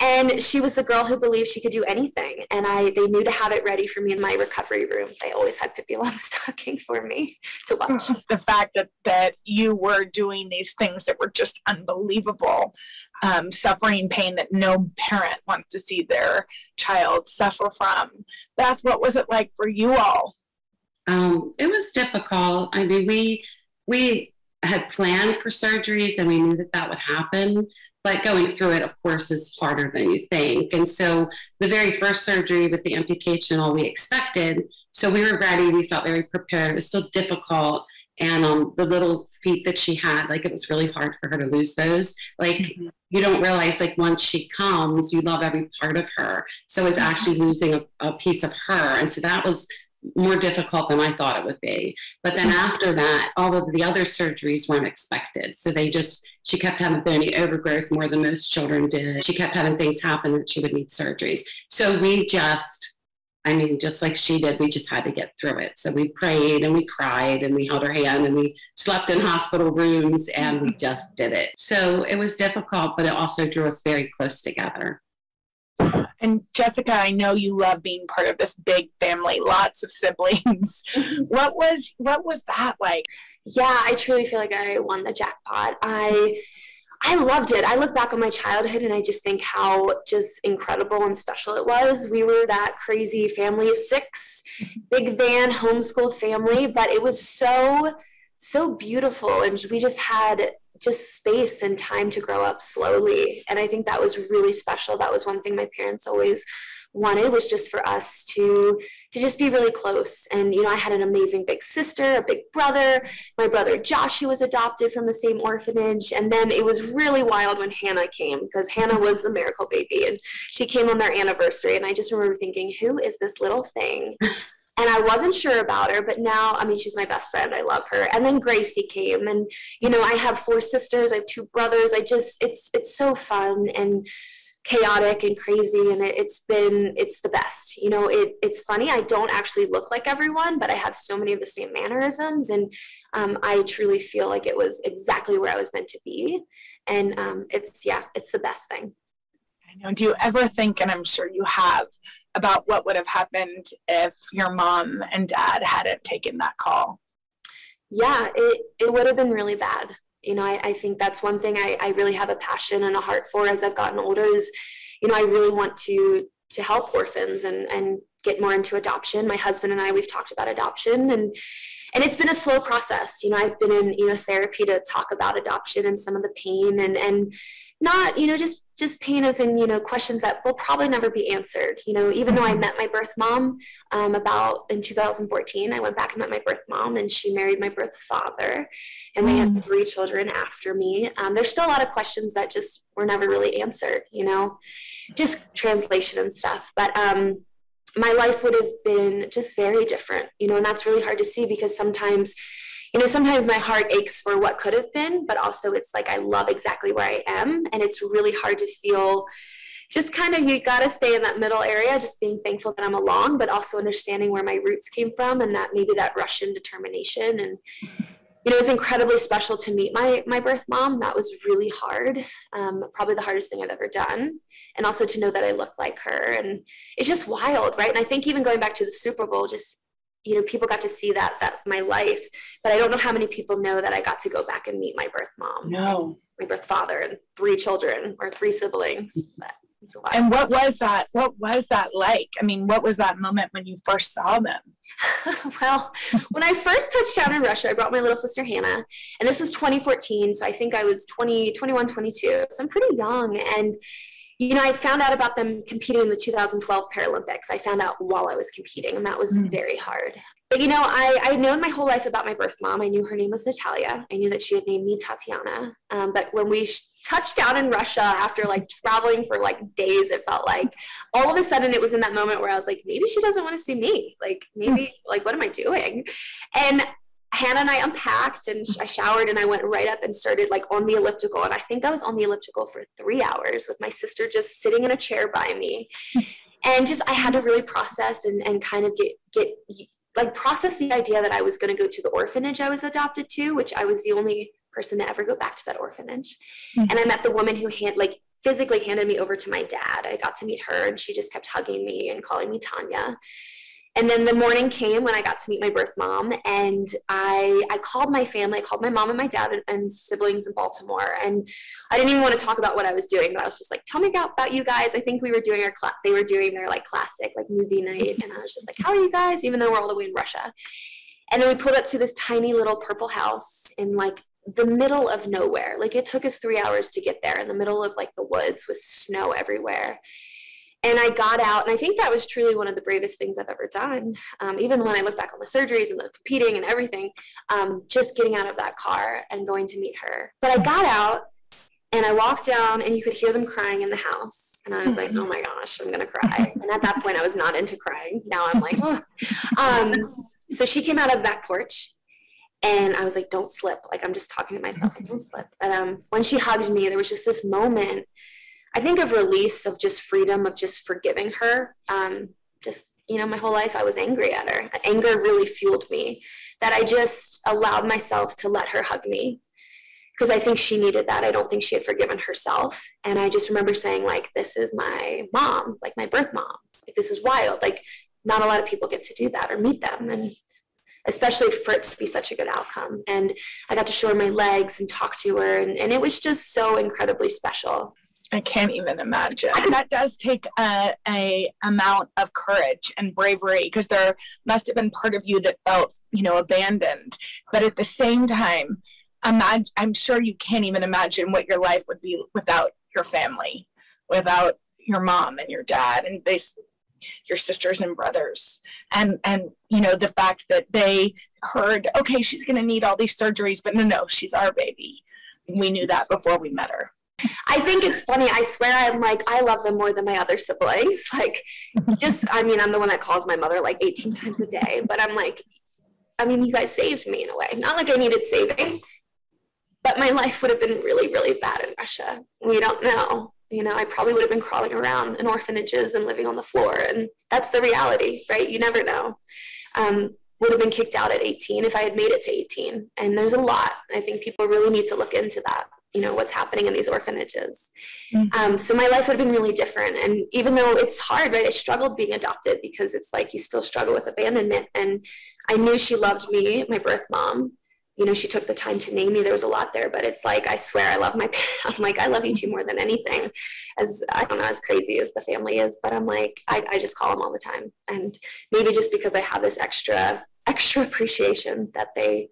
And she was the girl who believed she could do anything. And I, they knew to have it ready for me in my recovery room. They always had Pippi Longstocking for me to watch. The fact that, that you were doing these things that were just unbelievable, um, suffering pain that no parent wants to see their child suffer from. Beth, what was it like for you all? Um, it was difficult. I mean, we, we, had planned for surgeries, and we knew that that would happen, but going through it, of course, is harder than you think. And so the very first surgery with the amputation, all we expected, so we were ready, we felt very prepared. It was still difficult, and um, the little feet that she had, like, it was really hard for her to lose those. Like, mm-hmm. you don't realize, like, once she comes, you love every part of her, so it's mm-hmm. actually losing a, a piece of her, and so that was more difficult than I thought it would be. But then after that, all of the other surgeries weren't expected. So they just, she kept having bony overgrowth more than most children did. She kept having things happen that she would need surgeries. So we just, I mean, just like she did, we just had to get through it. So we prayed and we cried and we held her hand and we slept in hospital rooms and we just did it. So it was difficult, but it also drew us very close together. And Jessica, I know you love being part of this big family, lots of siblings. What was, what was that like? Yeah, I truly feel like I won the jackpot. I, I loved it. I look back on my childhood and I just think how just incredible and special it was. We were that crazy family of six, big van, homeschooled family, but it was so, so beautiful. And we just had just space and time to grow up slowly. And I think that was really special. That was one thing my parents always wanted, was just for us to, to just be really close. And, you know, I had an amazing big sister, a big brother. My brother Josh, who was adopted from the same orphanage. And then it was really wild when Hannah came, because Hannah was the miracle baby. And she came on their anniversary. And I just remember thinking, who is this little thing? And I wasn't sure about her, but now, I mean, she's my best friend. I love her. And then Gracie came, and, you know, I have four sisters. I have two brothers. I just, it's, it's so fun and chaotic and crazy. And it, it's been, it's the best, you know, it, it's funny. I don't actually look like everyone, but I have so many of the same mannerisms. And um, I truly feel like it was exactly where I was meant to be. And um, it's, yeah, it's the best thing. I know. Do you ever think, and I'm sure you have, about what would have happened if your mom and dad hadn't taken that call? Yeah, it, it would have been really bad. You know, I, I think that's one thing I, I really have a passion and a heart for as I've gotten older is, you know, I really want to to help orphans and, and get more into adoption. My husband and I, we've talked about adoption, and and it's been a slow process. You know, I've been in, you know, therapy to talk about adoption and some of the pain, and and not, you know, just just pain as in, you know, questions that will probably never be answered. You know, even though I met my birth mom um, about in two thousand fourteen, I went back and met my birth mom, and she married my birth father, and they had three children after me. Um, there's still a lot of questions that just were never really answered, you know, just translation and stuff. But um, my life would have been just very different, you know, and that's really hard to see, because sometimes, you know, sometimes my heart aches for what could have been, but also it's like I love exactly where I am. And it's really hard to feel just kind of, you got to stay in that middle area, just being thankful that I'm along, but also understanding where my roots came from, and that maybe that Russian determination. And, you know, it was incredibly special to meet my, my birth mom. That was really hard, um, probably the hardest thing I've ever done. And also to know that I looked like her. And it's just wild, right? And I think even going back to the Super Bowl, just, you know, people got to see that, that my life, but I don't know how many people know that I got to go back and meet my birth mom, no, my birth father, and three children or three siblings. But it's a while. And what was that? What was that like? I mean, what was that moment when you first saw them? Well, when I first touched down in Russia, I brought my little sister Hannah, and this was twenty fourteen. So I think I was twenty, twenty-one, twenty-two. So I'm pretty young. And, you know, I found out about them competing in the two thousand twelve Paralympics. I found out while I was competing, and that was mm. very hard. But, you know, I, I had known my whole life about my birth mom. I knew her name was Natalia. I knew that she had named me Tatiana. Um, but when we touched down in Russia after, like, traveling for, like, days, it felt like all of a sudden it was in that moment where I was like, maybe she doesn't want to see me. Like, maybe, mm. like, what am I doing? And Hannah and I unpacked, and I showered, and I went right up and started, like, on the elliptical. And I think I was on the elliptical for three hours with my sister just sitting in a chair by me. And just, I had to really process and, and kind of get, get, like process the idea that I was going to go to the orphanage I was adopted to, which I was the only person to ever go back to that orphanage. Mm-hmm. And I met the woman who had like physically handed me over to my dad. I got to meet her, and she just kept hugging me and calling me Tanya. And then the morning came when I got to meet my birth mom, and I, I called my family. I called my mom and my dad and, and siblings in Baltimore, and I didn't even want to talk about what I was doing, but I was just like, tell me about, about you guys. I think we were doing our class. They were doing their like classic like movie night, and I was just like, how are you guys? Even though we're all the way in Russia. And then we pulled up to this tiny little purple house in like the middle of nowhere. Like it took us three hours to get there, in the middle of like the woods with snow everywhere. And I got out, and I think that was truly one of the bravest things I've ever done. Um, even when I look back on the surgeries and the competing and everything, um, just getting out of that car and going to meet her. But I got out, and I walked down, and you could hear them crying in the house. And I was like, oh my gosh, I'm going to cry. And at that point, I was not into crying. Now I'm like, oh. Um, so she came out of the back porch, and I was like, don't slip. Like, I'm just talking to myself, and don't slip. And um, when she hugged me, there was just this moment, I think, of release, of just freedom, of just forgiving her. Um, just, you know, my whole life I was angry at her. Anger really fueled me, that I just allowed myself to let her hug me, because I think she needed that. I don't think she had forgiven herself. And I just remember saying, like, this is my mom, like my birth mom. Like, this is wild. Like, not a lot of people get to do that or meet them. And especially for it to be such a good outcome. And I got to show her my legs and talk to her. And, and it was just so incredibly special. I can't even imagine. That does take a, a amount of courage and bravery, because there must have been part of you that felt, you know, abandoned. But at the same time, imagine, I'm sure you can't even imagine what your life would be without your family, without your mom and your dad and they, your sisters and brothers. And, and you know, the fact that they heard, okay, she's going to need all these surgeries, but no, no, she's our baby. We knew that before we met her. I think it's funny. I swear I'm like, I love them more than my other siblings. Like, just, I mean, I'm the one that calls my mother like eighteen times a day, but I'm like, I mean, you guys saved me in a way. Not like I needed saving, but my life would have been really, really bad in Russia. We don't know. You know, I probably would have been crawling around in orphanages and living on the floor. And that's the reality, right? You never know. Um, would have been kicked out at eighteen if I had made it to eighteen. And there's a lot. I think people really need to look into that. You know, what's happening in these orphanages. Mm-hmm. Um, so my life would have been really different. And even though it's hard, right, I struggled being adopted, because it's like, you still struggle with abandonment. And I knew she loved me, my birth mom. You know, she took the time to name me. There was a lot there, but it's like, I swear I love my, I'm like, I love you two more than anything. As, I don't know, as crazy as the family is, but I'm like, I, I just call them all the time. And maybe just because I have this extra, extra appreciation that they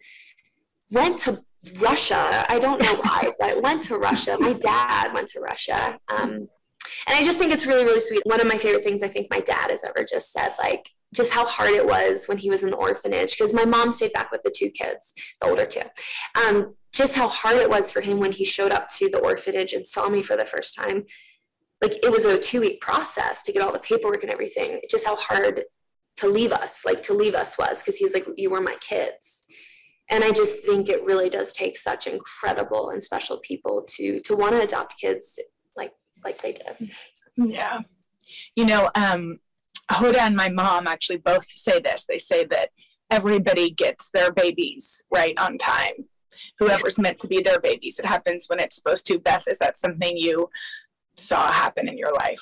went to Russia. I don't know why, but went to Russia. My dad went to Russia. Um, and I just think it's really, really sweet. One of my favorite things I think my dad has ever just said, like, just how hard it was when he was in the orphanage, because my mom stayed back with the two kids, the older two. Um, just how hard it was for him when he showed up to the orphanage and saw me for the first time. Like, it was a two-week process to get all the paperwork and everything. Just how hard to leave us, like to leave us was, because he was like, you were my kids. And I just think it really does take such incredible and special people to to want to adopt kids like like they did. Yeah. You know, um, Hoda and my mom actually both say this. They say that everybody gets their babies right on time. Whoever's meant to be their babies. It happens when it's supposed to. Beth, is that something you saw happen in your life?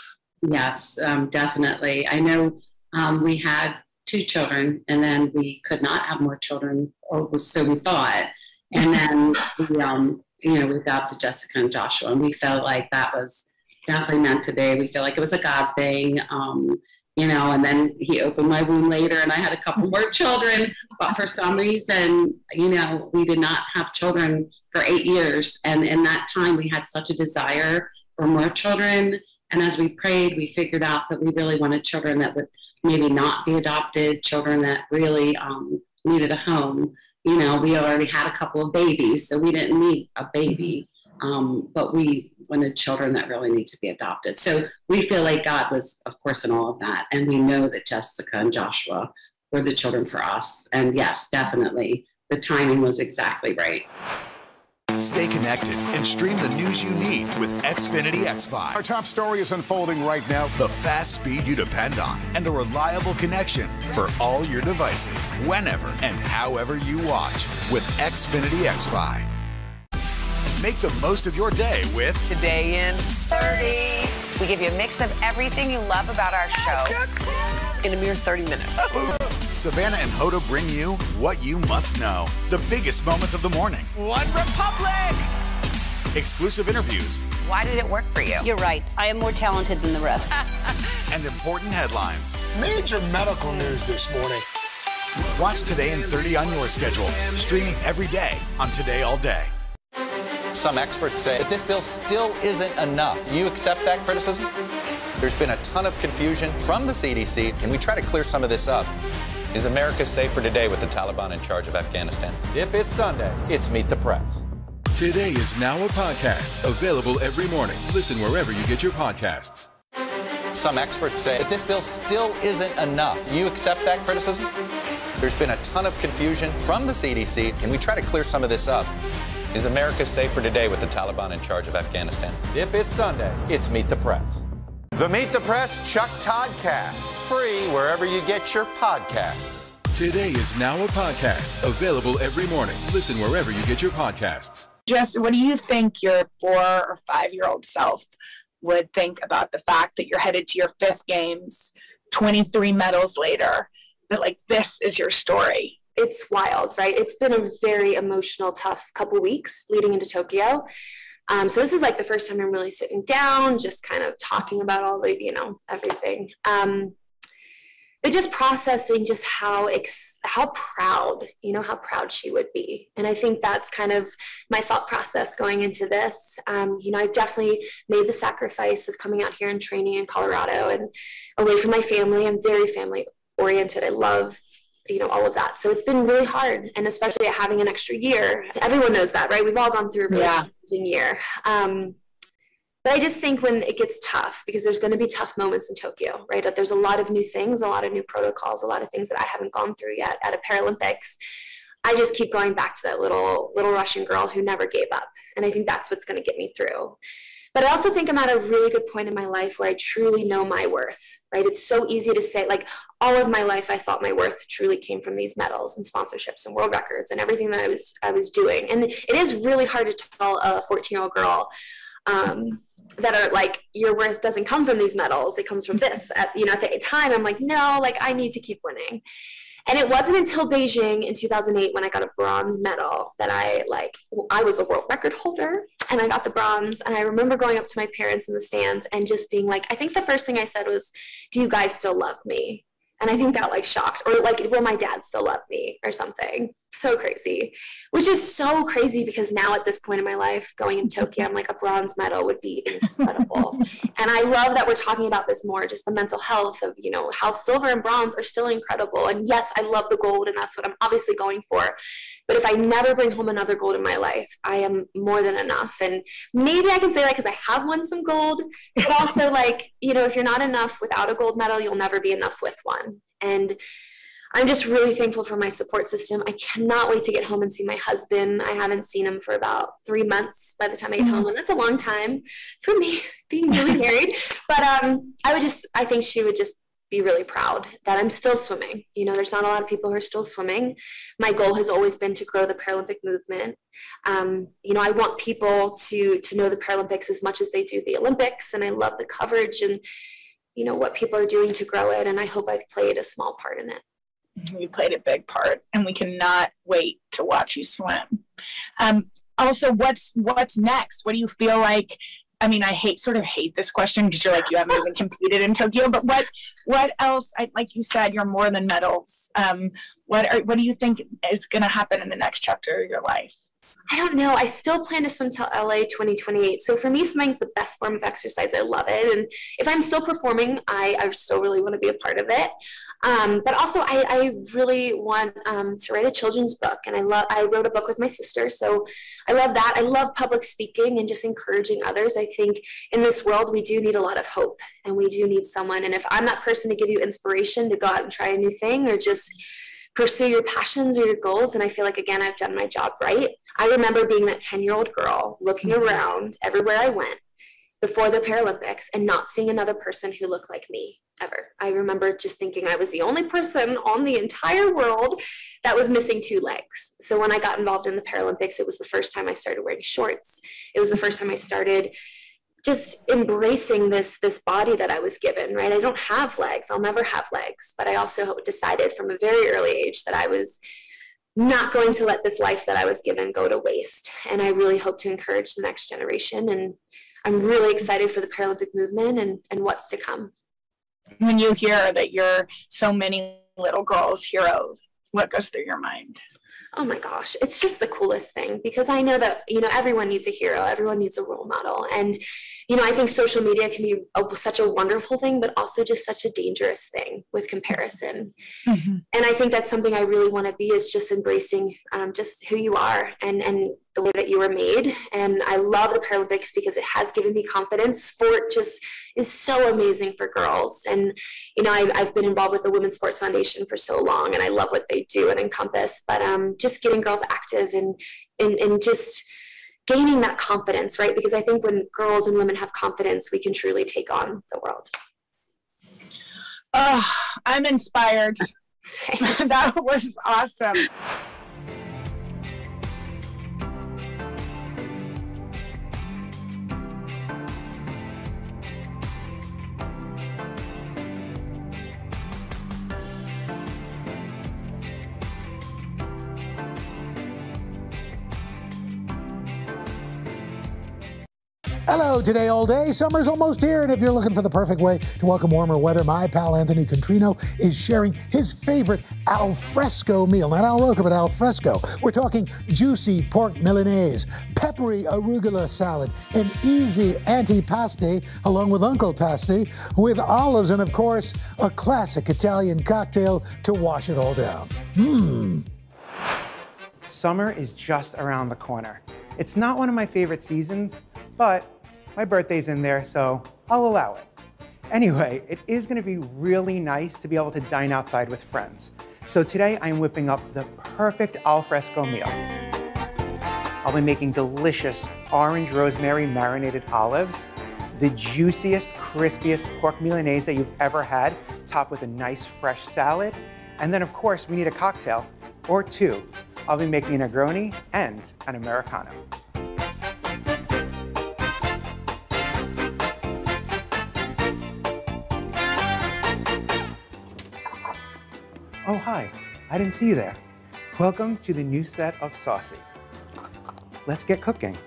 Yes, um, definitely. I know um, we had two children, and then we could not have more children, or so we thought. And then we, um, you know, we adopted Jessica and Joshua, and we felt like that was definitely meant to be. We feel like it was a God thing, um, you know. And then he opened my womb later, and I had a couple more children. But for some reason, you know, we did not have children for eight years, and in that time, we had such a desire for more children. And as we prayed, we figured out that we really wanted children that would maybe not be adopted, children that really um, needed a home. You know, we already had a couple of babies, so we didn't need a baby, um, but we wanted children that really need to be adopted. So we feel like God was, of course, in all of that. And we know that Jessica and Joshua were the children for us. And yes, definitely, the timing was exactly right. Stay connected and stream the news you need with Xfinity X five. Our top story is unfolding right now. The fast speed you depend on and a reliable connection for all your devices, whenever and however you watch with Xfinity X five. Make the most of your day with Today in thirty. We give you a mix of everything you love about our show in a mere thirty minutes. Savannah and Hoda bring you what you must know. The biggest moments of the morning. One Republic! Exclusive interviews. Why did it work for you? You're right. I am more talented than the rest. And important headlines. Major medical news this morning. Watch Today in thirty on your schedule. Streaming every day on Today All Day. Some experts say that this bill still isn't enough. Do you accept that criticism? There's been a ton of confusion from the C D C. Can we try to clear some of this up? Is America safer today with the Taliban in charge of Afghanistan? If it's Sunday, it's Meet the Press. Today is now a podcast, available every morning. Listen wherever you get your podcasts. Some experts say that this bill still isn't enough. Do you accept that criticism? There's been a ton of confusion from the C D C. Can we try to clear some of this up? Is America safer today with the Taliban in charge of Afghanistan? If it's Sunday, it's Meet the Press. The Meet the Press Chuck Toddcast, free wherever you get your podcasts. Today is now a podcast, available every morning. Listen wherever you get your podcasts. Just what do you think your four or five-year-old self would think about the fact that you're headed to your fifth games, twenty-three medals later, that like this is your story? It's wild, right? It's been a very emotional, tough couple weeks leading into Tokyo. Um, so this is like the first time I'm really sitting down, just kind of talking about all the, you know, everything. Um, but just processing just how, ex how proud, you know, how proud she would be. And I think that's kind of my thought process going into this. Um, you know, I've definitely made the sacrifice of coming out here and training in Colorado and away from my family. I'm very family oriented. I love, you know, all of that. So it's been really hard. And especially having an extra year, everyone knows that, right? We've all gone through a really yeah. challenging year. Um, but I just think when it gets tough, because there's going to be tough moments in Tokyo, right? There's a lot of new things, a lot of new protocols, a lot of things that I haven't gone through yet at a Paralympics. I just keep going back to that little, little Russian girl who never gave up. And I think that's what's going to get me through. But I also think I'm at a really good point in my life where I truly know my worth, right? It's so easy to say, like, all of my life, I thought my worth truly came from these medals and sponsorships and world records and everything that I was, I was doing. And it is really hard to tell a fourteen-year-old girl um, that are like, your worth doesn't come from these medals. It comes from this. At, you know, at the time, I'm like, no, like, I need to keep winning. And it wasn't until Beijing in two thousand eight when I got a bronze medal that I, like, I was a world record holder and I got the bronze. And I remember going up to my parents in the stands and just being like, I think the first thing I said was, do you guys still love me? And I think that, like, shocked, or like, will my dad still love me or something? So crazy, which is so crazy because now at this point in my life, going in Tokyo, I'm like, a bronze medal would be incredible. And I love that we're talking about this more, just the mental health of, you know, how silver and bronze are still incredible. And yes, I love the gold and that's what I'm obviously going for. But if I never bring home another gold in my life, I am more than enough. And maybe I can say that because I have won some gold, but also like, you know, if you're not enough without a gold medal, you'll never be enough with one. And I'm just really thankful for my support system. I cannot wait to get home and see my husband. I haven't seen him for about three months by the time I get home. And that's a long time for me being newly married. But um, I would just, I think she would just be really proud that I'm still swimming. You know, there's not a lot of people who are still swimming. My goal has always been to grow the Paralympic movement. Um, you know, I want people to, to know the Paralympics as much as they do the Olympics. And I love the coverage and, you know, what people are doing to grow it. And I hope I've played a small part in it. You played a big part, and we cannot wait to watch you swim. Um, also, what's what's next? What do you feel like? I mean, I hate sort of hate this question because you're like, you haven't even competed in Tokyo. But what what else? I, like you said, you're more than medals. Um, what are, what do you think is going to happen in the next chapter of your life? I don't know. I still plan to swim till L A twenty twenty-eight. So for me, swimming's the best form of exercise. I love it. And if I'm still performing, I, I still really want to be a part of it. Um, but also I, I really want um, to write a children's book. And I love, I wrote a book with my sister. So I love that. I love public speaking and just encouraging others. I think in this world, we do need a lot of hope and we do need someone. And if I'm that person to give you inspiration to go out and try a new thing or just pursue your passions or your goals. And I feel like, again, I've done my job right. I remember being that ten-year-old girl looking around everywhere I went before the Paralympics and not seeing another person who looked like me ever. I remember just thinking I was the only person on the entire world that was missing two legs. So when I got involved in the Paralympics, it was the first time I started wearing shorts. It was the first time I started just embracing this, this body that I was given, right? I don't have legs. I'll never have legs. But I also decided from a very early age that I was not going to let this life that I was given go to waste. And I really hope to encourage the next generation. And I'm really excited for the Paralympic movement and, and what's to come. When you hear that you're so many little girls' heroes, what goes through your mind? Oh my gosh, it's just the coolest thing, because I know that, you know, everyone needs a hero, everyone needs a role model. And, you know, I think social media can be a, such a wonderful thing, but also just such a dangerous thing with comparison. Mm-hmm. And I think that's something I really want to be, is just embracing um, just who you are and, and the way that you were made. And I love the Paralympics because it has given me confidence. Sport just is so amazing for girls. And, you know, I've, I've been involved with the Women's Sports Foundation for so long, and I love what they do and encompass, but um, just getting girls active and, and, and just gaining that confidence, right? Because I think when girls and women have confidence, we can truly take on the world. Oh, I'm inspired. That was awesome. Hello, Today All Day. Summer's almost here, and if you're looking for the perfect way to welcome warmer weather, my pal Anthony Contrino is sharing his favorite al fresco meal. Not al roca, but al fresco. We're talking juicy pork Milanese, peppery arugula salad, an easy antipasti, along with Uncle Pasti, with olives, and of course, a classic Italian cocktail to wash it all down. Mmm. Summer is just around the corner. It's not one of my favorite seasons, but my birthday's in there, so I'll allow it. Anyway, it is gonna be really nice to be able to dine outside with friends. So today I'm whipping up the perfect al fresco meal. I'll be making delicious orange rosemary marinated olives, the juiciest, crispiest pork Milanese you've ever had, topped with a nice fresh salad. And then of course, we need a cocktail or two. I'll be making a Negroni and an Americano. Oh, hi, I didn't see you there. Welcome to the new set of Saucy. Let's get cooking.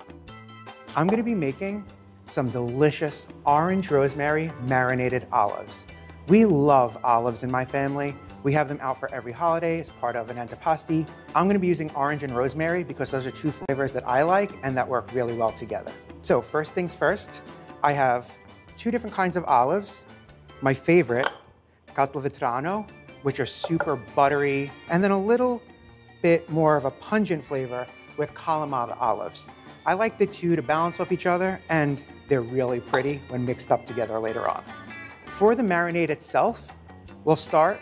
I'm gonna be making some delicious orange rosemary marinated olives. We love olives in my family. We have them out for every holiday as part of an antipasti. I'm gonna be using orange and rosemary because those are two flavors that I like and that work really well together. So first things first, I have two different kinds of olives. My favorite, Castelvetrano, which are super buttery, and then a little bit more of a pungent flavor with Kalamata olives. I like the two to balance off each other, and they're really pretty when mixed up together later on. For the marinade itself, we'll start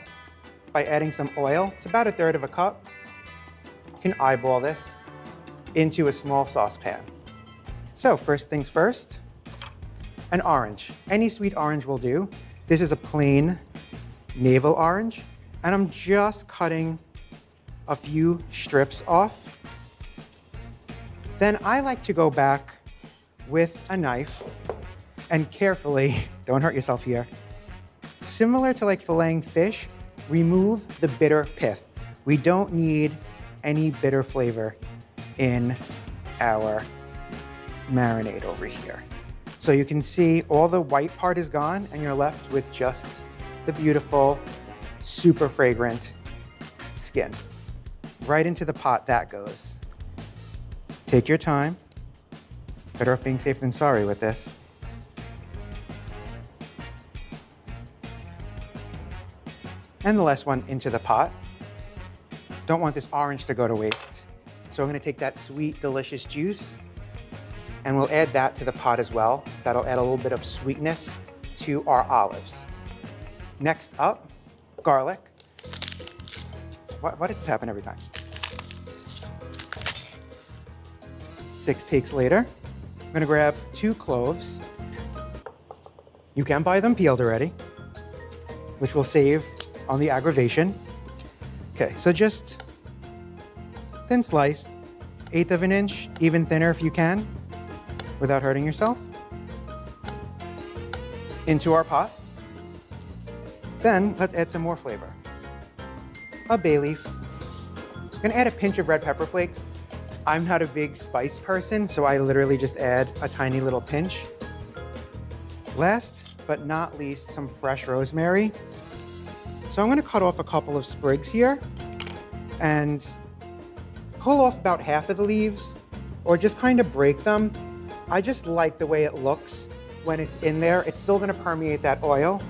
by adding some oil. It's about a third of a cup. You can eyeball this into a small saucepan. So first things first, an orange. Any sweet orange will do. This is a plain navel orange, and I'm just cutting a few strips off. Then I like to go back with a knife and carefully, don't hurt yourself here, similar to like filleting fish, remove the bitter pith. We don't need any bitter flavor in our marinade over here. So you can see all the white part is gone and you're left with just the beautiful, super fragrant skin. Right into the pot that goes. Take your time. Better off being safe than sorry with this. And the last one into the pot. Don't want this orange to go to waste. So I'm gonna take that sweet, delicious juice and we'll add that to the pot as well. That'll add a little bit of sweetness to our olives. Next up, garlic. Why, why does this happen every time? Six takes later, I'm gonna grab two cloves. You can buy them peeled already, which will save on the aggravation. Okay, so just thin slice, eighth of an inch, even thinner if you can, without hurting yourself. Into our pot. Then let's add some more flavor. A bay leaf. I'm gonna add a pinch of red pepper flakes. I'm not a big spice person, so I literally just add a tiny little pinch. Last but not least, some fresh rosemary. So I'm gonna cut off a couple of sprigs here and pull off about half of the leaves or just kind of break them. I just like the way it looks when it's in there. It's still gonna permeate that oil.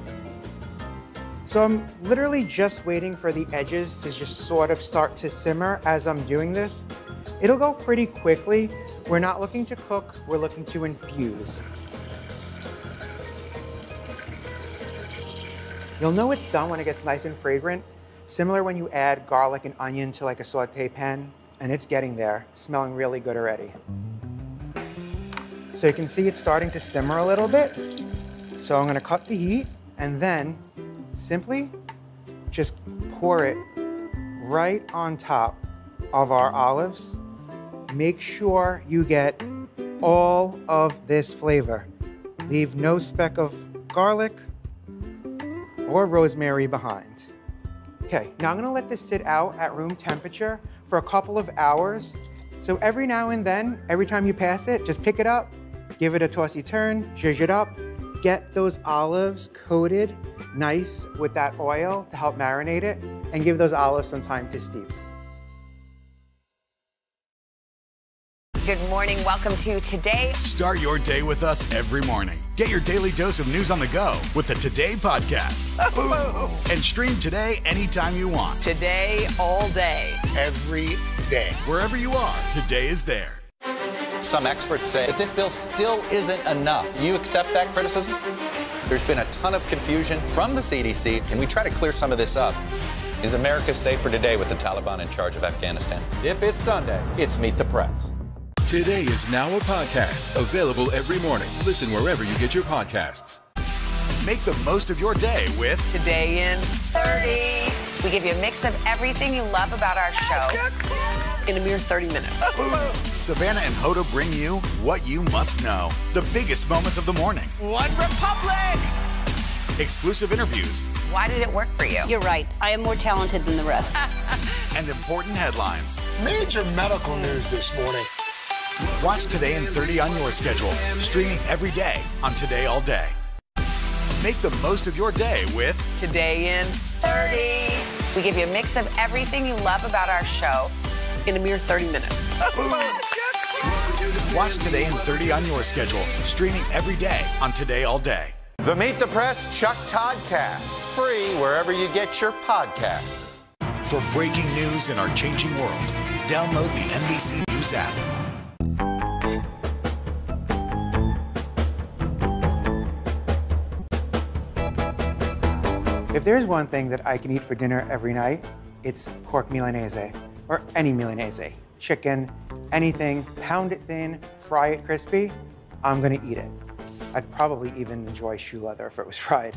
So I'm literally just waiting for the edges to just sort of start to simmer as I'm doing this. It'll go pretty quickly. We're not looking to cook, we're looking to infuse. You'll know it's done when it gets nice and fragrant, similar when you add garlic and onion to like a saute pan, and it's getting there, smelling really good already. So you can see it's starting to simmer a little bit. So I'm gonna cut the heat and then simply just pour it right on top of our olives. Make sure you get all of this flavor. Leave no speck of garlic or rosemary behind. Okay, now I'm gonna let this sit out at room temperature for a couple of hours. So every now and then, every time you pass it, just pick it up, give it a tossy turn, zhuzh it up, get those olives coated nice with that oil to help marinate it, and give those olives some time to steep. Good morning, welcome to Today. Start your day with us every morning. Get your daily dose of news on the go with the Today podcast. Boom! And stream Today anytime you want. Today, all day. Every day. Wherever you are, Today is there. Some experts say that this bill still isn't enough. You accept that criticism? There's been a ton of confusion from the C D C. Can we try to clear some of this up? Is America safer today with the Taliban in charge of Afghanistan? If it's Sunday, it's Meet the Press. Today is now a podcast, available every morning. Listen wherever you get your podcasts. Make the most of your day with Today in thirty. We give you a mix of everything you love about our show in a mere thirty minutes. Savannah and Hoda bring you what you must know. The biggest moments of the morning. One Republic! Exclusive interviews. Why did it work for you? You're right. I am more talented than the rest. And important headlines. Major medical news this morning. Watch Today in thirty on your schedule. Streaming every day on Today All Day. Make the most of your day with Today in thirty. We give you a mix of everything you love about our show in a mere thirty minutes. Watch Today in thirty on your schedule, streaming every day on Today All Day. The Meet the Press Chuck Toddcast, free wherever you get your podcasts. For breaking news in our changing world, download the N B C News app. If there's one thing that I can eat for dinner every night, it's pork milanese. Or any milanese, chicken, anything, pound it thin, fry it crispy, I'm gonna eat it. I'd probably even enjoy shoe leather if it was fried.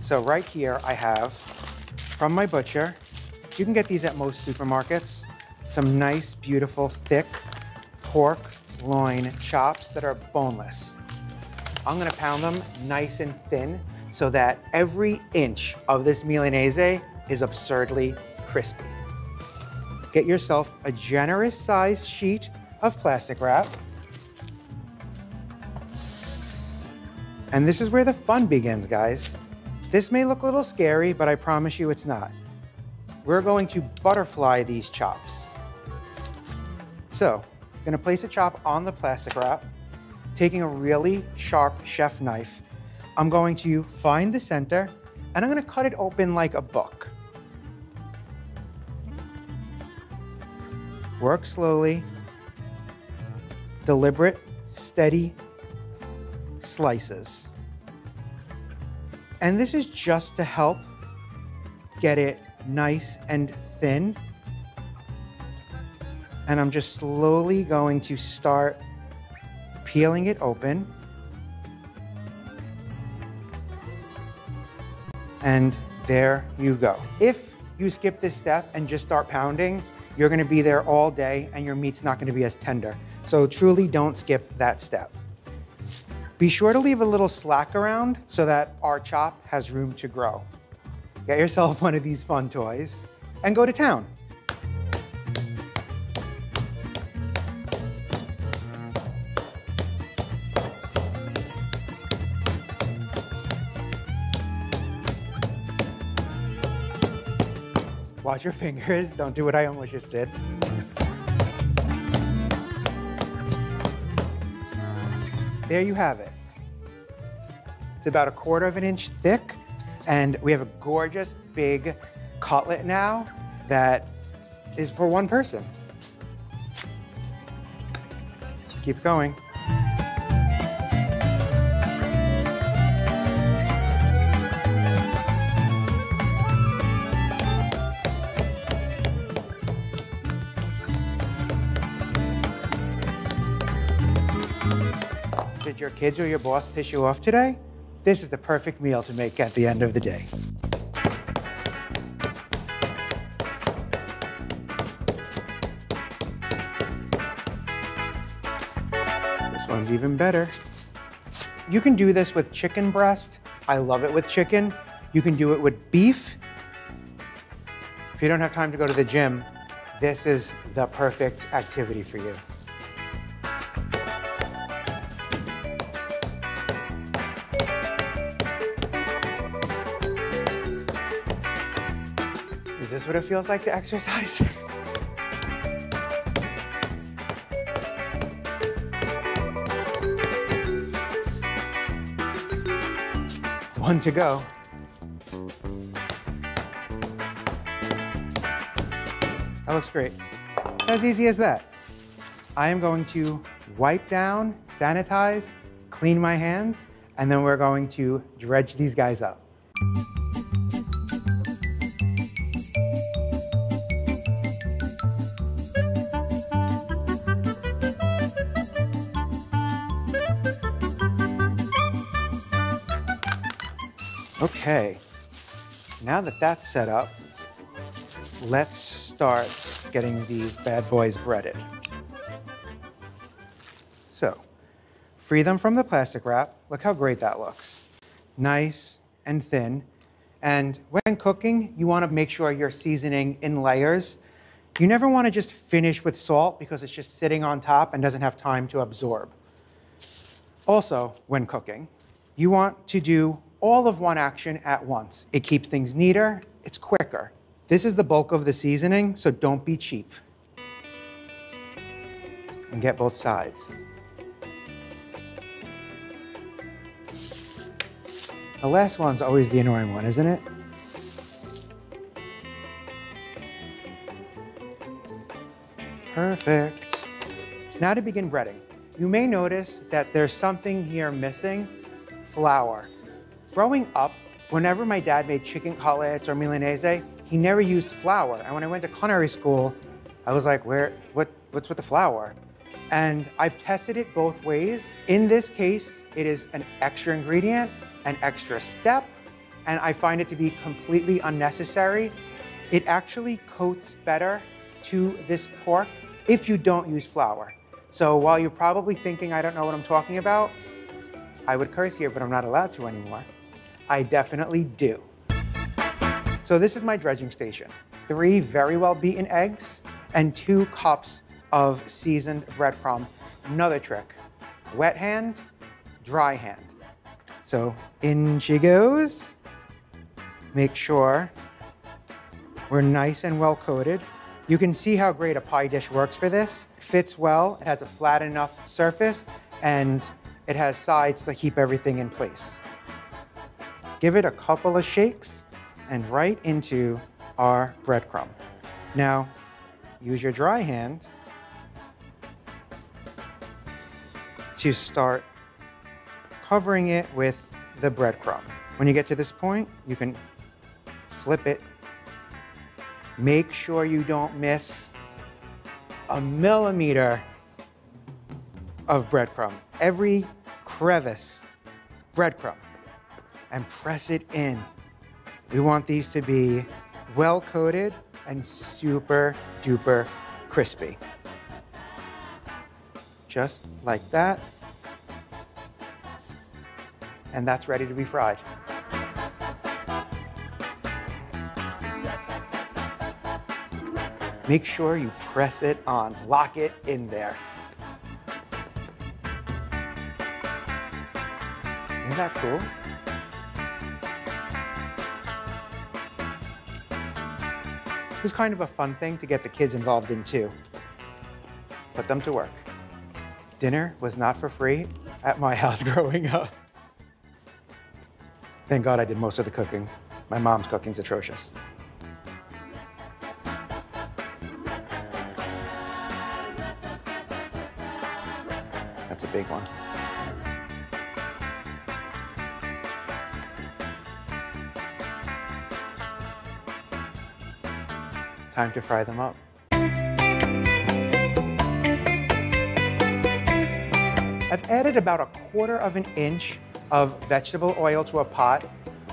So right here I have, from my butcher, you can get these at most supermarkets, some nice, beautiful, thick pork loin chops that are boneless. I'm gonna pound them nice and thin so that every inch of this milanese is absurdly crispy. Get yourself a generous sized sheet of plastic wrap. And this is where the fun begins, guys. This may look a little scary, but I promise you it's not. We're going to butterfly these chops. So, I'm gonna place a chop on the plastic wrap, taking a really sharp chef knife. I'm going to find the center, and I'm gonna cut it open like a book. Work slowly, deliberate, steady slices. And this is just to help get it nice and thin. And I'm just slowly going to start peeling it open. And there you go. If you skip this step and just start pounding, you're gonna be there all day and your meat's not gonna be as tender. So truly don't skip that step. Be sure to leave a little slack around so that our chop has room to grow. Get yourself one of these fun toys and go to town. Watch your fingers, don't do what I almost just did. There you have it. It's about a quarter of an inch thick, and we have a gorgeous big cutlet now that is for one person. Just keep going. Did your kids or your boss piss you off today? This is the perfect meal to make at the end of the day. This one's even better. You can do this with chicken breast. I love it with chicken. You can do it with beef. If you don't have time to go to the gym, this is the perfect activity for you. Is this what it feels like to exercise? One to go. That looks great. As easy as that. I am going to wipe down, sanitize, clean my hands, and then we're going to dredge these guys up. Okay, now that that's set up, let's start getting these bad boys breaded. So, free them from the plastic wrap. Look how great that looks. Nice and thin. And when cooking, you wanna make sure you're seasoning in layers. You never wanna just finish with salt because it's just sitting on top and doesn't have time to absorb. Also, when cooking, you want to do all of one action at once. It keeps things neater, it's quicker. This is the bulk of the seasoning, so don't be cheap. And get both sides. The last one's always the annoying one, isn't it? Perfect. Now to begin breading. You may notice that there's something here missing, flour. Growing up, whenever my dad made chicken cutlets or milanese, he never used flour. And when I went to culinary school, I was like, where, what, what's with the flour? And I've tested it both ways. In this case, it is an extra ingredient, an extra step, and I find it to be completely unnecessary. It actually coats better to this pork if you don't use flour. So while you're probably thinking, I don't know what I'm talking about, I would curse here, but I'm not allowed to anymore. I definitely do. So this is my dredging station. Three very well beaten eggs and two cups of seasoned breadcrumb. Another trick, wet hand, dry hand. So in she goes. Make sure we're nice and well coated. You can see how great a pie dish works for this. Fits well, it has a flat enough surface, and it has sides to keep everything in place. Give it a couple of shakes and right into our breadcrumb. Now, use your dry hand to start covering it with the breadcrumb. When you get to this point, you can flip it Make sure you don't miss a millimeter of breadcrumb. Every crevice, breadcrumb, and press it in. We want these to be well coated and super duper crispy. Just like that. And that's ready to be fried. Make sure you press it on, lock it in there. Isn't that cool? This is kind of a fun thing to get the kids involved in too. Put them to work. Dinner was not for free at my house growing up. Thank God I did most of the cooking. My mom's cooking's atrocious. That's a big one. Time to fry them up. I've added about a quarter of an inch of vegetable oil to a pot.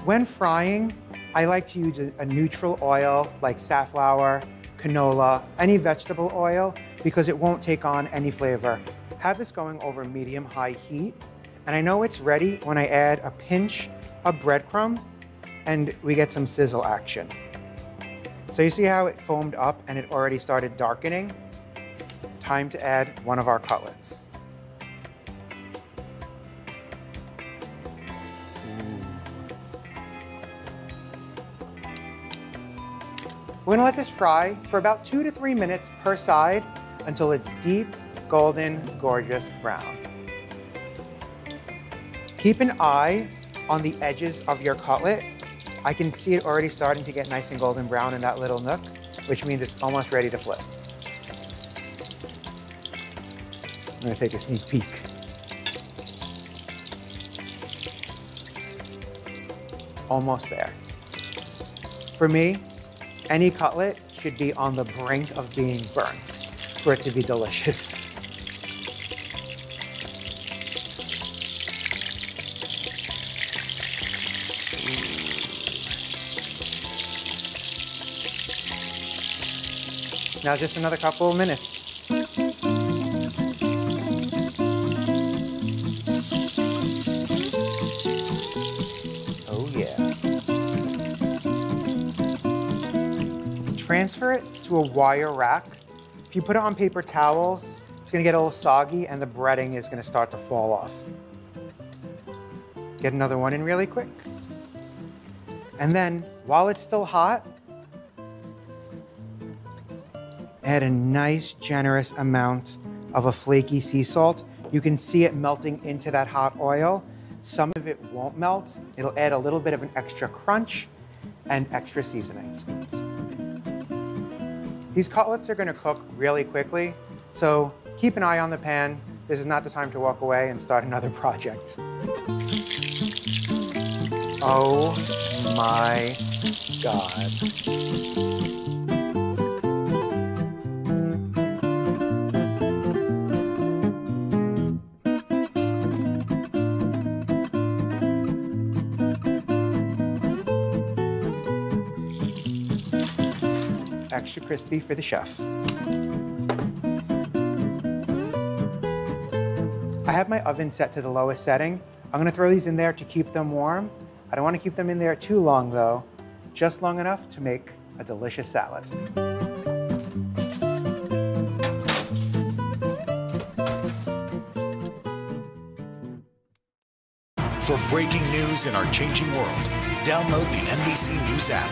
When frying, I like to use a neutral oil like safflower, canola, any vegetable oil, because it won't take on any flavor. Have this going over medium-high heat, and I know it's ready when I add a pinch of breadcrumb and we get some sizzle action. So you see how it foamed up and it already started darkening? Time to add one of our cutlets. We're gonna let this fry for about two to three minutes per side until it's deep, golden, gorgeous brown. Keep an eye on the edges of your cutlet. I can see it already starting to get nice and golden brown in that little nook, which means it's almost ready to flip. I'm gonna take a sneak peek. Almost there. For me, any cutlet should be on the brink of being burnt for it to be delicious. Now just another couple of minutes. Transfer it to a wire rack. If you put it on paper towels, it's gonna get a little soggy and the breading is gonna start to fall off. Get another one in really quick. And then, while it's still hot, add a nice, generous amount of a flaky sea salt. You can see it melting into that hot oil. Some of it won't melt. It'll add a little bit of an extra crunch and extra seasoning. These cutlets are gonna cook really quickly, so keep an eye on the pan. This is not the time to walk away and start another project. Oh my God. Extra crispy for the chef. I have my oven set to the lowest setting. I'm gonna throw these in there to keep them warm. I don't wanna keep them in there too long though, just long enough to make a delicious salad. For breaking news in our changing world, download the N B C News app.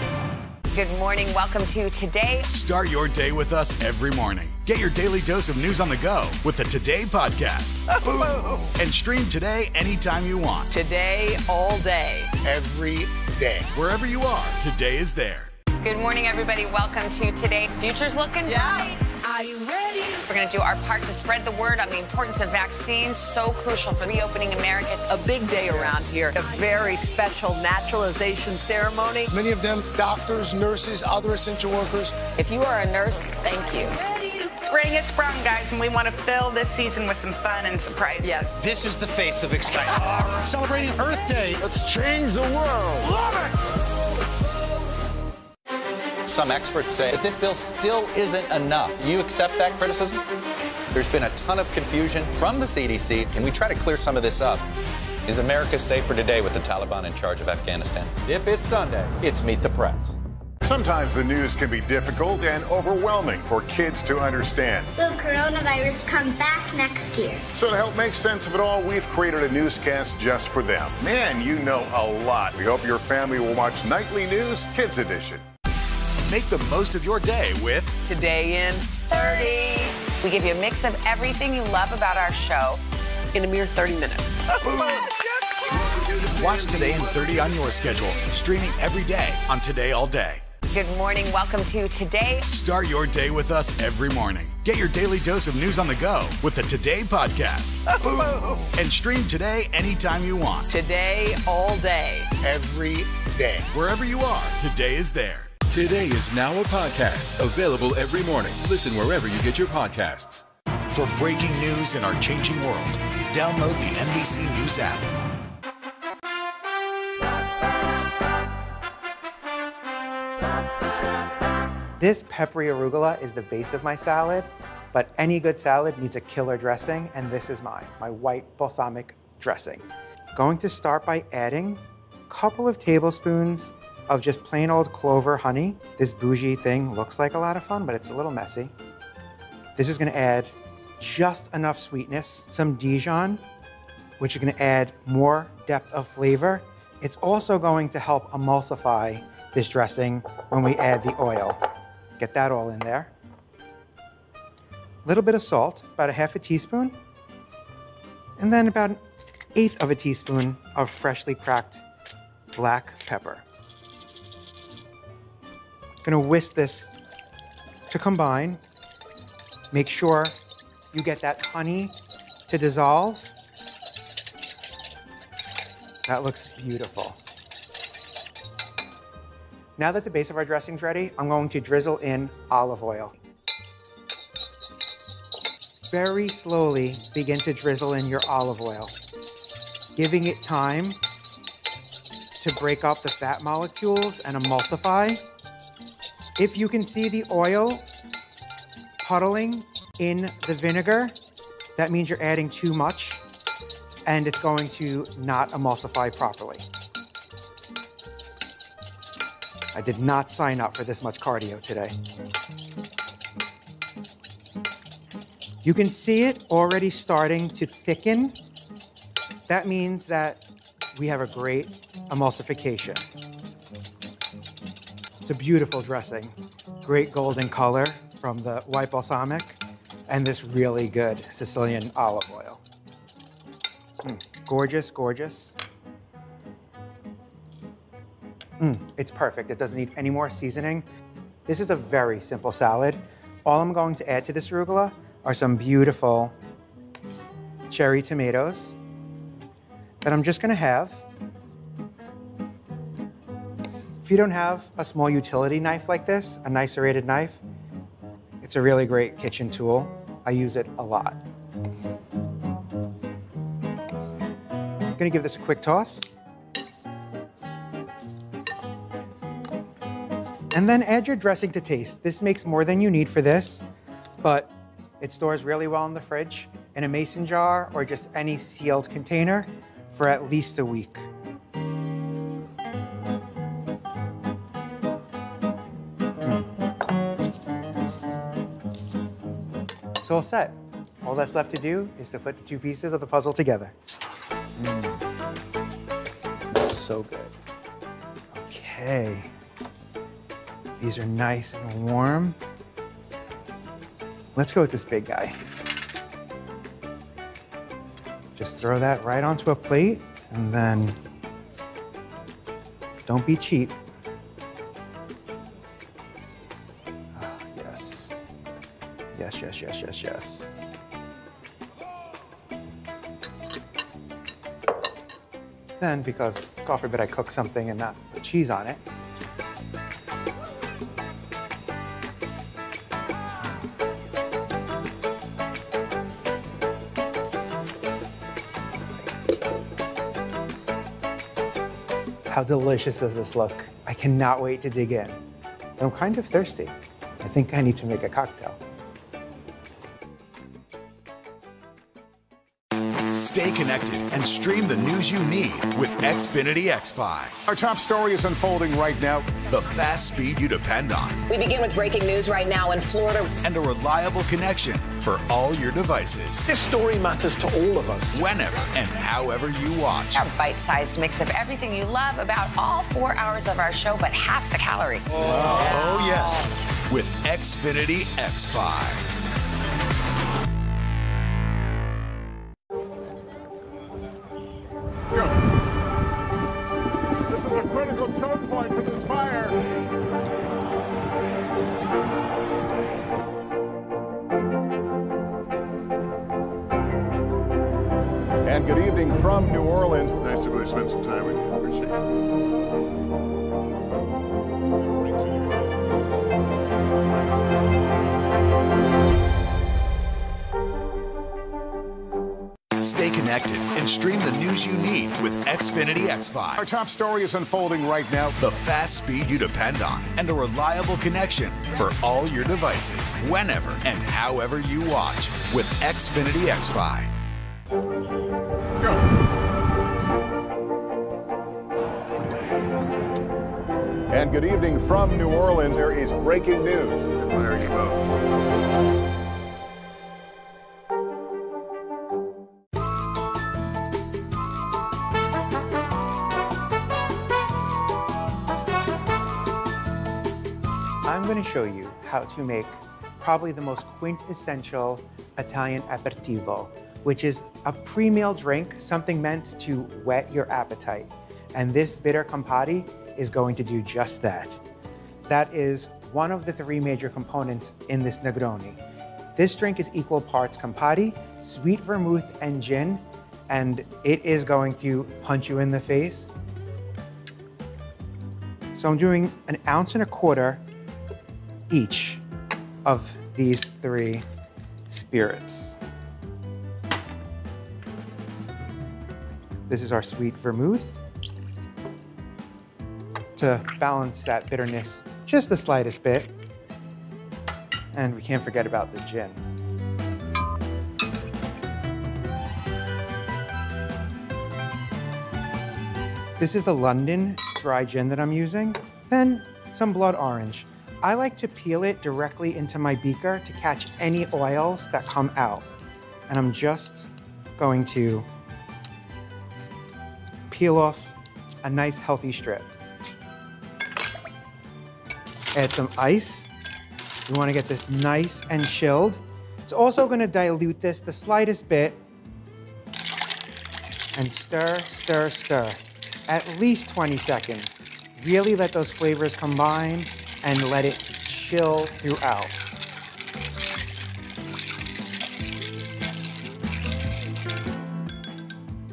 Good morning, welcome to Today. Start your day with us every morning. Get your daily dose of news on the go with the Today podcast. Boom! And stream Today anytime you want. Today, all day. Every day. Wherever you are, Today is there. Good morning, everybody. Welcome to Today. Future's looking yeah. bright. Are you ready? We're going to do our part to spread the word on the importance of vaccines, so crucial for reopening America. A big day around here, a very special naturalization ceremony. Many of them doctors, nurses, other essential workers. If you are a nurse, thank you. Spring is sprung, guys, and we want to fill this season with some fun and surprise. Yes. This is the face of excitement. Celebrating Earth Day. Let's change the world. Love it! Some experts say that this bill still isn't enough. You accept that criticism? There's been a ton of confusion from the C D C. Can we try to clear some of this up? Is America safer today with the Taliban in charge of Afghanistan? If it's Sunday, it's Meet the Press. Sometimes the news can be difficult and overwhelming for kids to understand. Will coronavirus come back next year? So to help make sense of it all, we've created a newscast just for them. Man, you know a lot. We hope your family will watch Nightly News Kids Edition. Make the most of your day with Today in thirty. We give you a mix of everything you love about our show in a mere thirty minutes. Watch Today in thirty on your schedule, streaming every day on Today All Day. Good morning. Welcome to Today. Start your day with us every morning. Get your daily dose of news on the go with the Today podcast. And stream Today anytime you want. Today all day. Every day. Wherever you are, Today is there. Today is now a podcast. Available every morning. Listen wherever you get your podcasts. For breaking news in our changing world, download the N B C News app. This peppery arugula is the base of my salad, but any good salad needs a killer dressing, and this is mine, my white balsamic dressing. Going to start by adding a couple of tablespoons of just plain old clover honey. This bougie thing looks like a lot of fun, but it's a little messy. This is gonna add just enough sweetness, some Dijon, which is gonna add more depth of flavor. It's also going to help emulsify this dressing when we add the oil. Get that all in there. A little bit of salt, about a half a teaspoon, and then about an eighth of a teaspoon of freshly cracked black pepper. Gonna whisk this to combine. Make sure you get that honey to dissolve. That looks beautiful. Now that the base of our dressing's ready, I'm going to drizzle in olive oil. Very slowly begin to drizzle in your olive oil, giving it time to break up the fat molecules and emulsify. If you can see the oil puddling in the vinegar, that means you're adding too much and it's going to not emulsify properly. I did not sign up for this much cardio today. You can see it already starting to thicken. That means that we have a great emulsification. It's a beautiful dressing. Great golden color from the white balsamic and this really good Sicilian olive oil. Mm, gorgeous, gorgeous. Mm, it's perfect. It doesn't need any more seasoning. This is a very simple salad. All I'm going to add to this arugula are some beautiful cherry tomatoes that I'm just gonna have. If you don't have a small utility knife like this, a nice serrated knife, it's a really great kitchen tool. I use it a lot. I'm gonna give this a quick toss. And then add your dressing to taste. This makes more than you need for this, but it stores really well in the fridge, in a mason jar, or just any sealed container for at least a week. Mm. So all set. All that's left to do is to put the two pieces of the puzzle together. Mm. It smells so good. Okay. These are nice and warm. Let's go with this big guy. Just throw that right onto a plate and then don't be cheap. Ah, yes. Yes, yes, yes, yes, yes. Then, because God forbid I cook something and not put cheese on it. How delicious does this look? I cannot wait to dig in. I'm kind of thirsty. I think I need to make a cocktail. Stay connected and stream the news you need with Xfinity X five. Our top story is unfolding right now. The fast speed you depend on. We begin with breaking news right now in Florida. And a reliable connection for all your devices. This story matters to all of us. Whenever and however you watch. A bite-sized mix of everything you love about all four hours of our show, but half the calories. Oh, oh yes. With Xfinity X five. Spend some time with you. Appreciate it. Stay connected and stream the news you need with Xfinity X five. Our top story is unfolding right now. The fast speed you depend on and a reliable connection for all your devices, whenever and however you watch with Xfinity X five. Let's go. And good evening from New Orleans. There is breaking news. I'm going to show you how to make probably the most quintessential Italian aperitivo, which is a pre-meal drink, something meant to whet your appetite. And this bitter Campari is going to do just that. That is one of the three major components in this Negroni. This drink is equal parts Campari, sweet vermouth, and gin, and it is going to punch you in the face. So I'm doing an ounce and a quarter each of these three spirits. This is our sweet vermouth, to balance that bitterness just the slightest bit. And we can't forget about the gin. This is a London dry gin that I'm using, then some blood orange. I like to peel it directly into my beaker to catch any oils that come out. And I'm just going to peel off a nice healthy strip. Add some ice. You want to get this nice and chilled. It's also going to dilute this the slightest bit. And stir, stir, stir. At least twenty seconds. Really let those flavors combine and let it chill throughout.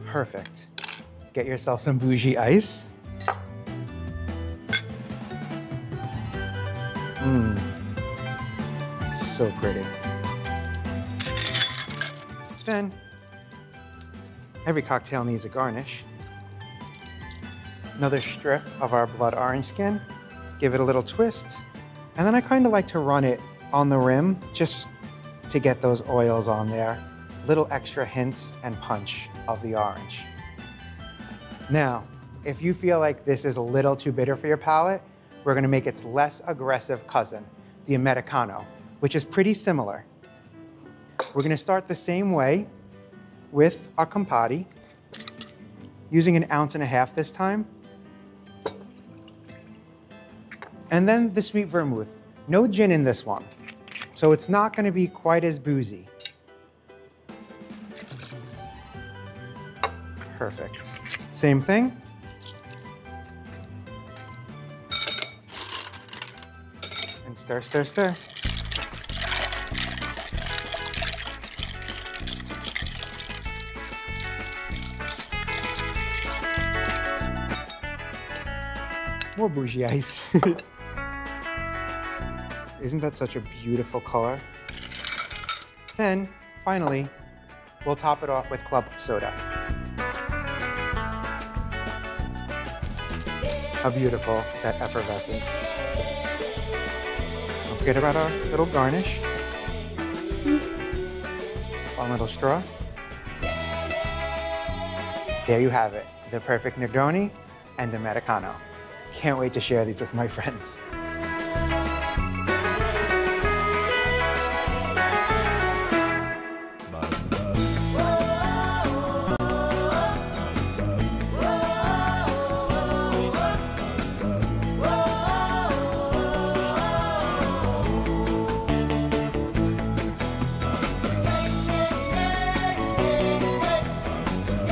Perfect. Get yourself some bougie ice. Mmm, so pretty. Then, every cocktail needs a garnish. Another strip of our blood orange skin, give it a little twist, and then I kind of like to run it on the rim just to get those oils on there. Little extra hint and punch of the orange. Now, if you feel like this is a little too bitter for your palate, we're gonna make its less aggressive cousin, the Americano, which is pretty similar. We're gonna start the same way with our Campari, using an ounce and a half this time. And then the sweet vermouth. No gin in this one, so it's not gonna be quite as boozy. Perfect. Same thing. Stir, stir, stir. More bougie ice. Isn't that such a beautiful color? Then, finally, we'll top it off with club soda. How beautiful, that effervescence. Don't forget about our little garnish. One little straw. There you have it, the perfect Negroni and Americano. Can't wait to share these with my friends.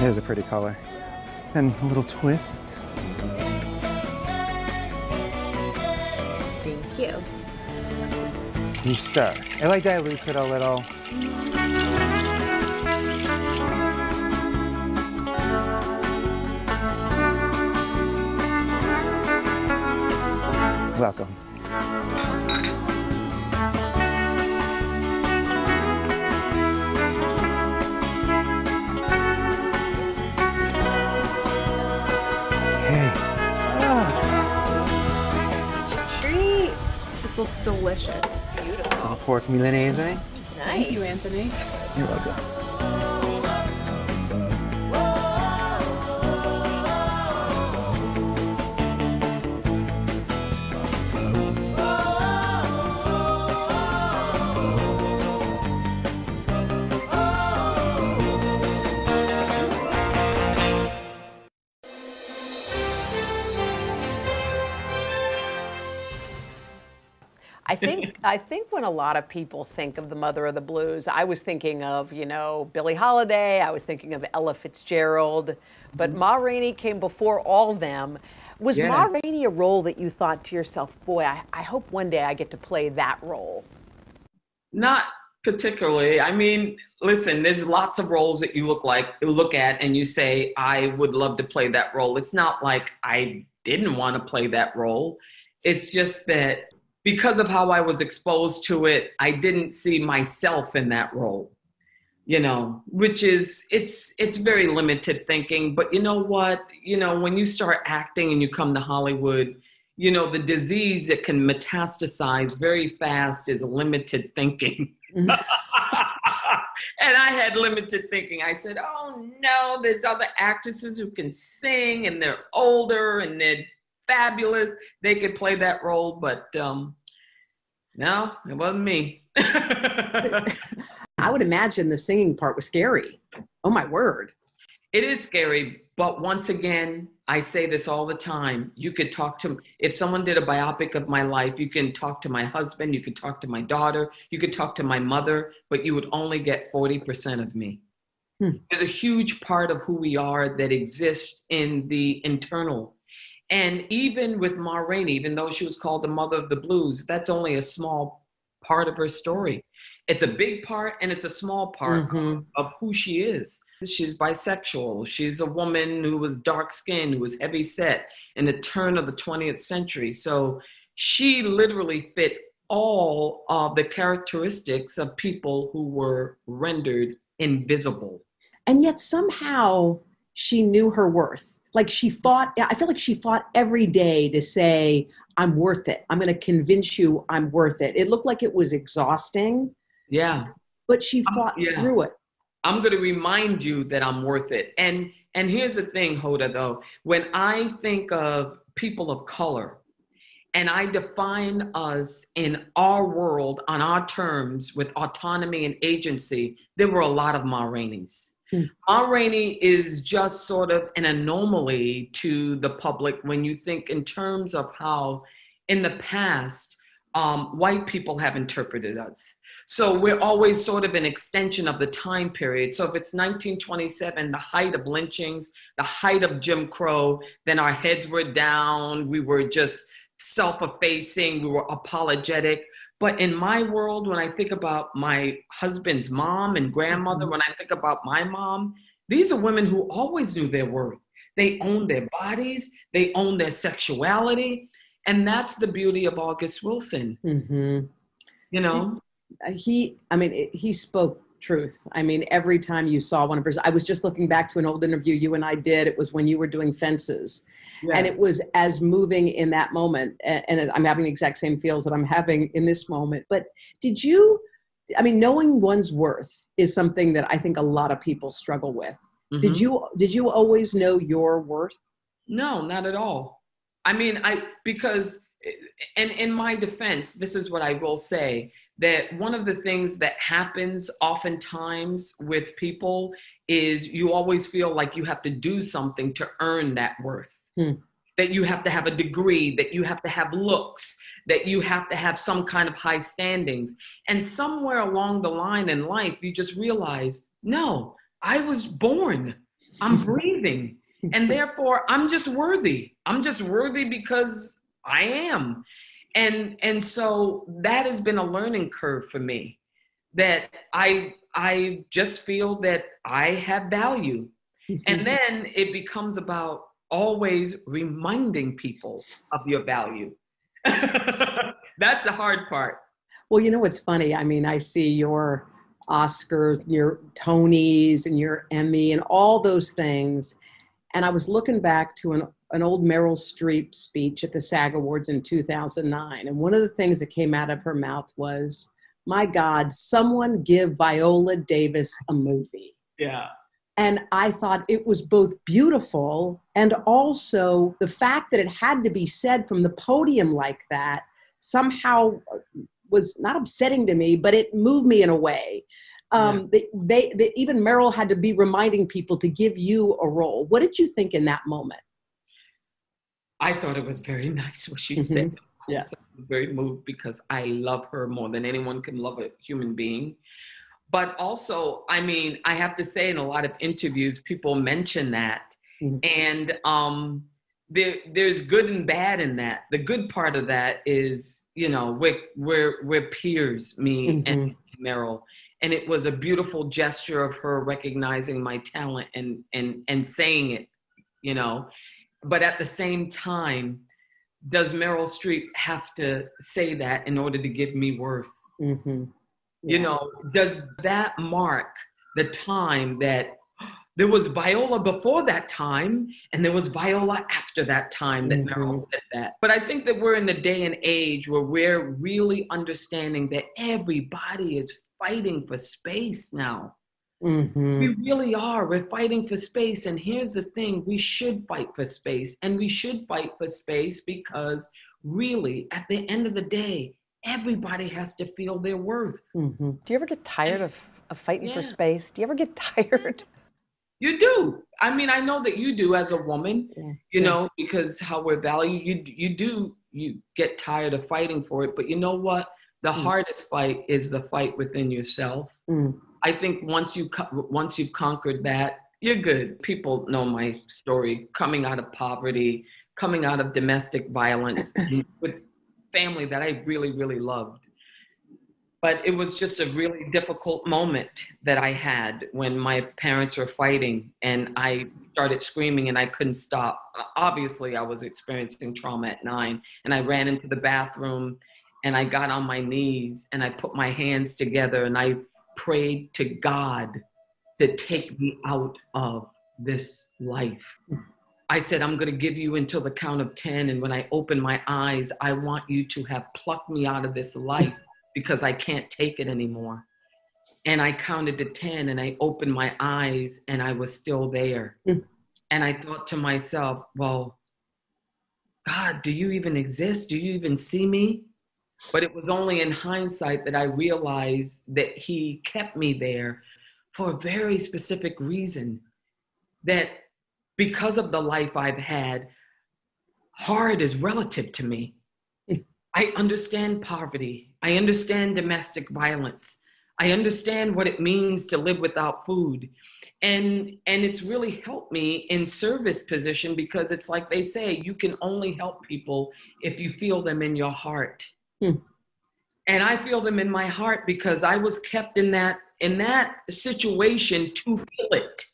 There's a pretty color. Then a little twist. Thank you. You stir. It like dilutes it a little. Welcome. This looks delicious. Beautiful. Some pork milanese. Nice. Thank you, Anthony. You're welcome. I think, I think when a lot of people think of the mother of the blues, I was thinking of, you know, Billie Holiday, I was thinking of Ella Fitzgerald, but Ma Rainey came before all them. Was yeah. Ma Rainey a role that you thought to yourself, boy, I, I hope one day I get to play that role? Not particularly. I mean, listen, there's lots of roles that you look like, look at and you say, I would love to play that role. It's not like I didn't want to play that role. It's just that because of how I was exposed to it, I didn't see myself in that role, you know, which is, it's it's very limited thinking. But you know what, you know, when you start acting and you come to Hollywood, you know, the disease that can metastasize very fast is limited thinking. Mm-hmm. And I had limited thinking. I said, oh no, there's other actresses who can sing and they're older and they're fabulous, they could play that role, but um, no, it wasn't me. I would imagine the singing part was scary. Oh my word. It is scary, but once again, I say this all the time. You could talk to, if someone did a biopic of my life, you can talk to my husband, you could talk to my daughter, you could talk to my mother, but you would only get forty percent of me. Hmm. There's a huge part of who we are that exists in the internal. And even with Ma Rainey, even though she was called the mother of the blues, that's only a small part of her story. It's a big part and it's a small part mm-hmm. of who she is. She's bisexual. She's a woman who was dark-skinned, who was heavy set in the turn of the twentieth century. So she literally fit all of the characteristics of people who were rendered invisible. And yet somehow she knew her worth. Like she fought, I feel like she fought every day to say, I'm worth it. I'm going to convince you I'm worth it. It looked like it was exhausting. Yeah. But she fought um, yeah. through it. I'm going to remind you that I'm worth it. And, and here's the thing, Hoda, though. When I think of people of color and I define us in our world on our terms with autonomy and agency, there were a lot of Ma Rainey's. Hmm. Ma Rainey is just sort of an anomaly to the public when you think in terms of how in the past um, white people have interpreted us. So we're always sort of an extension of the time period. So if it's nineteen twenty-seven, the height of lynchings, the height of Jim Crow, then our heads were down, we were just self-effacing, we were apologetic. But in my world, when I think about my husband's mom and grandmother, when I think about my mom, these are women who always knew their worth. They own their bodies. They own their sexuality. And that's the beauty of August Wilson. Mm-hmm. You know? He, I mean, he spoke truth. I mean, every time you saw one of his, I was just looking back to an old interview you and I did. It was when you were doing Fences. Yeah. And it was as moving in that moment. And I'm having the exact same feels that I'm having in this moment. But did you, I mean, knowing one's worth is something that I think a lot of people struggle with. Mm-hmm. Did you, did you always know your worth? No, not at all. I mean, I, because, and in my defense, this is what I will say, that one of the things that happens oftentimes with people is you always feel like you have to do something to earn that worth. Hmm. That you have to have a degree, that you have to have looks, that you have to have some kind of high standings. And somewhere along the line in life, you just realize, no, I was born, I'm breathing, and therefore I'm just worthy. I'm just worthy because I am. And, and so that has been a learning curve for me, that I, I just feel that I have value. And then it becomes about always reminding people of your value. That's the hard part. Well, you know what's funny? I mean, I see your Oscars, your Tonys, and your Emmy, and all those things. And I was looking back to an, an old Meryl Streep speech at the SAG Awards in two thousand nine. And one of the things that came out of her mouth was, my God, someone give Viola Davis a movie. Yeah. And I thought it was both beautiful and also the fact that it had to be said from the podium like that somehow was not upsetting to me, but it moved me in a way. Um, yeah. they, they, they, even Meryl had to be reminding people to give you a role. What did you think in that moment? I thought it was very nice what she mm-hmm. said. Yes. I was very moved because I love her more than anyone can love a human being. But also, I mean, I have to say in a lot of interviews, people mention that. Mm-hmm. And um, there, there's good and bad in that. The good part of that is, you know, we're, we're, we're peers, me mm-hmm. and Meryl. And it was a beautiful gesture of her recognizing my talent and, and, and saying it, you know. But at the same time, does Meryl Streep have to say that in order to give me worth? Mm-hmm. You know, does that mark the time that there was Viola before that time and there was Viola after that time that mm-hmm. Meryl said that? But I think that we're in the day and age where we're really understanding that everybody is fighting for space now. Mm-hmm. We really are. We're fighting for space. And here's the thing, we should fight for space. And we should fight for space because really, at the end of the day, everybody has to feel their worth. Mm-hmm. Do you ever get tired of, of fighting yeah. for space? Do you ever get tired? You do. I mean, I know that you do as a woman, yeah. you yeah. know, because how we're valued, you, you do, you get tired of fighting for it. But you know what? The mm. hardest fight is the fight within yourself. Mm. I think once, you, once you've conquered that, you're good. People know my story, coming out of poverty, coming out of domestic violence, with family that I really, really loved. But it was just a really difficult moment that I had when my parents were fighting and I started screaming and I couldn't stop. Obviously, I was experiencing trauma at nine and I ran into the bathroom and I got on my knees and I put my hands together and I prayed to God to take me out of this life. I said, I'm going to give you until the count of ten. And when I open my eyes, I want you to have plucked me out of this life because I can't take it anymore. And I counted to ten and I opened my eyes and I was still there. Mm. And I thought to myself, well, God, do you even exist? Do you even see me? But it was only in hindsight that I realized that he kept me there for a very specific reason, that because of the life I've had, hard is relative to me. I understand poverty. I understand domestic violence. I understand what it means to live without food. And, and it's really helped me in service position because it's like they say, you can only help people if you feel them in your heart. Hmm. And I feel them in my heart because I was kept in that, in that situation to feel it.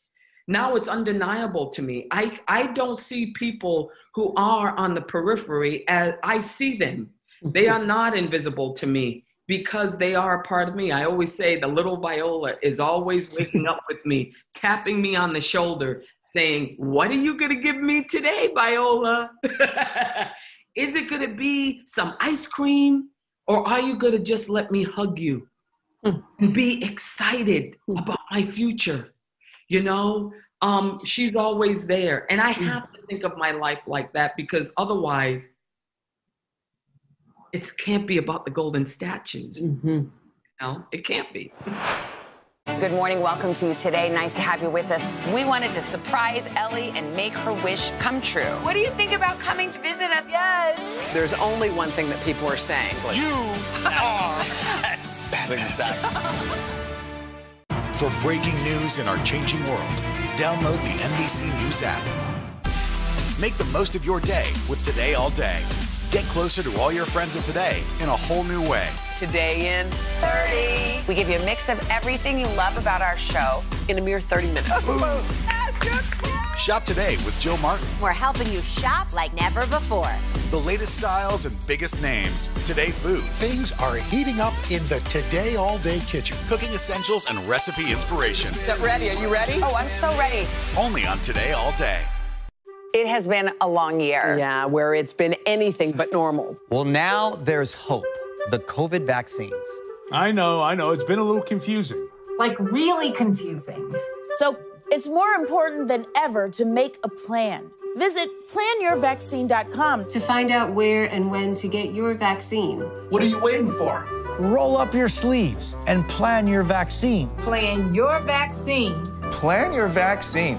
Now it's undeniable to me. I, I don't see people who are on the periphery as I see them. They are not invisible to me because they are a part of me. I always say the little Viola is always waking up with me, tapping me on the shoulder, saying, what are you going to give me today, Viola? Is it going to be some ice cream, or are you going to just let me hug you and be excited about my future? You know, um, she's always there. And I have to think of my life like that, because otherwise it can't be about the golden statues. Mm-hmm. No, it can't be. Good morning. Welcome to Today. Nice to have you with us. We wanted to surprise Ellie and make her wish come true. What do you think about coming to visit us? Yes. There's only one thing that people are saying. Like, you are exactly. For breaking news in our changing world, download the N B C News app. Make the most of your day with Today All Day. Get closer to all your friends at Today in a whole new way. Today in thirty. We give you a mix of everything you love about our show in a mere thirty minutes. Shop Today with Jill Martin. We're helping you shop like never before. The latest styles and biggest names. Today food. Things are heating up in the Today All Day kitchen. Cooking essentials and recipe inspiration. Get ready. Are you ready? Oh, I'm so ready. Only on Today All Day. It has been a long year. Yeah, where it's been anything but normal. Well, now there's hope. The COVID vaccines. I know, I know. It's been a little confusing. Like, really confusing. So it's more important than ever to make a plan. Visit plan your vaccine dot com to find out where and when to get your vaccine. What are you waiting for? Roll up your sleeves and plan your vaccine. Plan your vaccine. Plan your vaccine.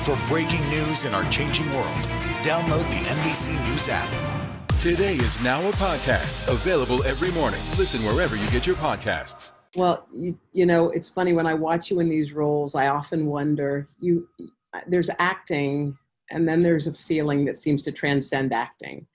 For breaking news in our changing world, download the N B C News app. Today is now a podcast available every morning. Listen wherever you get your podcasts. Well, you, you know, it's funny, when I watch you in these roles, I often wonder, you, there's acting, and then there's a feeling that seems to transcend acting.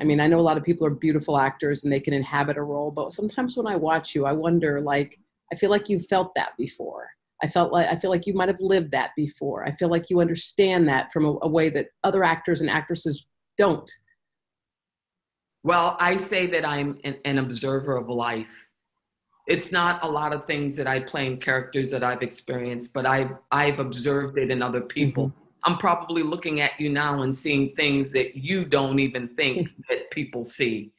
I mean, I know a lot of people are beautiful actors and they can inhabit a role, but sometimes when I watch you, I wonder, like, I feel like you felt that before. I felt like, I feel like you might have lived that before. I feel like you understand that from a, a way that other actors and actresses don't. Well, I say that I'm an, an observer of life. It's not a lot of things that I play in characters that I've experienced, but I've, I've observed it in other people. Mm-hmm. I'm probably looking at you now and seeing things that you don't even think that people see.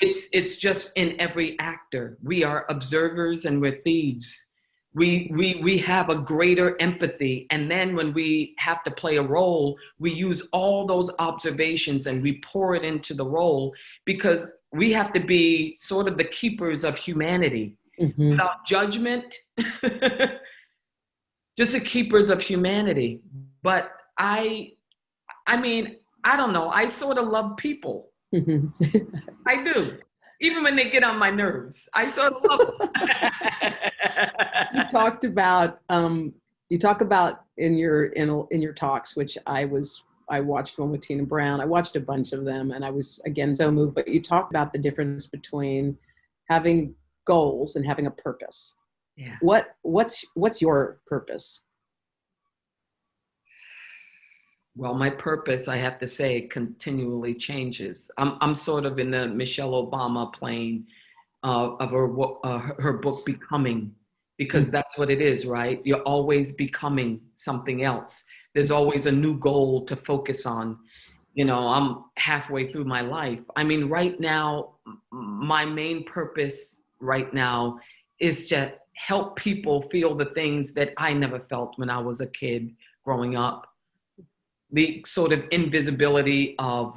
It's, it's just in every actor. We are observers and we're thieves. We, we, we have a greater empathy. And then when we have to play a role, we use all those observations and we pour it into the role, because we have to be sort of the keepers of humanity. Mm-hmm. Without judgment, just the keepers of humanity. But I, I mean, I don't know. I sort of love people. Mm-hmm. I do. Even when they get on my nerves, I sort of love them. You talked about, um, you talk about in your, in, in your talks, which I was, I watched one with Tina Brown. I watched a bunch of them and I was, again, so moved, but you talked about the difference between having goals and having a purpose. Yeah. What, what's, what's your purpose? Well, my purpose, I have to say, continually changes. I'm, I'm sort of in the Michelle Obama plane uh, of her, uh, her book Becoming, because that's what it is, right? You're always becoming something else. There's always a new goal to focus on. You know, I'm halfway through my life. I mean, right now, my main purpose right now is to help people feel the things that I never felt when I was a kid growing up. The sort of invisibility of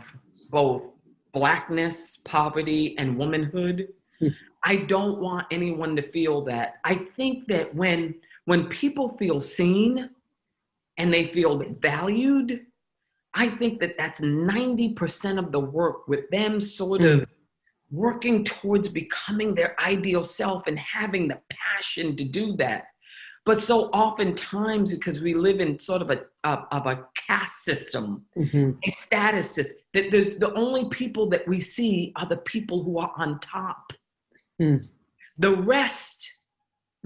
both Blackness, poverty, and womanhood. I don't want anyone to feel that. I think that when, when people feel seen and they feel valued, I think that that's ninety percent of the work, with them sort of mm. working towards becoming their ideal self and having the passion to do that. But so oftentimes, because we live in sort of a, a of a caste system, mm-hmm. a status system, that there's, the only people that we see are the people who are on top. Mm. The rest,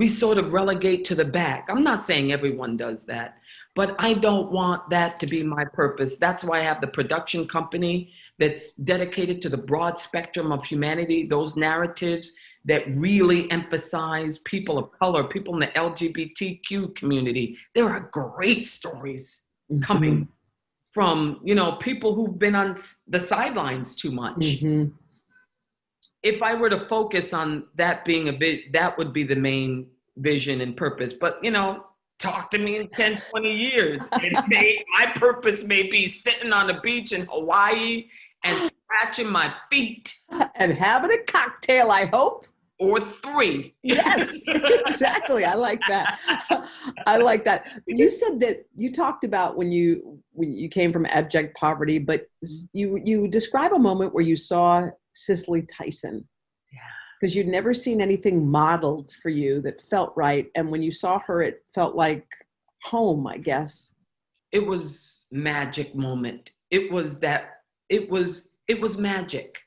we sort of relegate to the back. I'm not saying everyone does that, but I don't want that to be my purpose. That's why I have the production company that's dedicated to the broad spectrum of humanity, those narratives that really emphasize people of color, people in the L G B T Q community. There are great stories coming from, you know, people who've been on the sidelines too much. Mm-hmm. If I were to focus on that being a bit, that would be the main vision and purpose. But, you know, talk to me in ten, twenty years. It may, my purpose may be sitting on a beach in Hawaii and scratching my feet. And having a cocktail, I hope. Or three. Yes, exactly. I like that. I like that. You said that you talked about when you when you came from abject poverty, but you you describe a moment where you saw Cicely Tyson. Yeah. Because you'd never seen anything modeled for you that felt right, and when you saw her, it felt like home, I guess. It was magic moment. It was that. It was it was magic.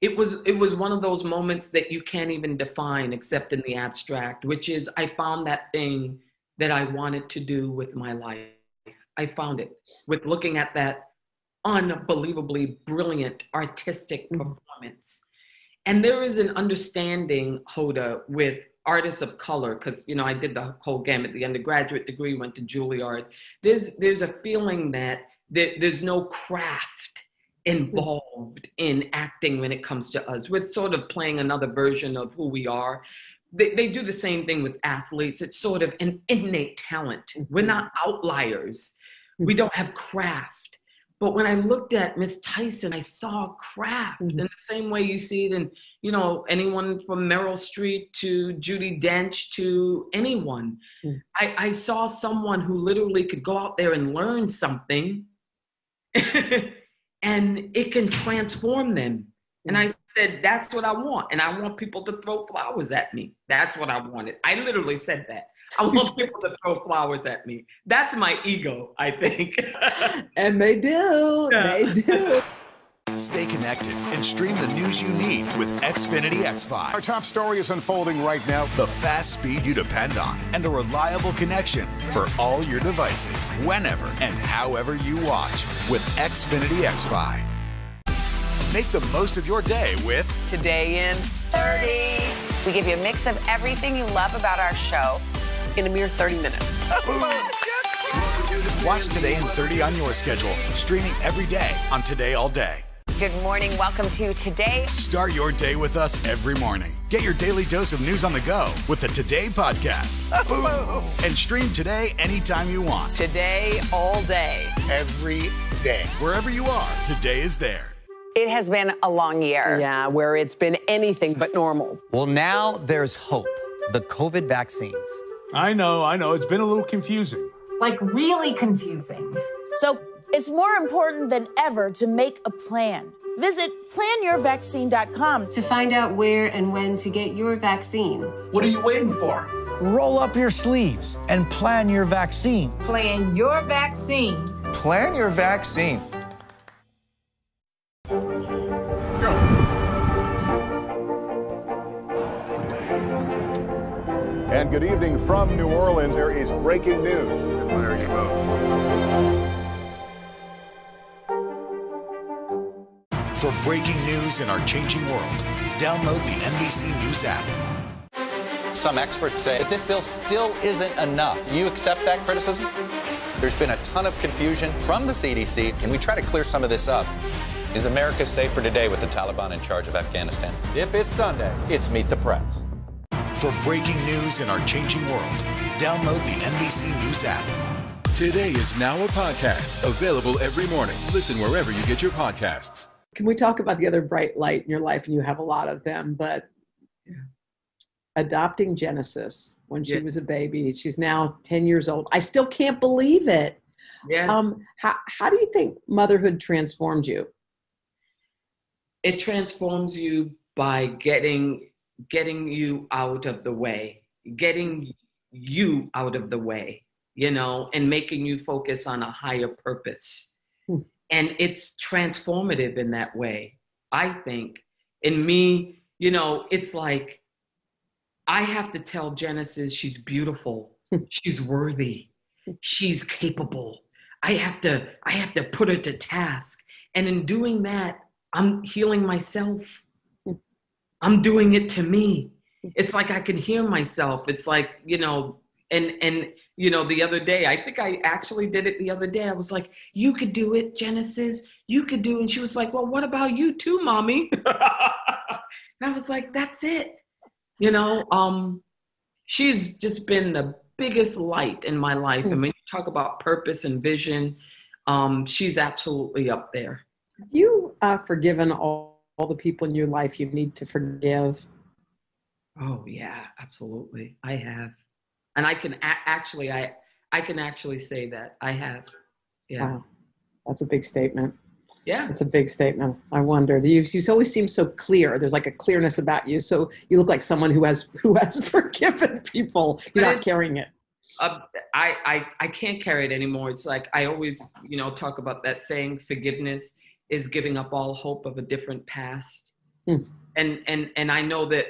It was, it was one of those moments that you can't even define except in the abstract, which is I found that thing that I wanted to do with my life. I found it with looking at that unbelievably brilliant artistic performance. And there is an understanding, Hoda, with artists of color, because, you know, I did the whole gamut, the undergraduate degree, went to Juilliard. There's, there's a feeling that there, there's no craft involved in acting when it comes to us. We're sort of playing another version of who we are. They, they do the same thing with athletes. It's sort of an innate talent. We're not outliers. We don't have craft. But when I looked at Miss Tyson, I saw craft in the same way you see it in, you know, anyone from Meryl Streep to Judi Dench to anyone. I, I saw someone who literally could go out there and learn something and it can transform them. And I said, that's what I want. And I want people to throw flowers at me. That's what I wanted. I literally said that. I want people to throw flowers at me. That's my ego, I think. And they do, yeah. They do. Stay connected and stream the news you need with Xfinity X five. Our top story is unfolding right now. The fast speed you depend on and a reliable connection for all your devices, whenever and however you watch with Xfinity X five. Make the most of your day with Today in thirty. We give you a mix of everything you love about our show in a mere thirty minutes. Watch Today in thirty on your schedule, streaming every day on Today All Day. Good morning. Welcome to Today. Start your day with us every morning. Get your daily dose of news on the go with the Today podcast. Boom. And stream Today anytime you want. Today all day. Every day. Wherever you are, Today is there. It has been a long year. Yeah, where it's been anything but normal. Well, now there's hope. The COVID vaccines. I know, I know. It's been a little confusing. Like, really confusing. So, it's more important than ever to make a plan. Visit plan your vaccine dot com to find out where and when to get your vaccine. What are you waiting for? Roll up your sleeves and plan your vaccine. Plan your vaccine. Plan your vaccine. Let's go. And good evening from New Orleans. There is breaking news. There you go. For breaking news in our changing world, download the N B C News app. Some experts say that this bill still isn't enough. Do you accept that criticism? There's been a ton of confusion from the C D C. Can we try to clear some of this up? Is America safer today with the Taliban in charge of Afghanistan? If it's Sunday, it's Meet the Press. For breaking news in our changing world, download the N B C News app. Today is now a podcast, available every morning. Listen wherever you get your podcasts. Can we talk about the other bright light in your life? And you have a lot of them, but adopting Genesis when she yeah. was a baby, she's now ten years old. I still can't believe it. Yes. Um, how, how do you think motherhood transformed you? It transforms you by getting, getting you out of the way, getting you out of the way, you know, and making you focus on a higher purpose. Hmm. And it's transformative in that way, I think. In me, you know, it's like I have to tell Genesis she's beautiful, she's worthy, she's capable. I have to, I have to put her to task. And in doing that, I'm healing myself. I'm doing it to me. It's like I can hear myself. It's like, you know, and, and, you know, the other day, I think I actually did it the other day. I was like, you could do it, Genesis, you could do it. And she was like, well, what about you too, mommy? And I was like, that's it. You know, um, she's just been the biggest light in my life. Mm-hmm. And when you talk about purpose and vision, um, she's absolutely up there. Have you uh, forgiven all, all the people in your life you need to forgive? Oh, yeah, absolutely. I have. And I can a- actually, I, I can actually say that I have. Yeah. Wow. That's a big statement. Yeah. It's a big statement. I wondered. You, you always seem so clear. There's like a clearness about you. So you look like someone who has, who has forgiven people. You're not carrying it. Uh, I, I, I can't carry it anymore. It's like, I always, you know, talk about that saying, forgiveness is giving up all hope of a different past. Mm. And, and, and I know that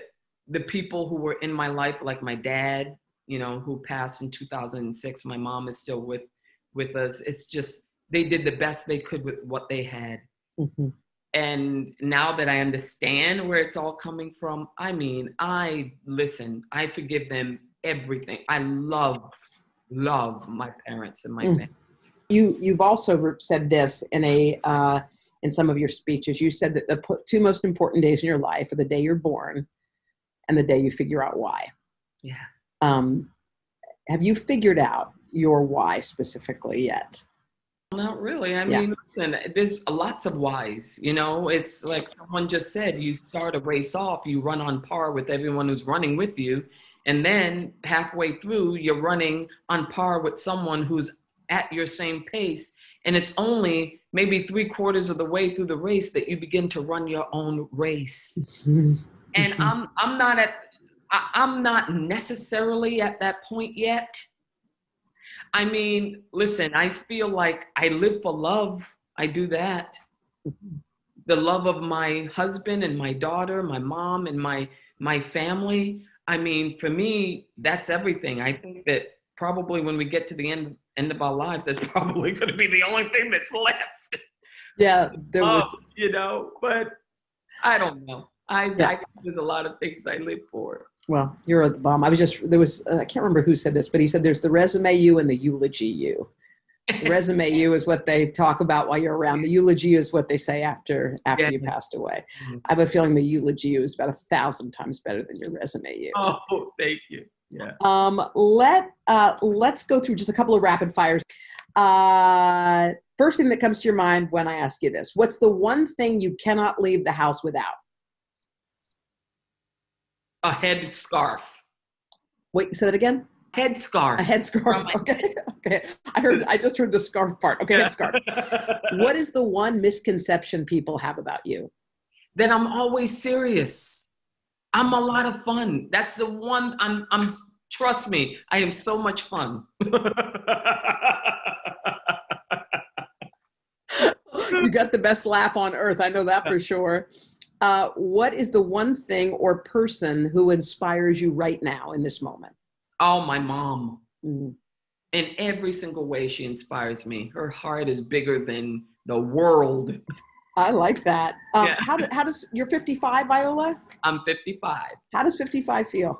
the people who were in my life, like my dad, you know, who passed in two thousand six, my mom is still with, with us. It's just, they did the best they could with what they had. Mm-hmm. And now that I understand where it's all coming from, I mean, I listen, I forgive them everything. I love, love my parents and my mm. family. You, you've also said this in a, uh, in some of your speeches. You said that the two most important days in your life are the day you're born and the day you figure out why. Yeah. Um, have you figured out your why specifically yet? Not really. I mean, yeah. Listen, there's lots of whys, you know, it's like someone just said, you start a race off, you run on par with everyone who's running with you. And then halfway through, you're running on par with someone who's at your same pace. And it's only maybe three quarters of the way through the race that you begin to run your own race. Mm-hmm. And mm-hmm. I'm, I'm not at, I, I'm not necessarily at that point yet. I mean, listen, I feel like I live for love. I do that. The love of my husband and my daughter, my mom and my, my family. I mean, for me, that's everything. I think that probably when we get to the end, end of our lives, that's probably going to be the only thing that's left. Yeah. There was, um, you know, but I don't know. I, yeah. I there's a lot of things I live for. Well, you're at the bomb. I was just, there was, uh, I can't remember who said this, but he said, there's the resume you and the eulogy you. The resume you is what they talk about while you're around. The eulogy is what they say after after yeah. you passed away. Mm-hmm. I have a feeling the eulogy you is about a thousand times better than your resume you. Oh, thank you. Yeah. Um, let, uh, let's go through just a couple of rapid fires. Uh, first thing that comes to your mind when I ask you this, what's the one thing you cannot leave the house without? A head scarf. Wait, say that again? Head scarf. A head scarf. Okay. Okay. I heard I just heard the scarf part. Okay, head scarf. What is the one misconception people have about you? That I'm always serious. I'm a lot of fun. That's the one I'm I'm trust me, I am so much fun. You got the best laugh on earth. I know that for sure. Uh, what is the one thing or person who inspires you right now in this moment? Oh, my mom. Mm-hmm. In every single way, she inspires me. Her heart is bigger than the world. I like that. Um, yeah. how, do, how does, you're fifty-five, Viola? I'm fifty-five. How does fifty-five feel?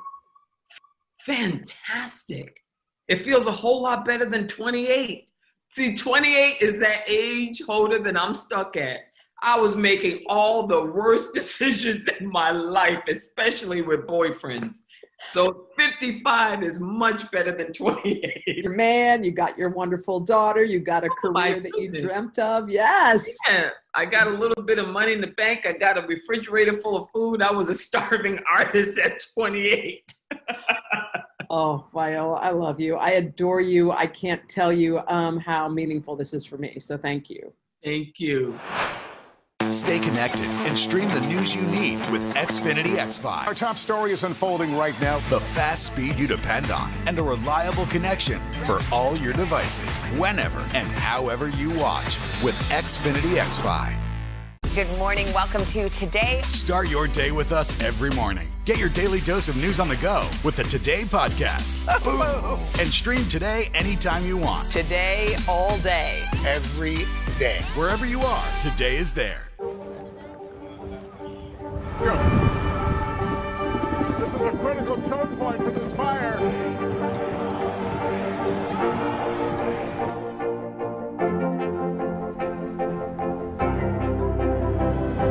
Fantastic. It feels a whole lot better than twenty-eight. See, twenty-eight is that age holder that I'm stuck at. I was making all the worst decisions in my life, especially with boyfriends. So fifty-five is much better than twenty-eight. Your man, you got your wonderful daughter, you got a oh, career that you dreamt of. Yes. Yeah, I got a little bit of money in the bank. I got a refrigerator full of food. I was a starving artist at twenty-eight. Oh, Viola, I love you. I adore you. I can't tell you um, how meaningful this is for me. So thank you. Thank you. Stay connected and stream the news you need with Xfinity X five. Our top story is unfolding right now. The fast speed you depend on and a reliable connection for all your devices, whenever and however you watch with Xfinity X five. Good morning. Welcome to Today. Start your day with us every morning. Get your daily dose of news on the go with the Today podcast. Boom! And stream Today anytime you want. Today, all day. Every day. Wherever you are, Today is there. Let's go. This is a critical choke point for this fire.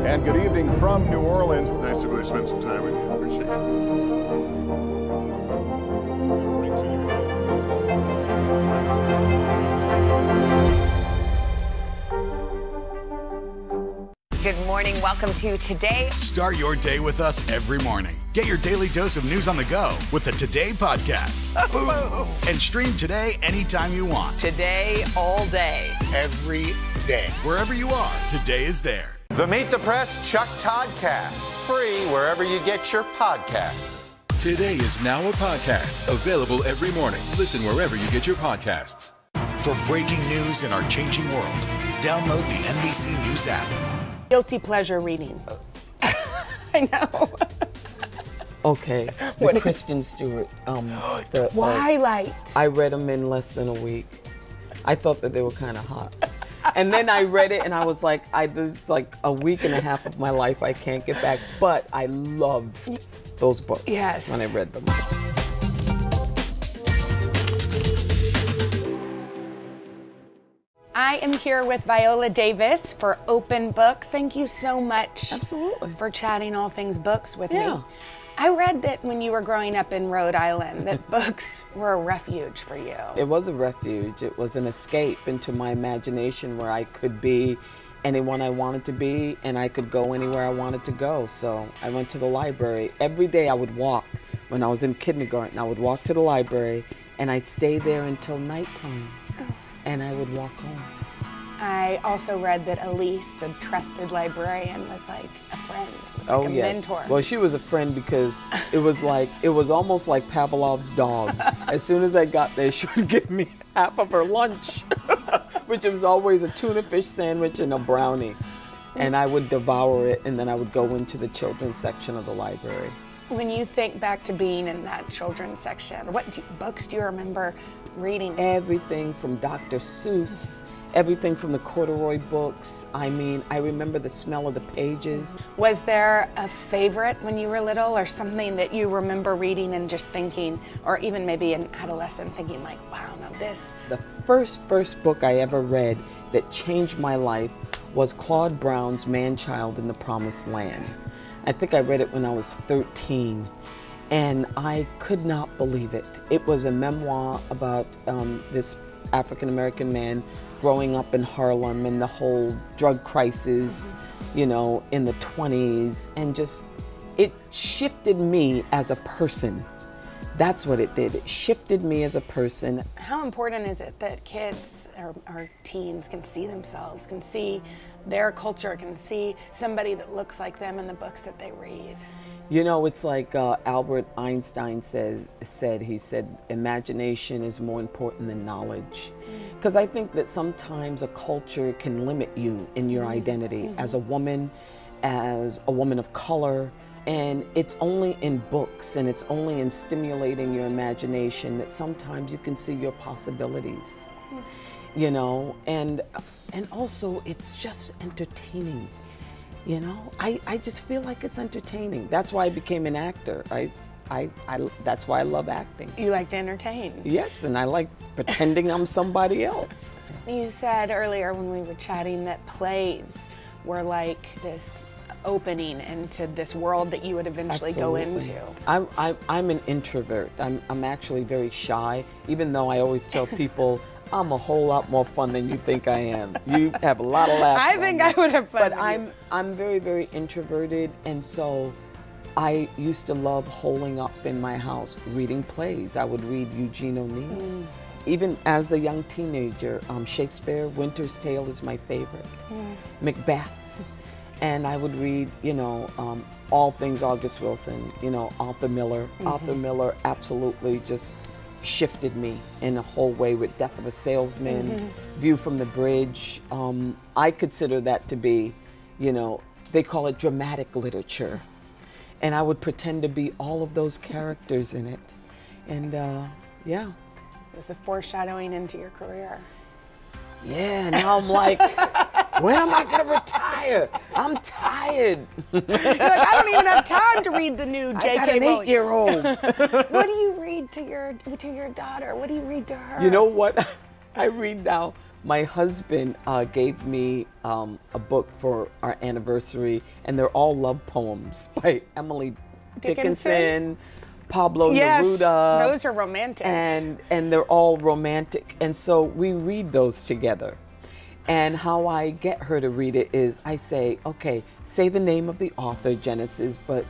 And good evening from New Orleans. Nice to really spend some time with you. Appreciate it. Good morning. Welcome to Today. Start your day with us every morning. Get your daily dose of news on the go with the Today podcast. Boom! And stream Today anytime you want. Today, all day. Every day. Wherever you are, Today is there. The Meet the Press Chuck Toddcast, free wherever you get your podcasts. Today is now a podcast, available every morning. Listen wherever you get your podcasts. For breaking news in our changing world, download the N B C News app. Guilty pleasure reading. I know. Okay, the Kristen Stewart. Um, the, Twilight. Uh, I read them in less than a week. I thought that they were kind of hot. And then I read it and I was like, I, this is like a week and a half of my life I can't get back. But I loved those books yes. when I read them. I am here with Viola Davis for Open Book. Thank you so much Absolutely. for chatting all things books with yeah. me. I read that when you were growing up in Rhode Island, that books were a refuge for you. It was a refuge. It was an escape into my imagination where I could be anyone I wanted to be, and I could go anywhere I wanted to go. So I went to the library. Every day I would walk. When I was in kindergarten, I would walk to the library, and I'd stay there until nighttime, oh. and I would walk home. I also read that Elise, the trusted librarian, was like a friend, was like oh, a yes. mentor. Well, she was a friend because it was like, it was almost like Pavlov's dog. As soon as I got there, she would give me half of her lunch, which was always a tuna fish sandwich and a brownie. And I would devour it, and then I would go into the children's section of the library. When you think back to being in that children's section, what do you, books do you remember reading? Everything from Doctor Seuss, everything from the corduroy books. I mean, I remember the smell of the pages. Was there a favorite when you were little, or something that you remember reading and just thinking, or even maybe an adolescent thinking like, wow, now this. The first, first book I ever read that changed my life was Claude Brown's Man-Child in the Promised Land. I think I read it when I was thirteen, and I could not believe it. It was a memoir about um, this African-American man growing up in Harlem and the whole drug crisis, you know, in the twenties, and just, it shifted me as a person. That's what it did. It shifted me as a person. How important is it that kids or, or teens can see themselves, can see their culture, can see somebody that looks like them in the books that they read? You know, it's like uh, Albert Einstein says, said, he said, imagination is more important than knowledge. Because I think that sometimes a culture can limit you in your identity mm-hmm. as a woman, as a woman of color. And it's only in books, and it's only in stimulating your imagination that sometimes you can see your possibilities, mm-hmm. you know? And, and also, it's just entertaining. You know, I, I just feel like it's entertaining. That's why I became an actor. I, I, I, that's why I love acting. You like to entertain. Yes, and I like pretending I'm somebody else. You said earlier when we were chatting that plays were like this opening into this world that you would eventually Absolutely. go into. I'm, I'm, I'm an introvert. I'm, I'm actually very shy, even though I always tell people, I'm a whole lot more fun than you think I am. You have a lot of laughs. I think I would have fun. But I'm I'm very, very introverted, and so I used to love holing up in my house reading plays. I would read Eugene O'Neill. Mm. Even as a young teenager, um, Shakespeare, Winter's Tale is my favorite. Mm. Macbeth. And I would read, you know, um, all things August Wilson, you know, Arthur Miller. Mm-hmm. Arthur Miller absolutely just shifted me in a whole way with Death of a Salesman, mm-hmm. View from the Bridge. Um, I consider that to be, you know, they call it dramatic literature. And I would pretend to be all of those characters in it. And uh, yeah. It was the foreshadowing into your career. Yeah, now I'm like, when am I gonna retire? I'm tired. You're like, I don't even have time to read the new J K. I got an eight-year-old. What do you read to your to your daughter? What do you read to her? You know what? I read now. My husband uh, gave me um, a book for our anniversary, and they're all love poems by Emily Dickinson, Dickinson Pablo yes, Neruda. Those are romantic. And, and they're all romantic. And so we read those together. And how I get her to read it is I say, okay, say the name of the author, Genesis, but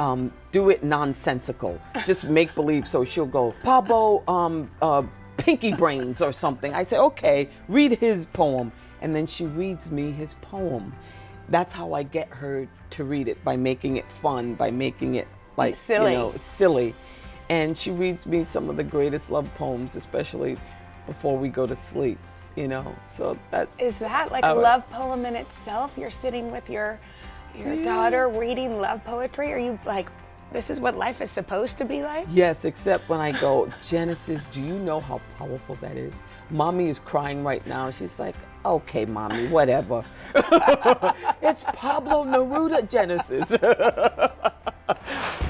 um, do it nonsensical. Just make believe. So she'll go, Pablo, um, uh, Pinky Brains or something. I say, okay, read his poem. And then she reads me his poem. That's how I get her to read it, by making it fun, by making it like, silly. You know, silly. And she reads me some of the greatest love poems, especially before we go to sleep, you know, so that's... Is that like our, a love poem in itself? You're sitting with your, your yeah. daughter reading love poetry? Are you like... This is what life is supposed to be like? Yes, except when I go, Genesis, do you know how powerful that is? Mommy is crying right now. She's like, okay, Mommy, whatever. It's Pablo Neruda, Genesis.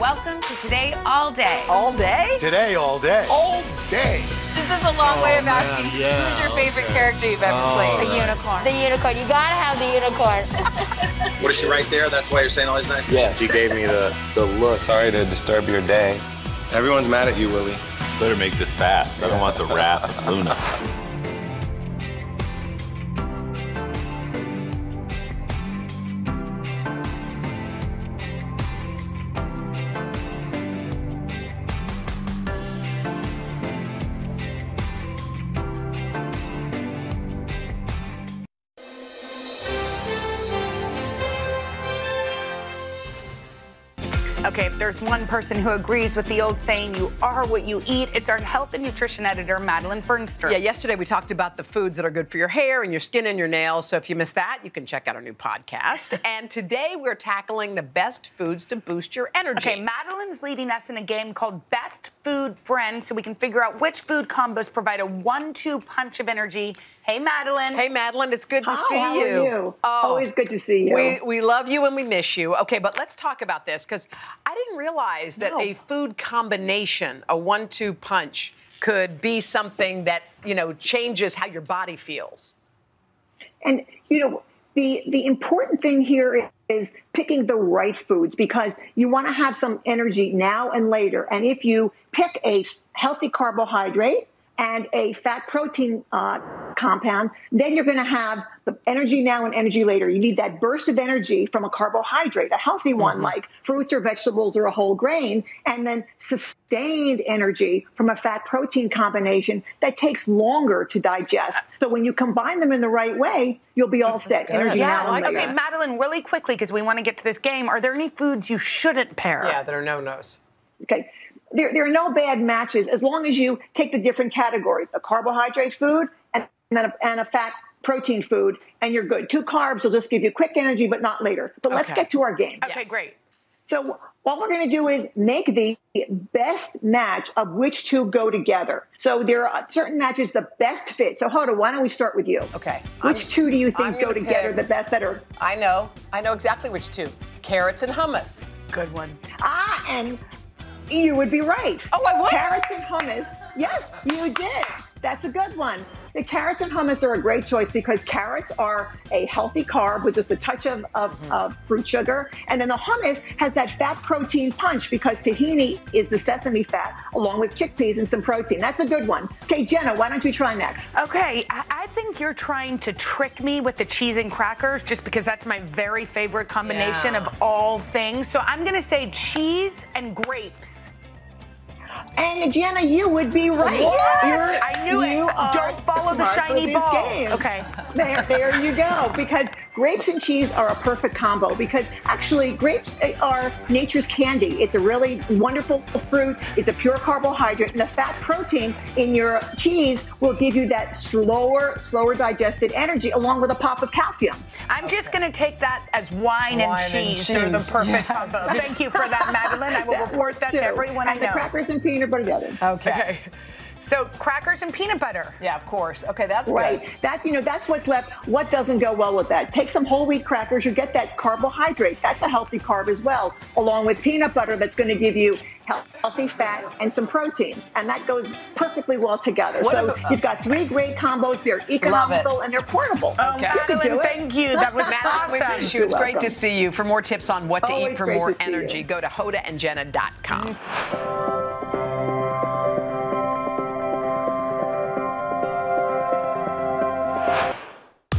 Welcome to Today All Day. All day? Today All Day. All day. This is a long oh, way of asking, man, yeah, who's your favorite okay. character you've ever oh, played? The right. unicorn. The unicorn. You gotta have the unicorn. What is she right there? That's why you're saying all these nice things? Yeah, she gave me the, the look. Sorry to disturb your day. Everyone's mad at you, Willie. Better make this fast. I don't want the wrath of Luna. Okay, if there's one person who agrees with the old saying, you are what you eat, it's our health and nutrition editor, Madeline Fernster. Yeah, yesterday we talked about the foods that are good for your hair and your skin and your nails, so if you missed that, you can check out our new podcast. And today we're tackling the best foods to boost your energy. Okay, Madeline's leading us in a game called Best Food Friend, so we can figure out which food combos provide a one two punch of energy. Hey, Madeline. Hey, Madeline, it's good to Hi, see how you. Are you. Oh, always good to see you. We, we love you and we miss you. Okay, but let's talk about this, because I didn't realize that no. a food combination, a one two punch, could be something that, you know, changes how your body feels. And, you know, the, the important thing here is picking the right foods, because you want to have some energy now and later. And if you pick a healthy carbohydrate and a fat protein uh, compound, then you're going to have the energy now and energy later. You need that burst of energy from a carbohydrate, a healthy one, mm-hmm. like fruits or vegetables or a whole grain, and then sustained energy from a fat protein combination that takes longer to digest. So when you combine them in the right way, you'll be all That's set. Good. Energy yes. now and later. Okay, Madeline, really quickly, because we want to get to this game, are there any foods you shouldn't pair? Yeah, there are no-nos. Okay. There, there are no bad matches as long as you take the different categories, a carbohydrate food and, and, a, and a fat protein food, and you're good. Two carbs will just give you quick energy, but not later. But okay. let's get to our game. Okay, yes. great. So what we're going to do is make the best match of which two go together. So there are certain matches the best fit. So Hoda, why don't we start with you? Okay. Which I'm, two do you think go together pick. the best that are? I know. I know exactly which two. Carrots and hummus. Good one. Ah, and... You would be right. Oh, I would? Carrots and hummus. Yes, you did. That's a good one. The carrots and hummus are a great choice because carrots are a healthy carb with just a touch of, of, mm-hmm. of fruit sugar. And then the hummus has that fat protein punch because tahini is the sesame fat along with chickpeas and some protein. That's a good one. Okay, Jenna, why don't you try next? Okay, I, I think you're trying to trick me with the cheese and crackers just because that's my very favorite combination yeah. of all things. So I'm going to say cheese and grapes. And Jenna, you would be right. Yes, I knew it. Don't follow the shiny ball. Game. Okay. There, there you go. Because Grapes and cheese are a perfect combo because actually grapes are nature's candy. It's a really wonderful fruit. It's a pure carbohydrate, and the fat protein in your cheese will give you that slower, slower digested energy along with a pop of calcium. I'm okay. just going to take that as wine, wine and cheese. They're the perfect yes. combo. Thank you for that, Madeline. I will report that too. to everyone and I know. And the crackers and peanut butter together. Okay. okay. So crackers and peanut butter. Yeah, of course. Okay, that's right. Good. That, you know, that's what's left. What doesn't go well with that? Take some whole wheat crackers. You get that carbohydrate. That's a healthy carb as well, along with peanut butter that's going to give you healthy fat and some protein. And that goes perfectly well together. What so a, you've got three great combos. They're economical and they're portable. Oh, okay. Madeline, you thank you. That was Madeline, awesome. We you. It's welcome. Great to see you. For more tips on what to Always eat for more energy, go to Hoda and Jenna dot com. Mm-hmm.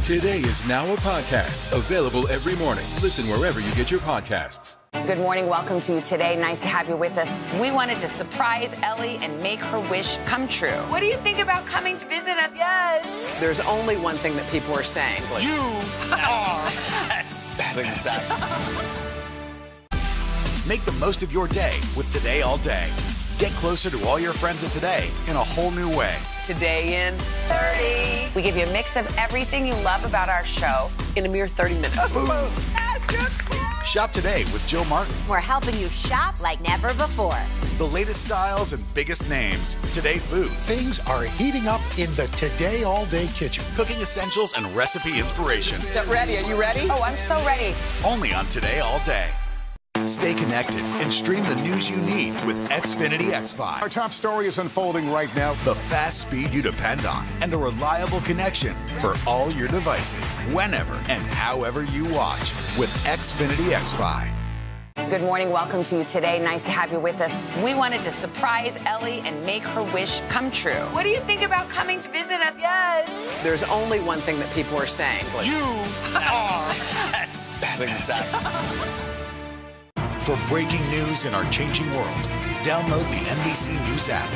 Today is now a podcast available every morning. Listen wherever you get your podcasts. Good morning. Welcome to Today. Nice to have you with us. We wanted to surprise Ellie and make her wish come true. What do you think about coming to visit us? Yes. There's only one thing that people are saying. Like, you are badass. Make the most of your day with Today All Day. Get closer to all your friends at Today in a whole new way. Today in thirty. We give you a mix of everything you love about our show in a mere thirty minutes. Boom. Shop Today with Jill Martin. We're helping you shop like never before. The latest styles and biggest names. Today food. Things are heating up in the Today All Day kitchen. Cooking essentials and recipe inspiration. Get ready. Are you ready? Oh, I'm so ready. Only on Today All Day. Stay connected and stream the news you need with Xfinity X five. Our top story is unfolding right now. The fast speed you depend on and a reliable connection for all your devices, whenever and however you watch with Xfinity X five. Good morning. Welcome to you Today. Nice to have you with us. We wanted to surprise Ellie and make her wish come true. What do you think about coming to visit us? Yes. There's only one thing that people are saying. Like, you are. For breaking news in our changing world, download the N B C News app.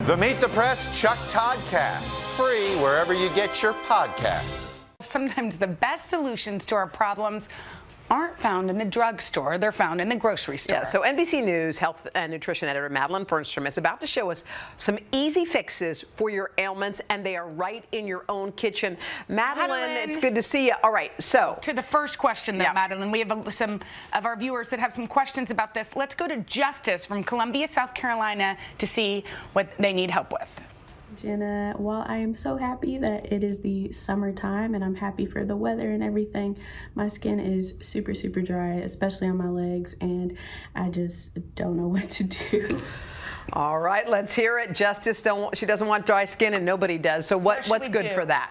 The Meet the Press Chuck Toddcast. Free wherever you get your podcasts. Sometimes the best solutions to our problems aren't found in the drugstore. They're found in the grocery store. Yeah, so N B C News health and nutrition editor Madeline Fernstrom is about to show us some easy fixes for your ailments, and they are right in your own kitchen. Madeline, Madeline. It's good to see you. All right, so. To the first question, though, yeah. Madeline, we have a, some of our viewers that have some questions about this. Let's go to Justice from Columbia, South Carolina, to see what they need help with. Jenna, while I am so happy that it is the summertime and I'm happy for the weather and everything, my skin is super, super dry, especially on my legs, and I just don't know what to do. All right, let's hear it. Justice, don't, she doesn't want dry skin, and nobody does. So what, what what's good do? for that?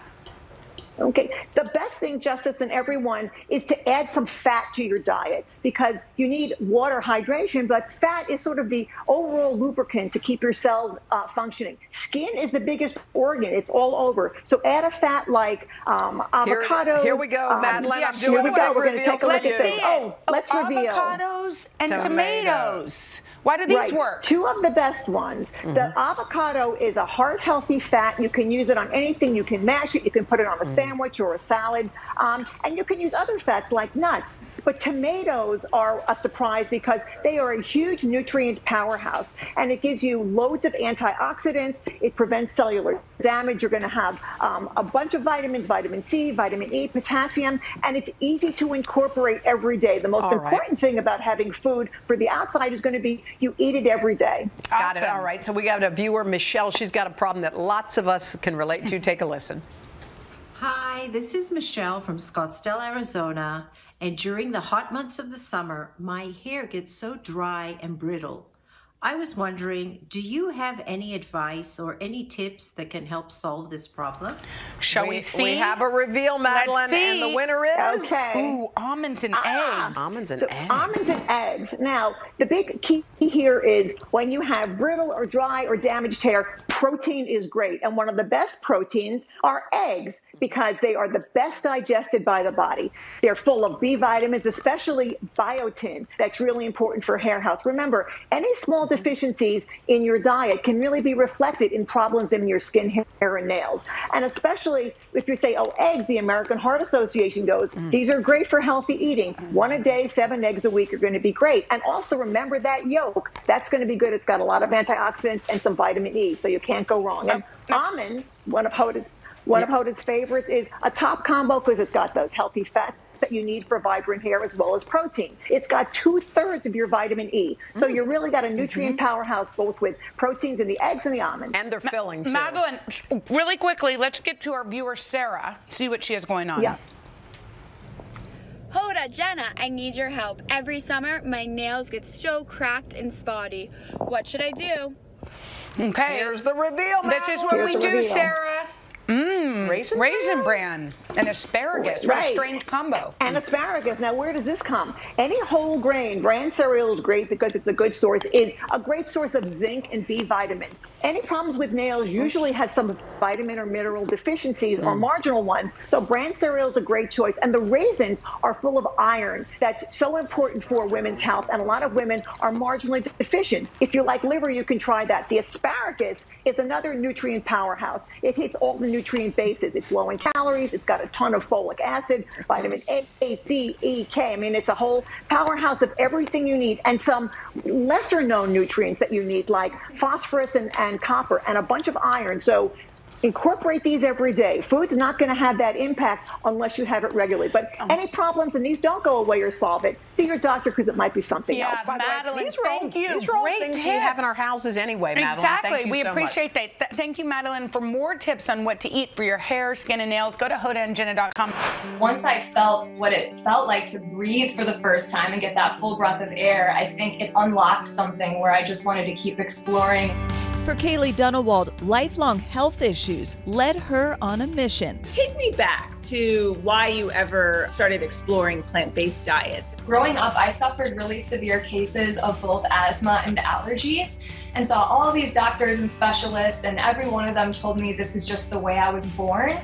Okay, the best thing, Justice, and everyone, is to add some fat to your diet, because you need water hydration, but fat is sort of the overall lubricant to keep your cells uh, functioning. Skin is the biggest organ. It's all over. So add a fat like um, avocados. Here, here we go, um, Madeline. Yes, I'm doing here we go. We're going to take a look at this. It. Oh, let's avocados reveal. Avocados and tomatoes. tomatoes. Why do these right. work? Two of the best ones. Mm-hmm. The avocado is a heart-healthy fat. You can use it on anything. You can mash it. You can put it on a mm-hmm. sandwich or a salad. Um, and you can use other fats like nuts. But tomatoes are a surprise because they are a huge nutrient powerhouse. And it gives you loads of antioxidants. It prevents cellular damage. You're going to have um, a bunch of vitamins, vitamin C, vitamin E, potassium. And it's easy to incorporate every day. The most All important right. thing about having food for the outside is going to be you eat it every day. Got awesome. it. All right. So we got a viewer, Michelle. She's got a problem that lots of us can relate to. Take a listen. Hi, this is Michelle from Scottsdale, Arizona. And during the hot months of the summer, my hair gets so dry and brittle. I was wondering, do you have any advice or any tips that can help solve this problem? Shall we, we see? We have a reveal, Madeline, and the winner is okay. Ooh, almonds and ah, eggs. Almonds and so eggs. Almonds and eggs. Now, the big key here is when you have brittle or dry or damaged hair, protein is great. And one of the best proteins are eggs, because they are the best digested by the body. They're full of B vitamins, especially biotin. That's really important for hair health. Remember, any small deficiencies in your diet can really be reflected in problems in your skin, hair, and nails. And especially if you say, oh, eggs, the American Heart Association goes, mm. these are great for healthy eating. Mm. One a day, seven eggs a week are going to be great. And also remember that yolk. That's going to be good. It's got a lot of antioxidants and some vitamin E, so you can't go wrong. And oh. almonds, one of Hoda's, one yeah. of Hoda's favorites, is a top combo because it's got those healthy fats that you need for vibrant hair as well as protein. It's got two-thirds of your vitamin E. So mm. you really got a nutrient mm-hmm. powerhouse, both with proteins in the eggs and the almonds. And they're Ma filling, too. Magdalene, really quickly, let's get to our viewer, Sarah, see what she has going on. Yeah. Hoda, Jenna, I need your help. Every summer, my nails get so cracked and spotty. What should I do? Okay. Here's the reveal, Magdalene. This is what Here's we do, reveal. Sarah. Mmm, raisin, raisin bran and asparagus. Right. What a strange combo. And asparagus. Now, where does this come? Any whole grain, bran cereal is great because it's a good source, is a great source of zinc and B vitamins. Any problems with nails usually have some vitamin or mineral deficiencies mm. or marginal ones. So bran cereal is a great choice. And the raisins are full of iron. That's so important for women's health. And a lot of women are marginally deficient. If you like liver, you can try that. The asparagus is another nutrient powerhouse. It hits all the nutrients. Nutrient bases. It's low in calories. It's got a ton of folic acid, vitamin A, C, E, K. I mean, it's a whole powerhouse of everything you need, and some lesser known nutrients that you need, like phosphorus and, and copper and a bunch of iron. So incorporate these every day. Food's not going to have that impact unless you have it regularly. But oh. any problems, and these don't go away or solve it, see your doctor because it might be something yeah, else. Yeah, Madeline, way, these are thank all, you. These are all Great things tips. we have in our houses anyway, Madeline. Exactly. Thank you we so appreciate much. that. Th thank you, Madeline. For more tips on what to eat for your hair, skin, and nails, go to Hoda and Jenna dot com. Once I felt what it felt like to breathe for the first time and get that full breath of air, I think it unlocked something where I just wanted to keep exploring. For Kaylee Dunawald, lifelong health issues led her on a mission. Take me back to why you ever started exploring plant-based diets. Growing up, I suffered really severe cases of both asthma and allergies, and saw all these doctors and specialists, and every one of them told me this is just the way I was born.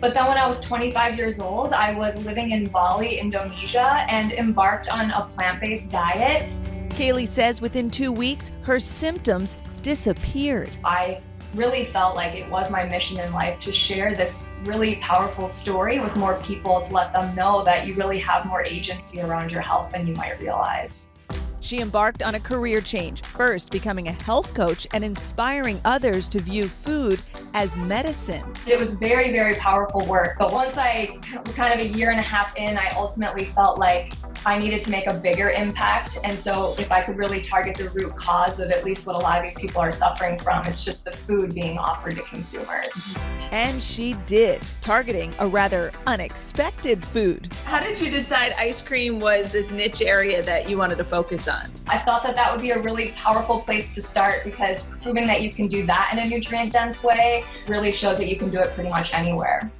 But then when I was twenty-five years old, I was living in Bali, Indonesia, and embarked on a plant-based diet. Kaylee says within two weeks, her symptoms disappeared. I really felt like it was my mission in life to share this really powerful story with more people, to let them know that you really have more agency around your health than you might realize. She embarked on a career change, first becoming a health coach and inspiring others to view food as medicine. It was very, very powerful work. But once I, kind of a year and a half in, I ultimately felt like I needed to make a bigger impact. And so if I could really target the root cause of at least what a lot of these people are suffering from, it's just the food being offered to consumers. And she did, targeting a rather unexpected food. How did you decide ice cream was this niche area that you wanted to focus on? I thought that that would be a really powerful place to start, because proving that you can do that in a nutrient-dense way really shows that you can do it pretty much anywhere.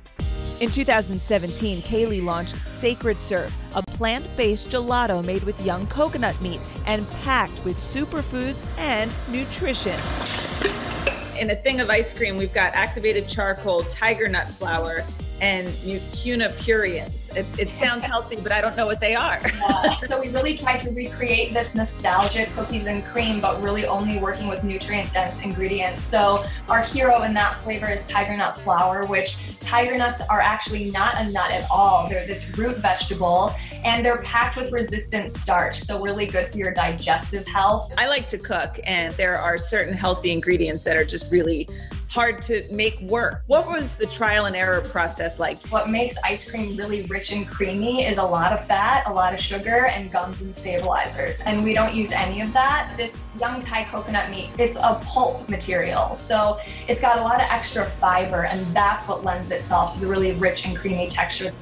In two thousand seventeen, Kaylee launched Sacred Surf, a plant-based gelato made with young coconut meat and packed with superfoods and nutrition. In a thing of ice cream, we've got activated charcoal, tiger nut flour, and mucuna purians. It, it sounds healthy, but I don't know what they are. Yeah. So we really tried to recreate this nostalgic cookies and cream, but really only working with nutrient-dense ingredients. So our hero in that flavor is tiger nut flour, which tiger nuts are actually not a nut at all. They're this root vegetable, and they're packed with resistant starch, so really good for your digestive health. I like to cook, and there are certain healthy ingredients that are just really hard to make work. What was the trial and error process like? What makes ice cream really rich and creamy is a lot of fat, a lot of sugar, and gums and stabilizers. And we don't use any of that. This young Thai coconut meat, it's a pulp material. So it's got a lot of extra fiber, and that's what lends itself to the really rich and creamy texture.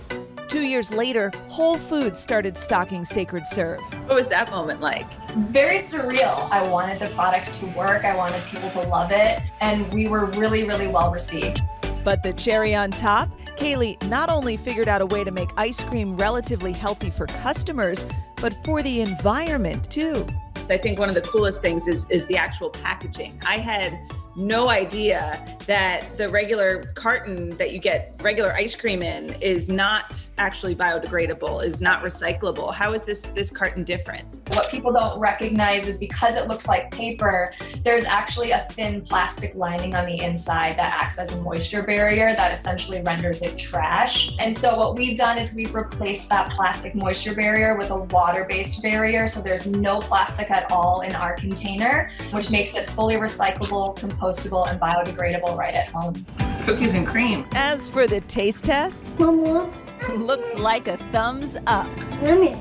Two years later, Whole Foods started stocking Sacred Serve. What was that moment like? Very surreal. I wanted the product to work. I wanted people to love it. And we were really, really well received. But the cherry on top, Kaylee not only figured out a way to make ice cream relatively healthy for customers, but for the environment too. I think one of the coolest things is, is the actual packaging. I had no idea that the regular carton that you get regular ice cream in is not actually biodegradable, is not recyclable. How is this, this carton different? What people don't recognize is because it looks like paper, there's actually a thin plastic lining on the inside that acts as a moisture barrier that essentially renders it trash. And so what we've done is we've replaced that plastic moisture barrier with a water-based barrier. So there's no plastic at all in our container, which makes it fully recyclable, compostable, and biodegradable right at home. Cookies and cream. As for the taste test, Mama. Looks like a thumbs up. Mama.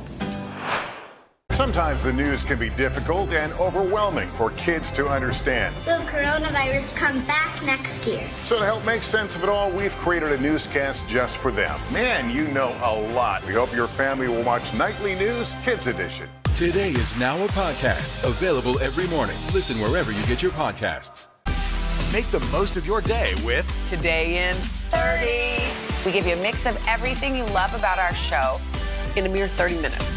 Sometimes the news can be difficult and overwhelming for kids to understand. Will coronavirus come back next year? So to help make sense of it all, we've created a newscast just for them. Man, you know a lot. We hope your family will watch Nightly News Kids Edition. Today is now a podcast, available every morning. Listen wherever you get your podcasts. Make the most of your day with Today in thirty. We give you a mix of everything you love about our show in a mere thirty minutes.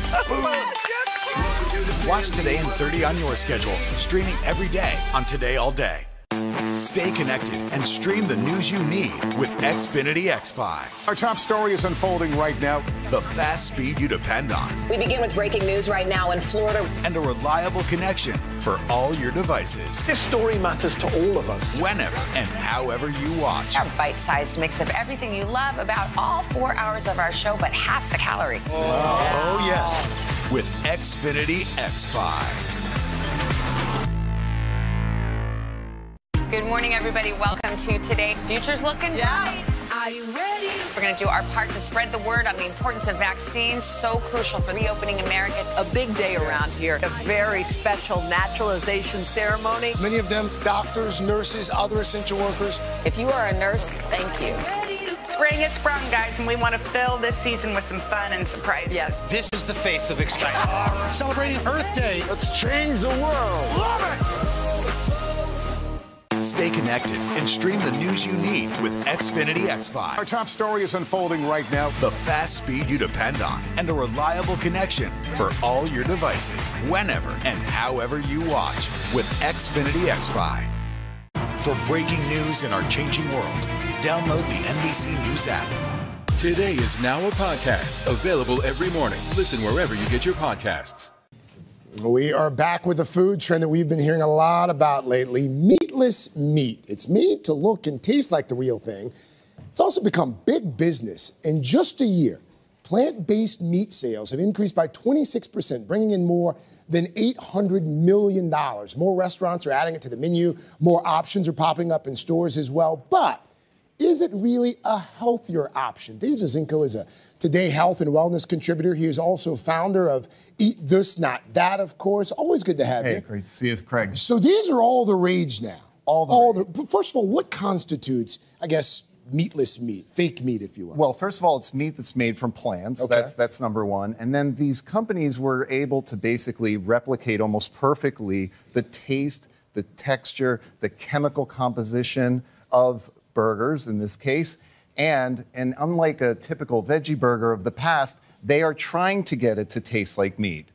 Watch Today in thirty on your schedule, streaming every day on Today All Day. Stay connected and stream the news you need with Xfinity X five. Our top story is unfolding right now. The fast speed you depend on. We begin with breaking news right now in Florida. And a reliable connection for all your devices. This story matters to all of us. Whenever and however you watch. Our bite-sized mix of everything you love about all four hours of our show, but half the calories. Oh, wow. Yes. With Xfinity X five. Good morning, everybody. Welcome to Today. Future's looking yeah. bright. Are you ready? We're going to do our part to spread the word on the importance of vaccines, so crucial for reopening America. A big day around here. A very special naturalization ceremony. Many of them doctors, nurses, other essential workers. If you are a nurse, thank you. Spring has sprung, guys, and we want to fill this season with some fun and surprises. Yes, this is the face of excitement. Celebrating Earth Day. Let's change the world. Love it! Stay connected and stream the news you need with Xfinity X five. Our top story is unfolding right now. The fast speed you depend on and a reliable connection for all your devices, whenever and however you watch with Xfinity X five. For breaking news in our changing world, download the N B C News app. Today is now a podcast, available every morning. Listen wherever you get your podcasts. We are back with a food trend that we've been hearing a lot about lately, meatless meat. It's made to look and taste like the real thing. It's also become big business. In just a year, plant-based meat sales have increased by twenty-six percent, bringing in more than eight hundred million dollars. More restaurants are adding it to the menu. More options are popping up in stores as well. But is it really a healthier option? Dave Zizinko is a Today health and wellness contributor. He is also founder of Eat This, Not That, of course. Always good to have hey, you. Hey, great to see you, Craig. So these are all the rage now. All the all rage. The, first of all, what constitutes, I guess, meatless meat, fake meat, if you will? Well, first of all, it's meat that's made from plants. Okay. That's, that's number one. And then these companies were able to basically replicate almost perfectly the taste, the texture, the chemical composition of burgers in this case, and, and unlike a typical veggie burger of the past, they are trying to get it to taste like meat,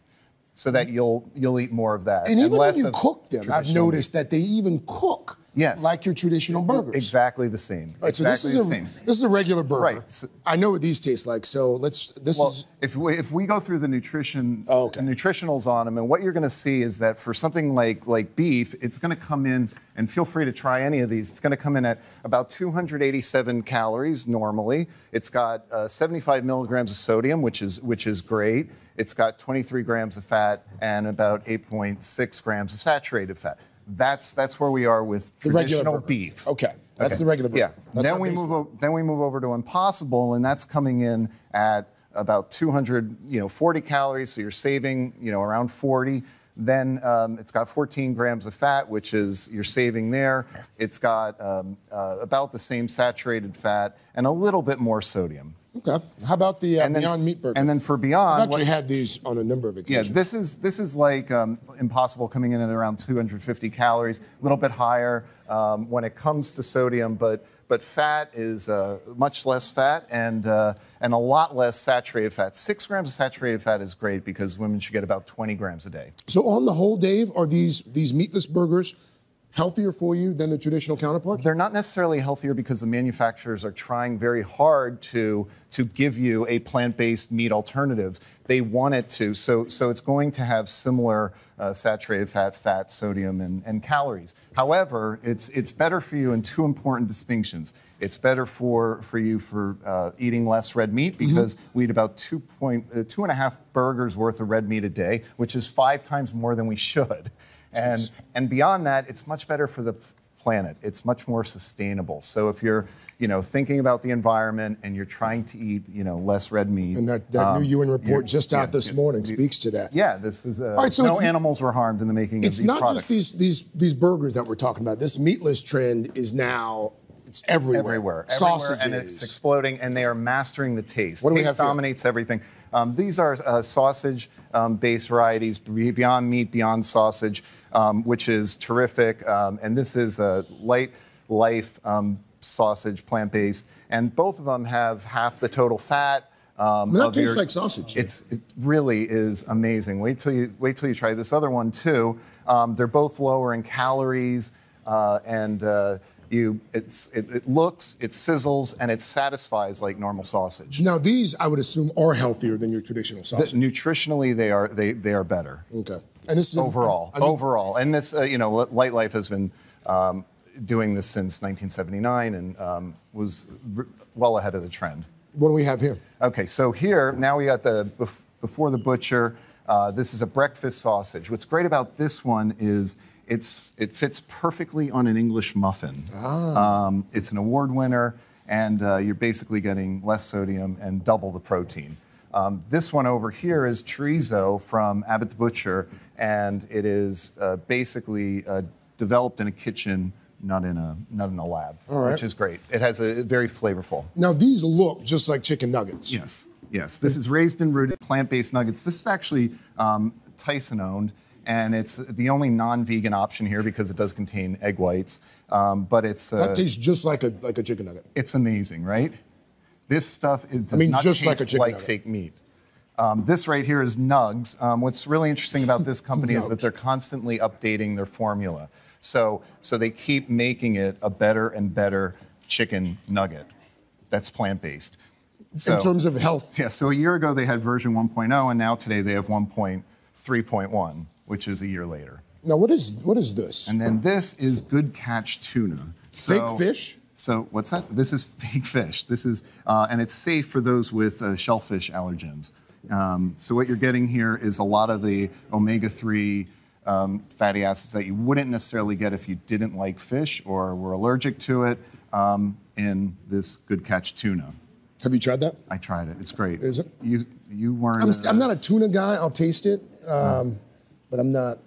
so that you'll you'll eat more of that. And, and even less when you cook them, I've noticed meat. that they even cook yes. like your traditional burgers. Exactly the same. Right, exactly so this is the a, same. This is a regular burger. Right. So, I know what these taste like, so let's. This well, is if we if we go through the nutrition oh, okay. the nutritionals on them, and what you're going to see is that for something like like beef, it's going to come in. And feel free to try any of these. It's going to come in at about two hundred eighty-seven calories normally. It's got uh, seventy-five milligrams of sodium, which is which is great. It's got twenty-three grams of fat and about eight point six grams of saturated fat. That's that's where we are with traditional beef. Okay, that's okay. the regular. Burger. Yeah. That's then we move o then we move over to Impossible, and that's coming in at about two hundred, you know, forty calories. So you're saving, you know, around forty. Then um, it's got fourteen grams of fat, which is you're saving there. It's got um, uh, about the same saturated fat and a little bit more sodium. Okay. How about the uh, then, Beyond Meat burger? And then for Beyond, I've actually had these on a number of occasions. Yeah, this is this is like um, Impossible, coming in at around two hundred fifty calories, a little bit higher um, when it comes to sodium, but. But fat is uh, much less fat and, uh, and a lot less saturated fat. Six grams of saturated fat is great because women should get about twenty grams a day. So on the whole, Dave, are these, these meatless burgers healthier for you than the traditional counterparts? They're not necessarily healthier because the manufacturers are trying very hard to, to give you a plant-based meat alternative. They want it to, so, so it's going to have similar uh, saturated fat, fat, sodium, and, and calories. However, it's, it's better for you in two important distinctions. It's better for, for you for uh, eating less red meat because mm-hmm. we eat about two, point, uh, two and a half burgers worth of red meat a day, which is five times more than we should. And, and beyond that, it's much better for the planet. It's much more sustainable. So if you're, you know, thinking about the environment and you're trying to eat, you know, less red meat. And that, that um, new U N report just yeah, out this yeah, morning yeah, speaks to that. Yeah, this is, a, right, so no animals were harmed in the making of these products. It's not just these, these, these burgers that we're talking about. This meatless trend is now... It's everywhere. Everywhere. Sausages. Everywhere, and it's exploding, and they are mastering the taste. What do taste we have dominates here? Everything. Um, these are uh, sausage-based um, varieties, Beyond Meat, Beyond Sausage, um, which is terrific. Um, and this is a light life um, sausage, plant-based. And both of them have half the total fat. Um, well, that tastes your, like sausage. It's, it really is amazing. Wait till you, wait till you try this other one, too. Um, they're both lower in calories uh, and... Uh, You, it's, it, it looks, it sizzles, and it satisfies like normal sausage. Now these, I would assume, are healthier than your traditional sausage. The, nutritionally, they are they they are better. Okay. And this is overall, I, I overall, and this, uh, you know, Light Life has been um, doing this since nineteen seventy-nine and um, was r well ahead of the trend. What do we have here? Okay, so here now we got the bef before the butcher. Uh, this is a breakfast sausage. What's great about this one is. It's, it fits perfectly on an English muffin. Ah. Um, it's an award winner, and uh, you're basically getting less sodium and double the protein. Um, this one over here is chorizo from Abbott the Butcher, and it is uh, basically uh, developed in a kitchen, not in a, not in a lab, all right. Which is great. It has a very flavorful. Now these look just like chicken nuggets. Yes, yes. This is raised and rooted plant-based nuggets. This is actually um, Tyson-owned. And it's the only non-vegan option here because it does contain egg whites. Um, but it's uh, that tastes just like a like a chicken nugget. It's amazing, right? This stuff it does I mean, not just taste like, a like fake meat. Um, this right here is Nugs. Um, what's really interesting about this company is that they're constantly updating their formula. So so they keep making it a better and better chicken nugget that's plant-based. So, in terms of health. Yeah. So a year ago they had version one point oh, and now today they have one point three point one. Which is a year later. Now, what is what is this? And then this is Good Catch tuna. So, fake fish? So what's that? This is fake fish. This is uh, and it's safe for those with uh, shellfish allergens. Um, so what you're getting here is a lot of the omega three um, fatty acids that you wouldn't necessarily get if you didn't like fish or were allergic to it um, in this Good Catch tuna. Have you tried that? I tried it. It's great. Is it? You you weren't. I'm, a, I'm not a tuna guy. I'll taste it. Um, uh, But I'm not.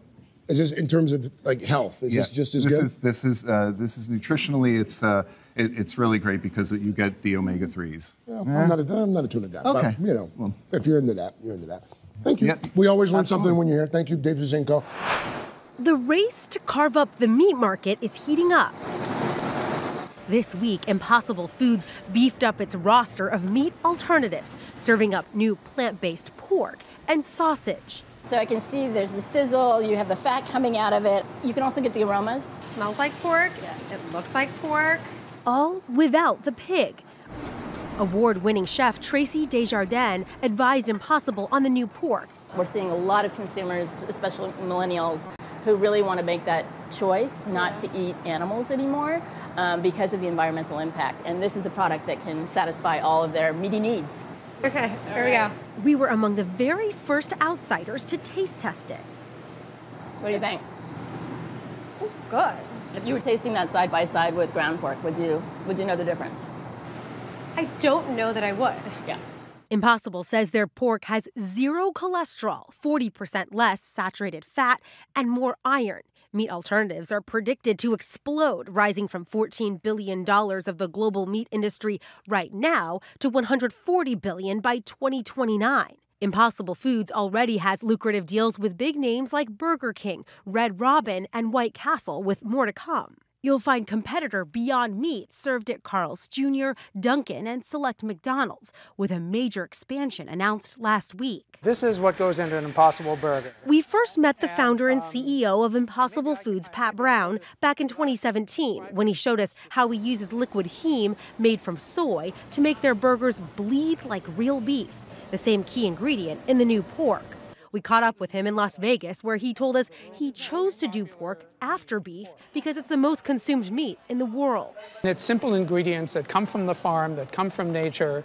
Is this in terms of like health? Is yeah. this just as this good? Is, this is uh, this is nutritionally. It's uh, it, it's really great because you get the omega threes. Yeah, eh? I'm not a I'm not a tuna guy. Okay. But, you know, well, if you're into that, you're into that. Thank you. Yeah, we always learn absolutely. Something when you're here. Thank you, Dave Zizinko. The race to carve up the meat market is heating up. This week, Impossible Foods beefed up its roster of meat alternatives, serving up new plant-based pork and sausage. So I can see there's the sizzle, you have the fat coming out of it. You can also get the aromas. It smells like pork, yeah. It looks like pork. All without the pig. Award-winning chef Tracy Desjardins advised Impossible on the new pork. We're seeing a lot of consumers, especially millennials, who really want to make that choice not to eat animals anymore um, because of the environmental impact. And this is a product that can satisfy all of their meaty needs. Okay, here we go. We were among the very first outsiders to taste test it. What do you think? It's good. If you were tasting that side by side with ground pork, would you would you know the difference? I don't know that I would. Yeah. Impossible says their pork has zero cholesterol, forty percent less saturated fat, and more iron. Meat alternatives are predicted to explode, rising from fourteen billion dollars of the global meat industry right now to one hundred forty billion dollars by twenty twenty-nine. Impossible Foods already has lucrative deals with big names like Burger King, Red Robin, and White Castle, with more to come. You'll find competitor Beyond Meat served at Carl's Junior, Dunkin', and select McDonald's, with a major expansion announced last week. This is what goes into an Impossible Burger. We first met the and, founder and um, C E O of Impossible Foods, Pat Brown, back in twenty seventeen, when he showed us how he uses liquid heme made from soy to make their burgers bleed like real beef, the same key ingredient in the new pork. We caught up with him in Las Vegas, where he told us he chose to do pork after beef because it's the most consumed meat in the world. It's simple ingredients that come from the farm, that come from nature.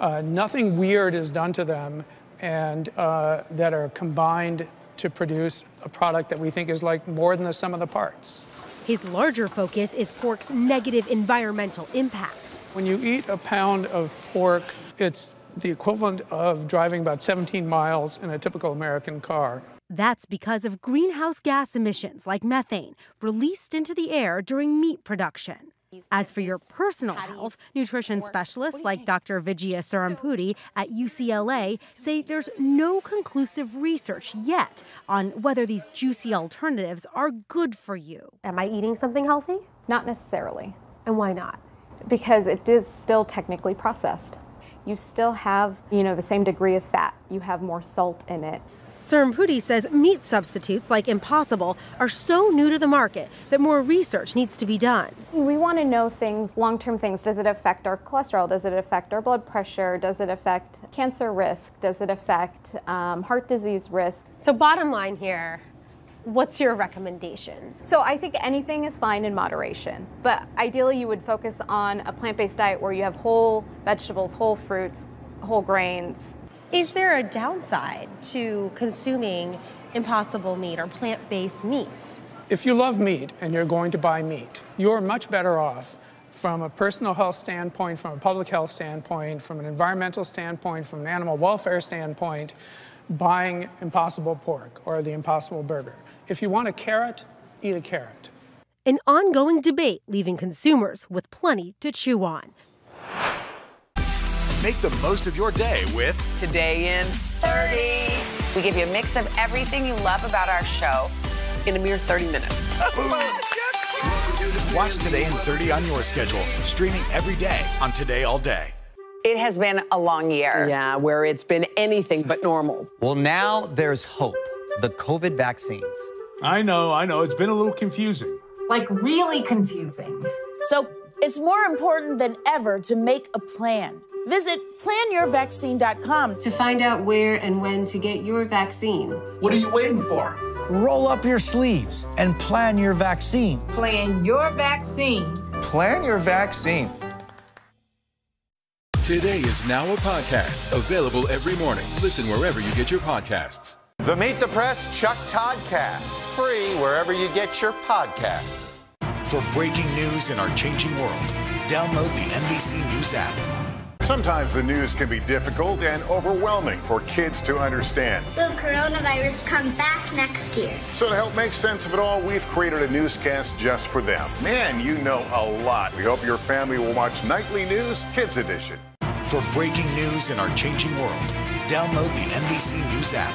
Uh, nothing weird is done to them, and uh, that are combined to produce a product that we think is like more than the sum of the parts. His larger focus is pork's negative environmental impact. When you eat a pound of pork, it's the equivalent of driving about seventeen miles in a typical American car. That's because of greenhouse gas emissions like methane released into the air during meat production. As for your personal health, nutrition specialists like Doctor Vijaya Surampudi at U C L A say there's no conclusive research yet on whether these juicy alternatives are good for you. Am I eating something healthy? Not necessarily. And why not? Because it is still technically processed. You still have, you know, the same degree of fat. You have more salt in it. Surampudi says meat substitutes like Impossible are so new to the market that more research needs to be done. We want to know things, long-term things. Does it affect our cholesterol? Does it affect our blood pressure? Does it affect cancer risk? Does it affect um, heart disease risk? So bottom line here, what's your recommendation? So I think anything is fine in moderation, but ideally you would focus on a plant-based diet where you have whole vegetables, whole fruits, whole grains. Is there a downside to consuming Impossible meat or plant-based meat? If you love meat and you're going to buy meat, you're much better off from a personal health standpoint, from a public health standpoint, from an environmental standpoint, from an animal welfare standpoint, buying Impossible pork or the Impossible burger. If you want a carrot, eat a carrot. An ongoing debate leaving consumers with plenty to chew on. Make the most of your day with Today in thirty. We give you a mix of everything you love about our show in a mere thirty minutes. Watch Today in thirty on your schedule, streaming every day on Today All Day. It has been a long year. Yeah, where it's been anything but normal. Well, now there's hope. The COVID vaccines. I know, I know. It's been a little confusing. Like, really confusing. So it's more important than ever to make a plan. Visit plan your vaccine dot com to find out where and when to get your vaccine. What are you waiting for? Roll up your sleeves and plan your vaccine. Plan your vaccine. Plan your vaccine. Today is now a podcast, available every morning. Listen wherever you get your podcasts. The Meet the Press Chuck Toddcast, free wherever you get your podcasts. For breaking news in our changing world, download the N B C News app. Sometimes the news can be difficult and overwhelming for kids to understand. Will coronavirus come back next year? So to help make sense of it all, we've created a newscast just for them. Man, you know a lot. We hope your family will watch Nightly News Kids Edition. For breaking news in our changing world, download the N B C News app.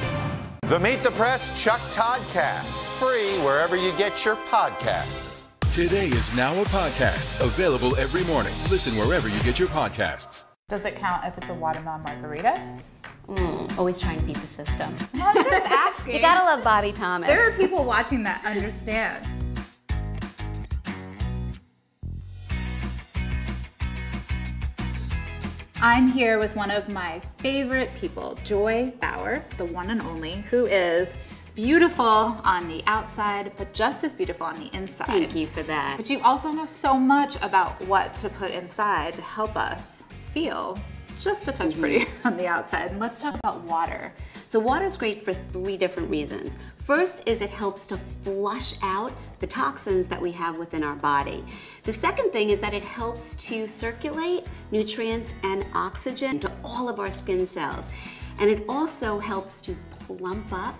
The Meet the Press Chuck Toddcast, free wherever you get your podcasts. Today is now a podcast, available every morning. Listen wherever you get your podcasts. Does it count if it's a watermelon margarita? Mm, always trying to beat the system. I'm just asking. You gotta love Bobby Thomas. There are people watching that understand. I'm here with one of my favorite people, Joy Bauer, the one and only, who is beautiful on the outside, but just as beautiful on the inside. Thank you for that. But you also know so much about what to put inside to help us feel just a touch mm-hmm. prettier on the outside. And let's talk about water. So water is great for three different reasons. First is it helps to flush out the toxins that we have within our body. The second thing is that it helps to circulate nutrients and oxygen to all of our skin cells. And it also helps to plump up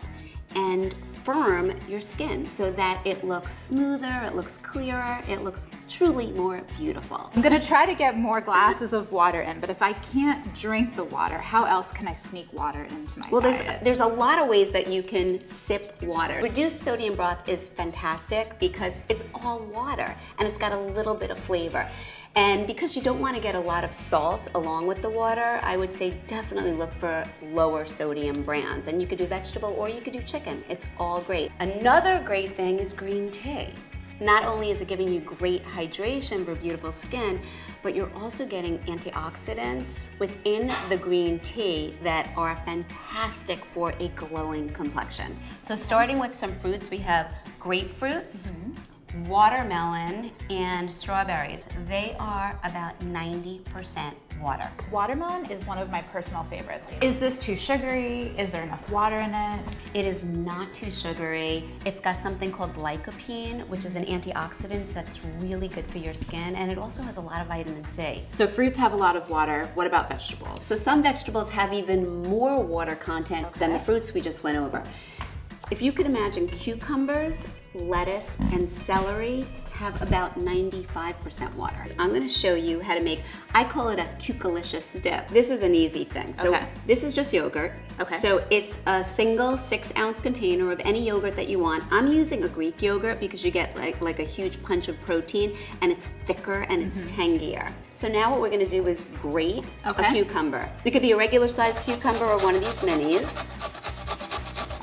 and firm your skin so that it looks smoother, it looks clearer, it looks truly more beautiful. I'm gonna try to get more glasses of water in, but if I can't drink the water, how else can I sneak water into my well, diet? Well, there's, there's a lot of ways that you can sip water. Reduced sodium broth is fantastic because it's all water and it's got a little bit of flavor. And because you don't want to get a lot of salt along with the water, I would say definitely look for lower sodium brands. And you could do vegetable or you could do chicken. It's all great. Another great thing is green tea. Not only is it giving you great hydration for beautiful skin, but you're also getting antioxidants within the green tea that are fantastic for a glowing complexion. So starting with some fruits, we have grapefruits, mm-hmm. watermelon, and strawberries. They are about ninety percent water. Watermelon is one of my personal favorites. Is this too sugary? Is there enough water in it? It is not too sugary. It's got something called lycopene, which is an antioxidant that's really good for your skin, and it also has a lot of vitamin C. So fruits have a lot of water. What about vegetables? So some vegetables have even more water content okay. than the fruits we just went over. If you could imagine, cucumbers, lettuce, and celery have about ninety-five percent water. So I'm going to show you how to make, I call it a cucalicious dip. This is an easy thing. So okay. this is just yogurt. Okay. So it's a single six ounce container of any yogurt that you want. I'm using a Greek yogurt because you get like, like a huge punch of protein and it's thicker and it's mm-hmm. tangier. So now what we're going to do is grate okay. a cucumber. It could be a regular sized cucumber or one of these minis.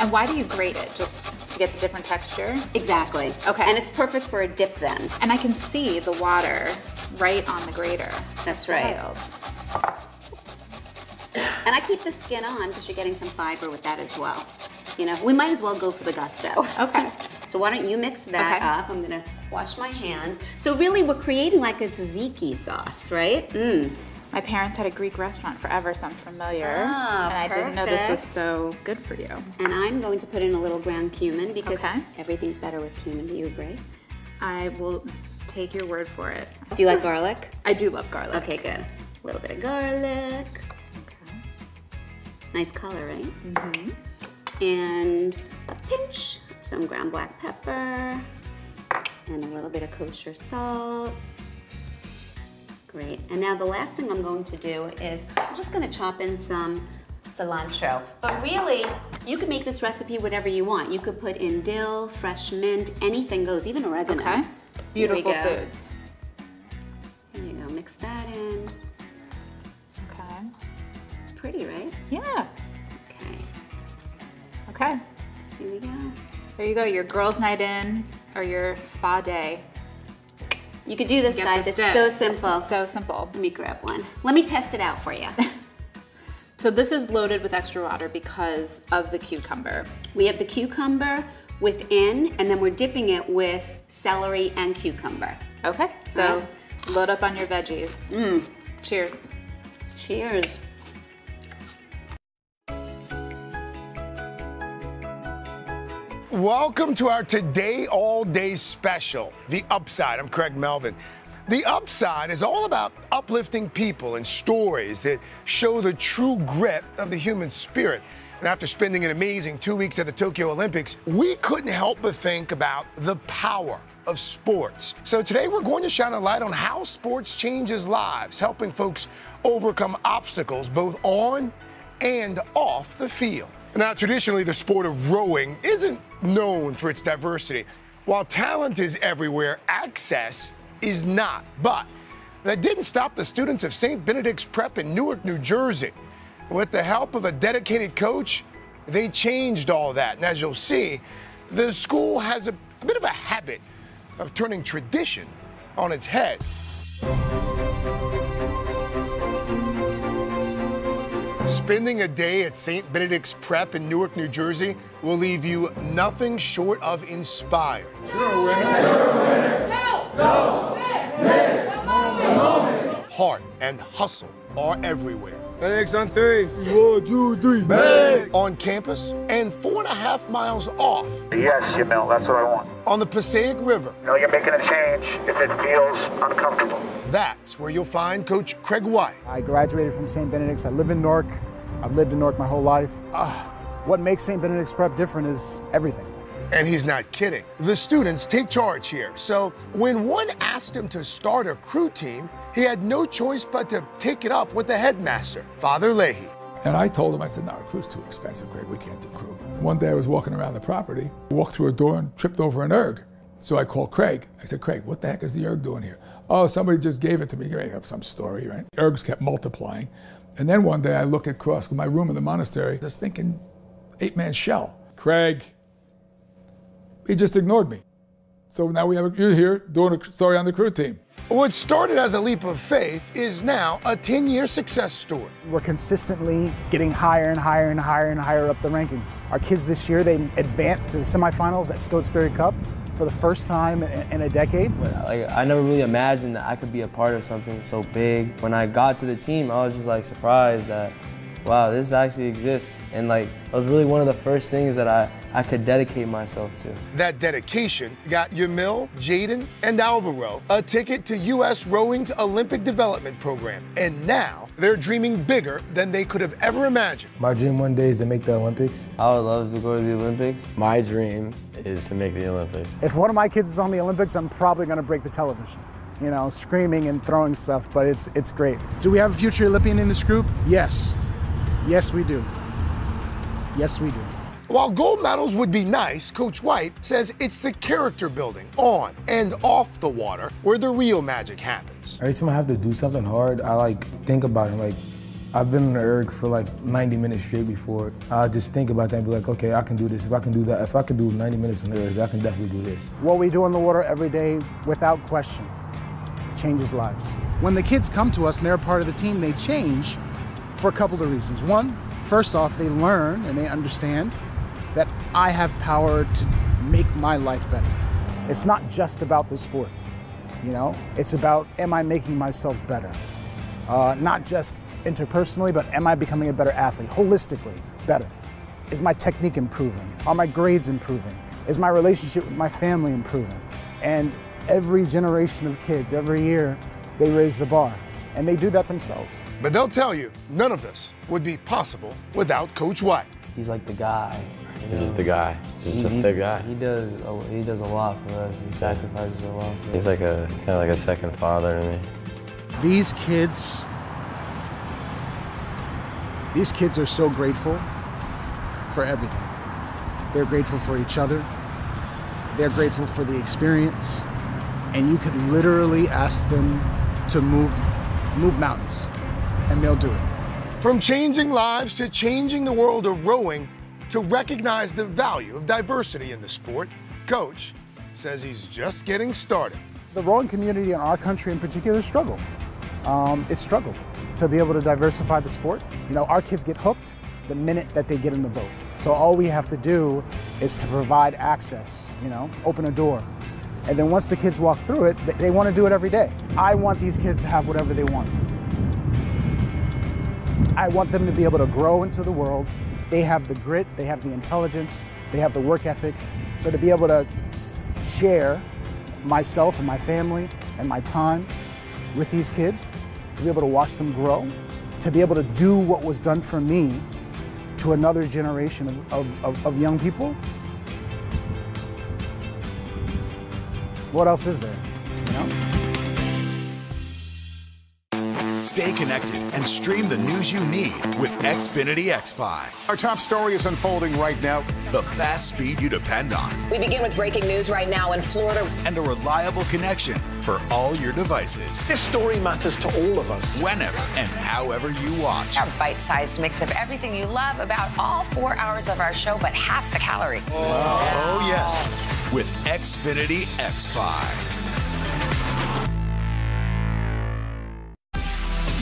And why do you grate it? Just to get the different texture? Exactly. Okay. And it's perfect for a dip then. And I can see the water right on the grater. That's right. Oops. And I keep the skin on because you're getting some fiber with that as well. You know, we might as well go for the gusto. Okay. So why don't you mix that okay. up? I'm gonna wash my hands. So really we're creating like a tzatziki sauce, right? Mm. My parents had a Greek restaurant forever, so I'm familiar, oh, and I perfect. didn't know this was so good for you. And I'm going to put in a little ground cumin because okay. everything's better with cumin, do you agree? I will take your word for it. Do you like garlic? I do love garlic. Okay, good. A little bit of garlic. Okay. Nice color, right? Mm-hmm. And a pinch of some ground black pepper, and a little bit of kosher salt. Great, and now the last thing I'm going to do is, I'm just gonna chop in some cilantro. But really, you can make this recipe whatever you want. You could put in dill, fresh mint, anything goes, even oregano. Okay, beautiful foods. There you go, mix that in. Okay. It's pretty, right? Yeah. Okay. Okay. Here we go. There you go, your girls' night in, or your spa day. You could do this, guys. This it's dip. so simple. It's so simple. Let me grab one. Let me test it out for you. So this is loaded with extra water because of the cucumber. We have the cucumber within, and then we're dipping it with celery and cucumber. Okay. So right. load up on your veggies. Mm. Cheers. Cheers. Welcome to our Today All Day special, The Upside. I'm Craig Melvin. The Upside is all about uplifting people and stories that show the true grit of the human spirit. And after spending an amazing two weeks at the Tokyo Olympics, we couldn't help but think about the power of sports. So today we're going to shine a light on how sports changes lives, helping folks overcome obstacles both on and off the field. Now, traditionally, the sport of rowing isn't known for its diversity. While talent is everywhere, access is not. But that didn't stop the students of Saint Benedict's Prep in Newark, New Jersey. With the help of a dedicated coach, they changed all that. And as you'll see, the school has a, a bit of a habit of turning tradition on its head. Spending a day at Saint Benedict's Prep in Newark, New Jersey will leave you nothing short of inspired. You're a winner. You're a winner. No. No. Miss. Miss. The moment. Heart and hustle are everywhere. Thanks on three. One, two, three. Miss. On campus and four and a half miles off. Yes, you know, that's what I want. On the Passaic River. No, you're making a change if it feels uncomfortable. That's where you'll find Coach Craig White. I graduated from Saint Benedict's. I live in Newark. I've lived in Newark my whole life. Uh, what makes Saint Benedict's Prep different is everything. And he's not kidding. The students take charge here. So when one asked him to start a crew team, he had no choice but to take it up with the headmaster, Father Leahy. And I told him, I said, no, a crew's too expensive, Greg, we can't do crew. One day I was walking around the property, walked through a door and tripped over an erg. So I called Craig. I said, Craig, what the heck is the erg doing here? Oh, somebody just gave it to me. Gave up some story, right? Ergs kept multiplying. And then one day I look across my room in the monastery, just thinking eight-man shell. Craig, he just ignored me. So now we have a, you're here doing a story on the crew team. What started as a leap of faith is now a ten-year success story. We're consistently getting higher and higher and higher and higher up the rankings. Our kids this year, they advanced to the semifinals at Stotesbury Cup for the first time in a decade. Like, I never really imagined that I could be a part of something so big. When I got to the team, I was just like surprised that, wow, this actually exists. And like, it was really one of the first things that I, I could dedicate myself to. That dedication got Yamil, Jaden, and Alvaro a ticket to U S Rowing's Olympic Development Program. And now they're dreaming bigger than they could have ever imagined. My dream one day is to make the Olympics. I would love to go to the Olympics. My dream is to make the Olympics. If one of my kids is on the Olympics, I'm probably gonna break the television. You know, screaming and throwing stuff, but it's, it's great. Do we have a future Olympian in this group? Yes. Yes, we do. Yes, we do. While gold medals would be nice, Coach White says it's the character building on and off the water where the real magic happens. Every time I have to do something hard, I like think about it. Like, I've been in the erg for like ninety minutes straight before. I just think about that and be like, okay, I can do this. If I can do that, if I can do ninety minutes in the erg, I can definitely do this. What we do in the water every day, without question, changes lives. When the kids come to us and they're part of the team, they change. For a couple of reasons. One, first off, they learn and they understand that I have power to make my life better. It's not just about the sport, you know? It's about, am I making myself better? Uh, not just interpersonally, but am I becoming a better athlete? Holistically, better. Is my technique improving? Are my grades improving? Is my relationship with my family improving? And every generation of kids, every year, they raise the bar. And they do that themselves. But they'll tell you, none of this would be possible without Coach White. He's like the guy. You know? He's just the guy. He's he, just he, the guy. He does, a, he does a lot for us. He sacrifices a lot for He's us. He's like a, kind of like a second father to me. These kids, these kids are so grateful for everything. They're grateful for each other. They're grateful for the experience. And you could literally ask them to move move mountains, and they'll do it. From changing lives to changing the world of rowing, to recognize the value of diversity in the sport, Coach says he's just getting started. The rowing community in our country in particular struggled. Um, it struggled to be able to diversify the sport. You know, our kids get hooked the minute that they get in the boat. So all we have to do is to provide access, you know, open a door. And then once the kids walk through it, they want to do it every day. I want these kids to have whatever they want. I want them to be able to grow into the world. They have the grit, they have the intelligence, they have the work ethic. So to be able to share myself and my family and my time with these kids, to be able to watch them grow, to be able to do what was done for me to another generation of, of, of, of young people, what else is there, you know? Stay connected and stream the news you need with Xfinity X five. Our top story is unfolding right now. The fast speed you depend on. We begin with breaking news right now in Florida. And a reliable connection for all your devices. This story matters to all of us. Whenever and however you watch. Our bite-sized mix of everything you love about all four hours of our show, but half the calories. Oh, wow. Yes. With Xfinity X five.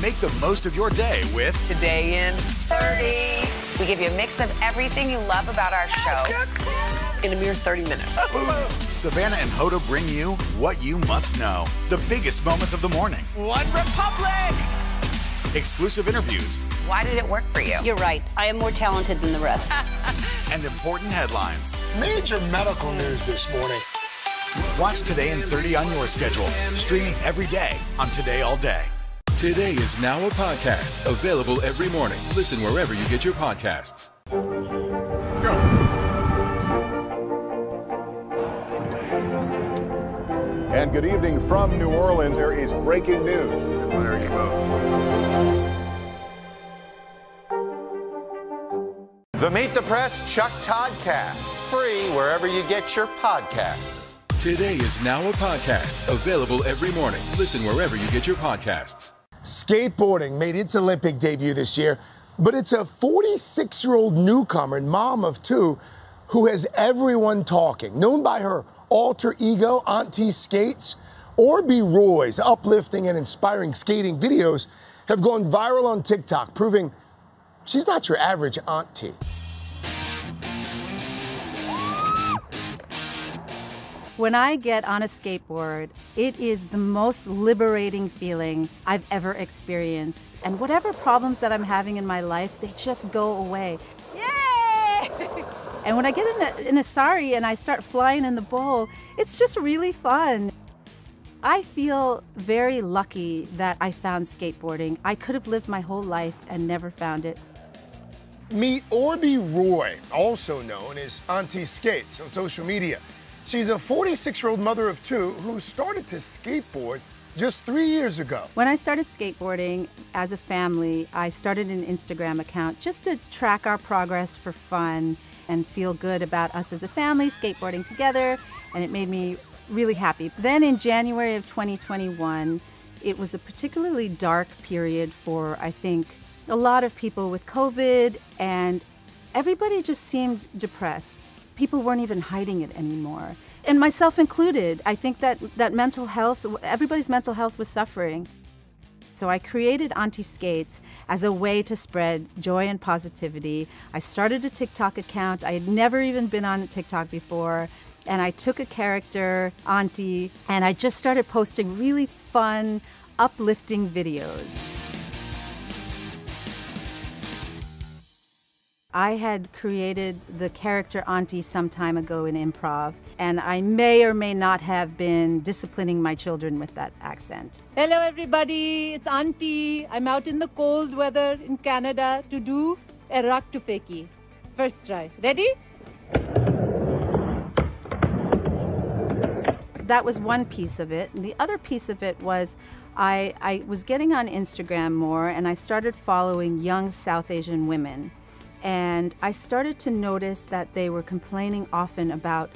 Make the most of your day with Today in thirty. We give you a mix of everything you love about our show in a mere thirty minutes. Savannah and Hoda bring you what you must know. The biggest moments of the morning. One Republic! Exclusive interviews. Why did it work for you? You're right. I am more talented than the rest. And important headlines. Major medical news this morning. Watch Today in thirty on your schedule. Streaming every day on Today All Day. Today is now a podcast. Available every morning. Listen wherever you get your podcasts. Let's go. And good evening from New Orleans. There is breaking news. The Meet the Press Chuck Toddcast. Free wherever you get your podcasts. Today is now a podcast. Available every morning. Listen wherever you get your podcasts. Skateboarding made its Olympic debut this year, but it's a forty-six-year-old newcomer and mom of two who has everyone talking, known by her alter ego, Auntie Skates. Orby Roy's uplifting and inspiring skating videos have gone viral on TikTok, proving she's not your average auntie. When I get on a skateboard, it is the most liberating feeling I've ever experienced. And whatever problems that I'm having in my life, they just go away. Yay! And when I get in a, in a sari and I start flying in the bowl, it's just really fun. I feel very lucky that I found skateboarding. I could have lived my whole life and never found it. Meet Orby Roy, also known as Auntie Skates on social media. She's a forty-six-year-old mother of two who started to skateboard just three years ago. When I started skateboarding as a family, I started an Instagram account just to track our progress for fun and feel good about us as a family skateboarding together, and it made me really happy. Then in January of twenty twenty-one, it was a particularly dark period for, I think, a lot of people with COVID, and everybody just seemed depressed. People weren't even hiding it anymore. And myself included, I think that, that mental health, everybody's mental health was suffering. So I created Auntie Skates as a way to spread joy and positivity. I started a TikTok account. I had never even been on TikTok before. And I took a character, Auntie, and I just started posting really fun, uplifting videos. I had created the character Auntie some time ago in improv, and I may or may not have been disciplining my children with that accent. Hello everybody, it's Auntie. I'm out in the cold weather in Canada to do a rock to fakey. First try. Ready? That was one piece of it. And the other piece of it was I, I was getting on Instagram more, and I started following young South Asian women. And I started to notice that they were complaining often about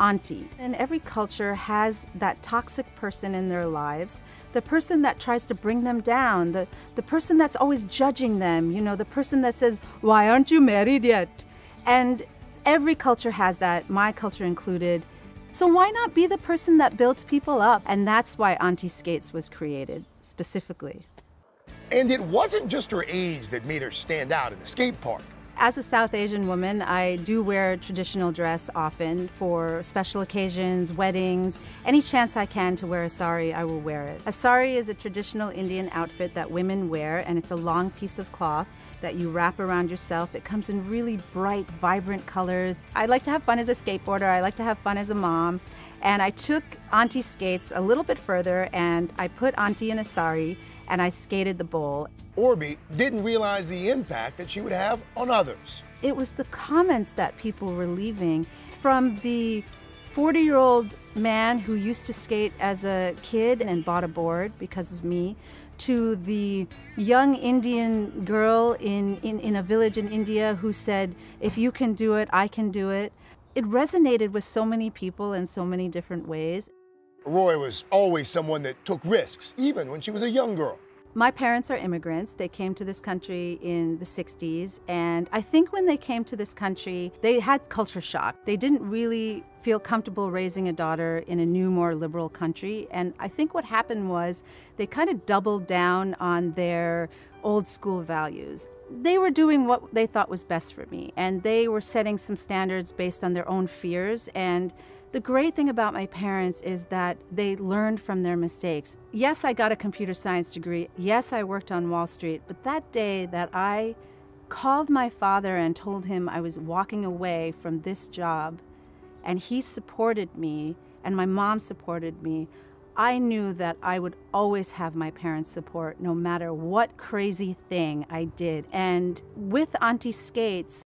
auntie. And every culture has that toxic person in their lives, the person that tries to bring them down, the, the person that's always judging them, you know, the person that says, why aren't you married yet? And every culture has that, my culture included. So why not be the person that builds people up? And that's why Auntie Skates was created specifically. And it wasn't just her age that made her stand out in the skate park. As a South Asian woman, I do wear traditional dress often for special occasions, weddings. Any chance I can to wear a sari, I will wear it. A sari is a traditional Indian outfit that women wear, and it's a long piece of cloth that you wrap around yourself. It comes in really bright, vibrant colors. I like to have fun as a skateboarder. I like to have fun as a mom. And I took Auntie Skates a little bit further, and I put Auntie in a sari, and I skated the bowl. Orby didn't realize the impact that she would have on others. It was the comments that people were leaving, from the forty-year-old man who used to skate as a kid and bought a board because of me, to the young Indian girl in, in, in a village in India who said, if you can do it, I can do it. It resonated with so many people in so many different ways. Roy was always someone that took risks, even when she was a young girl. My parents are immigrants. They came to this country in the sixties, and I think when they came to this country, they had culture shock. They didn't really feel comfortable raising a daughter in a new, more liberal country, and I think what happened was they kind of doubled down on their old school values. They were doing what they thought was best for me, and they were setting some standards based on their own fears. And the great thing about my parents is that they learned from their mistakes. Yes, I got a computer science degree. Yes, I worked on Wall Street. But that day that I called my father and told him I was walking away from this job, and he supported me, and my mom supported me, I knew that I would always have my parents' support no matter what crazy thing I did. And with Auntie Skates,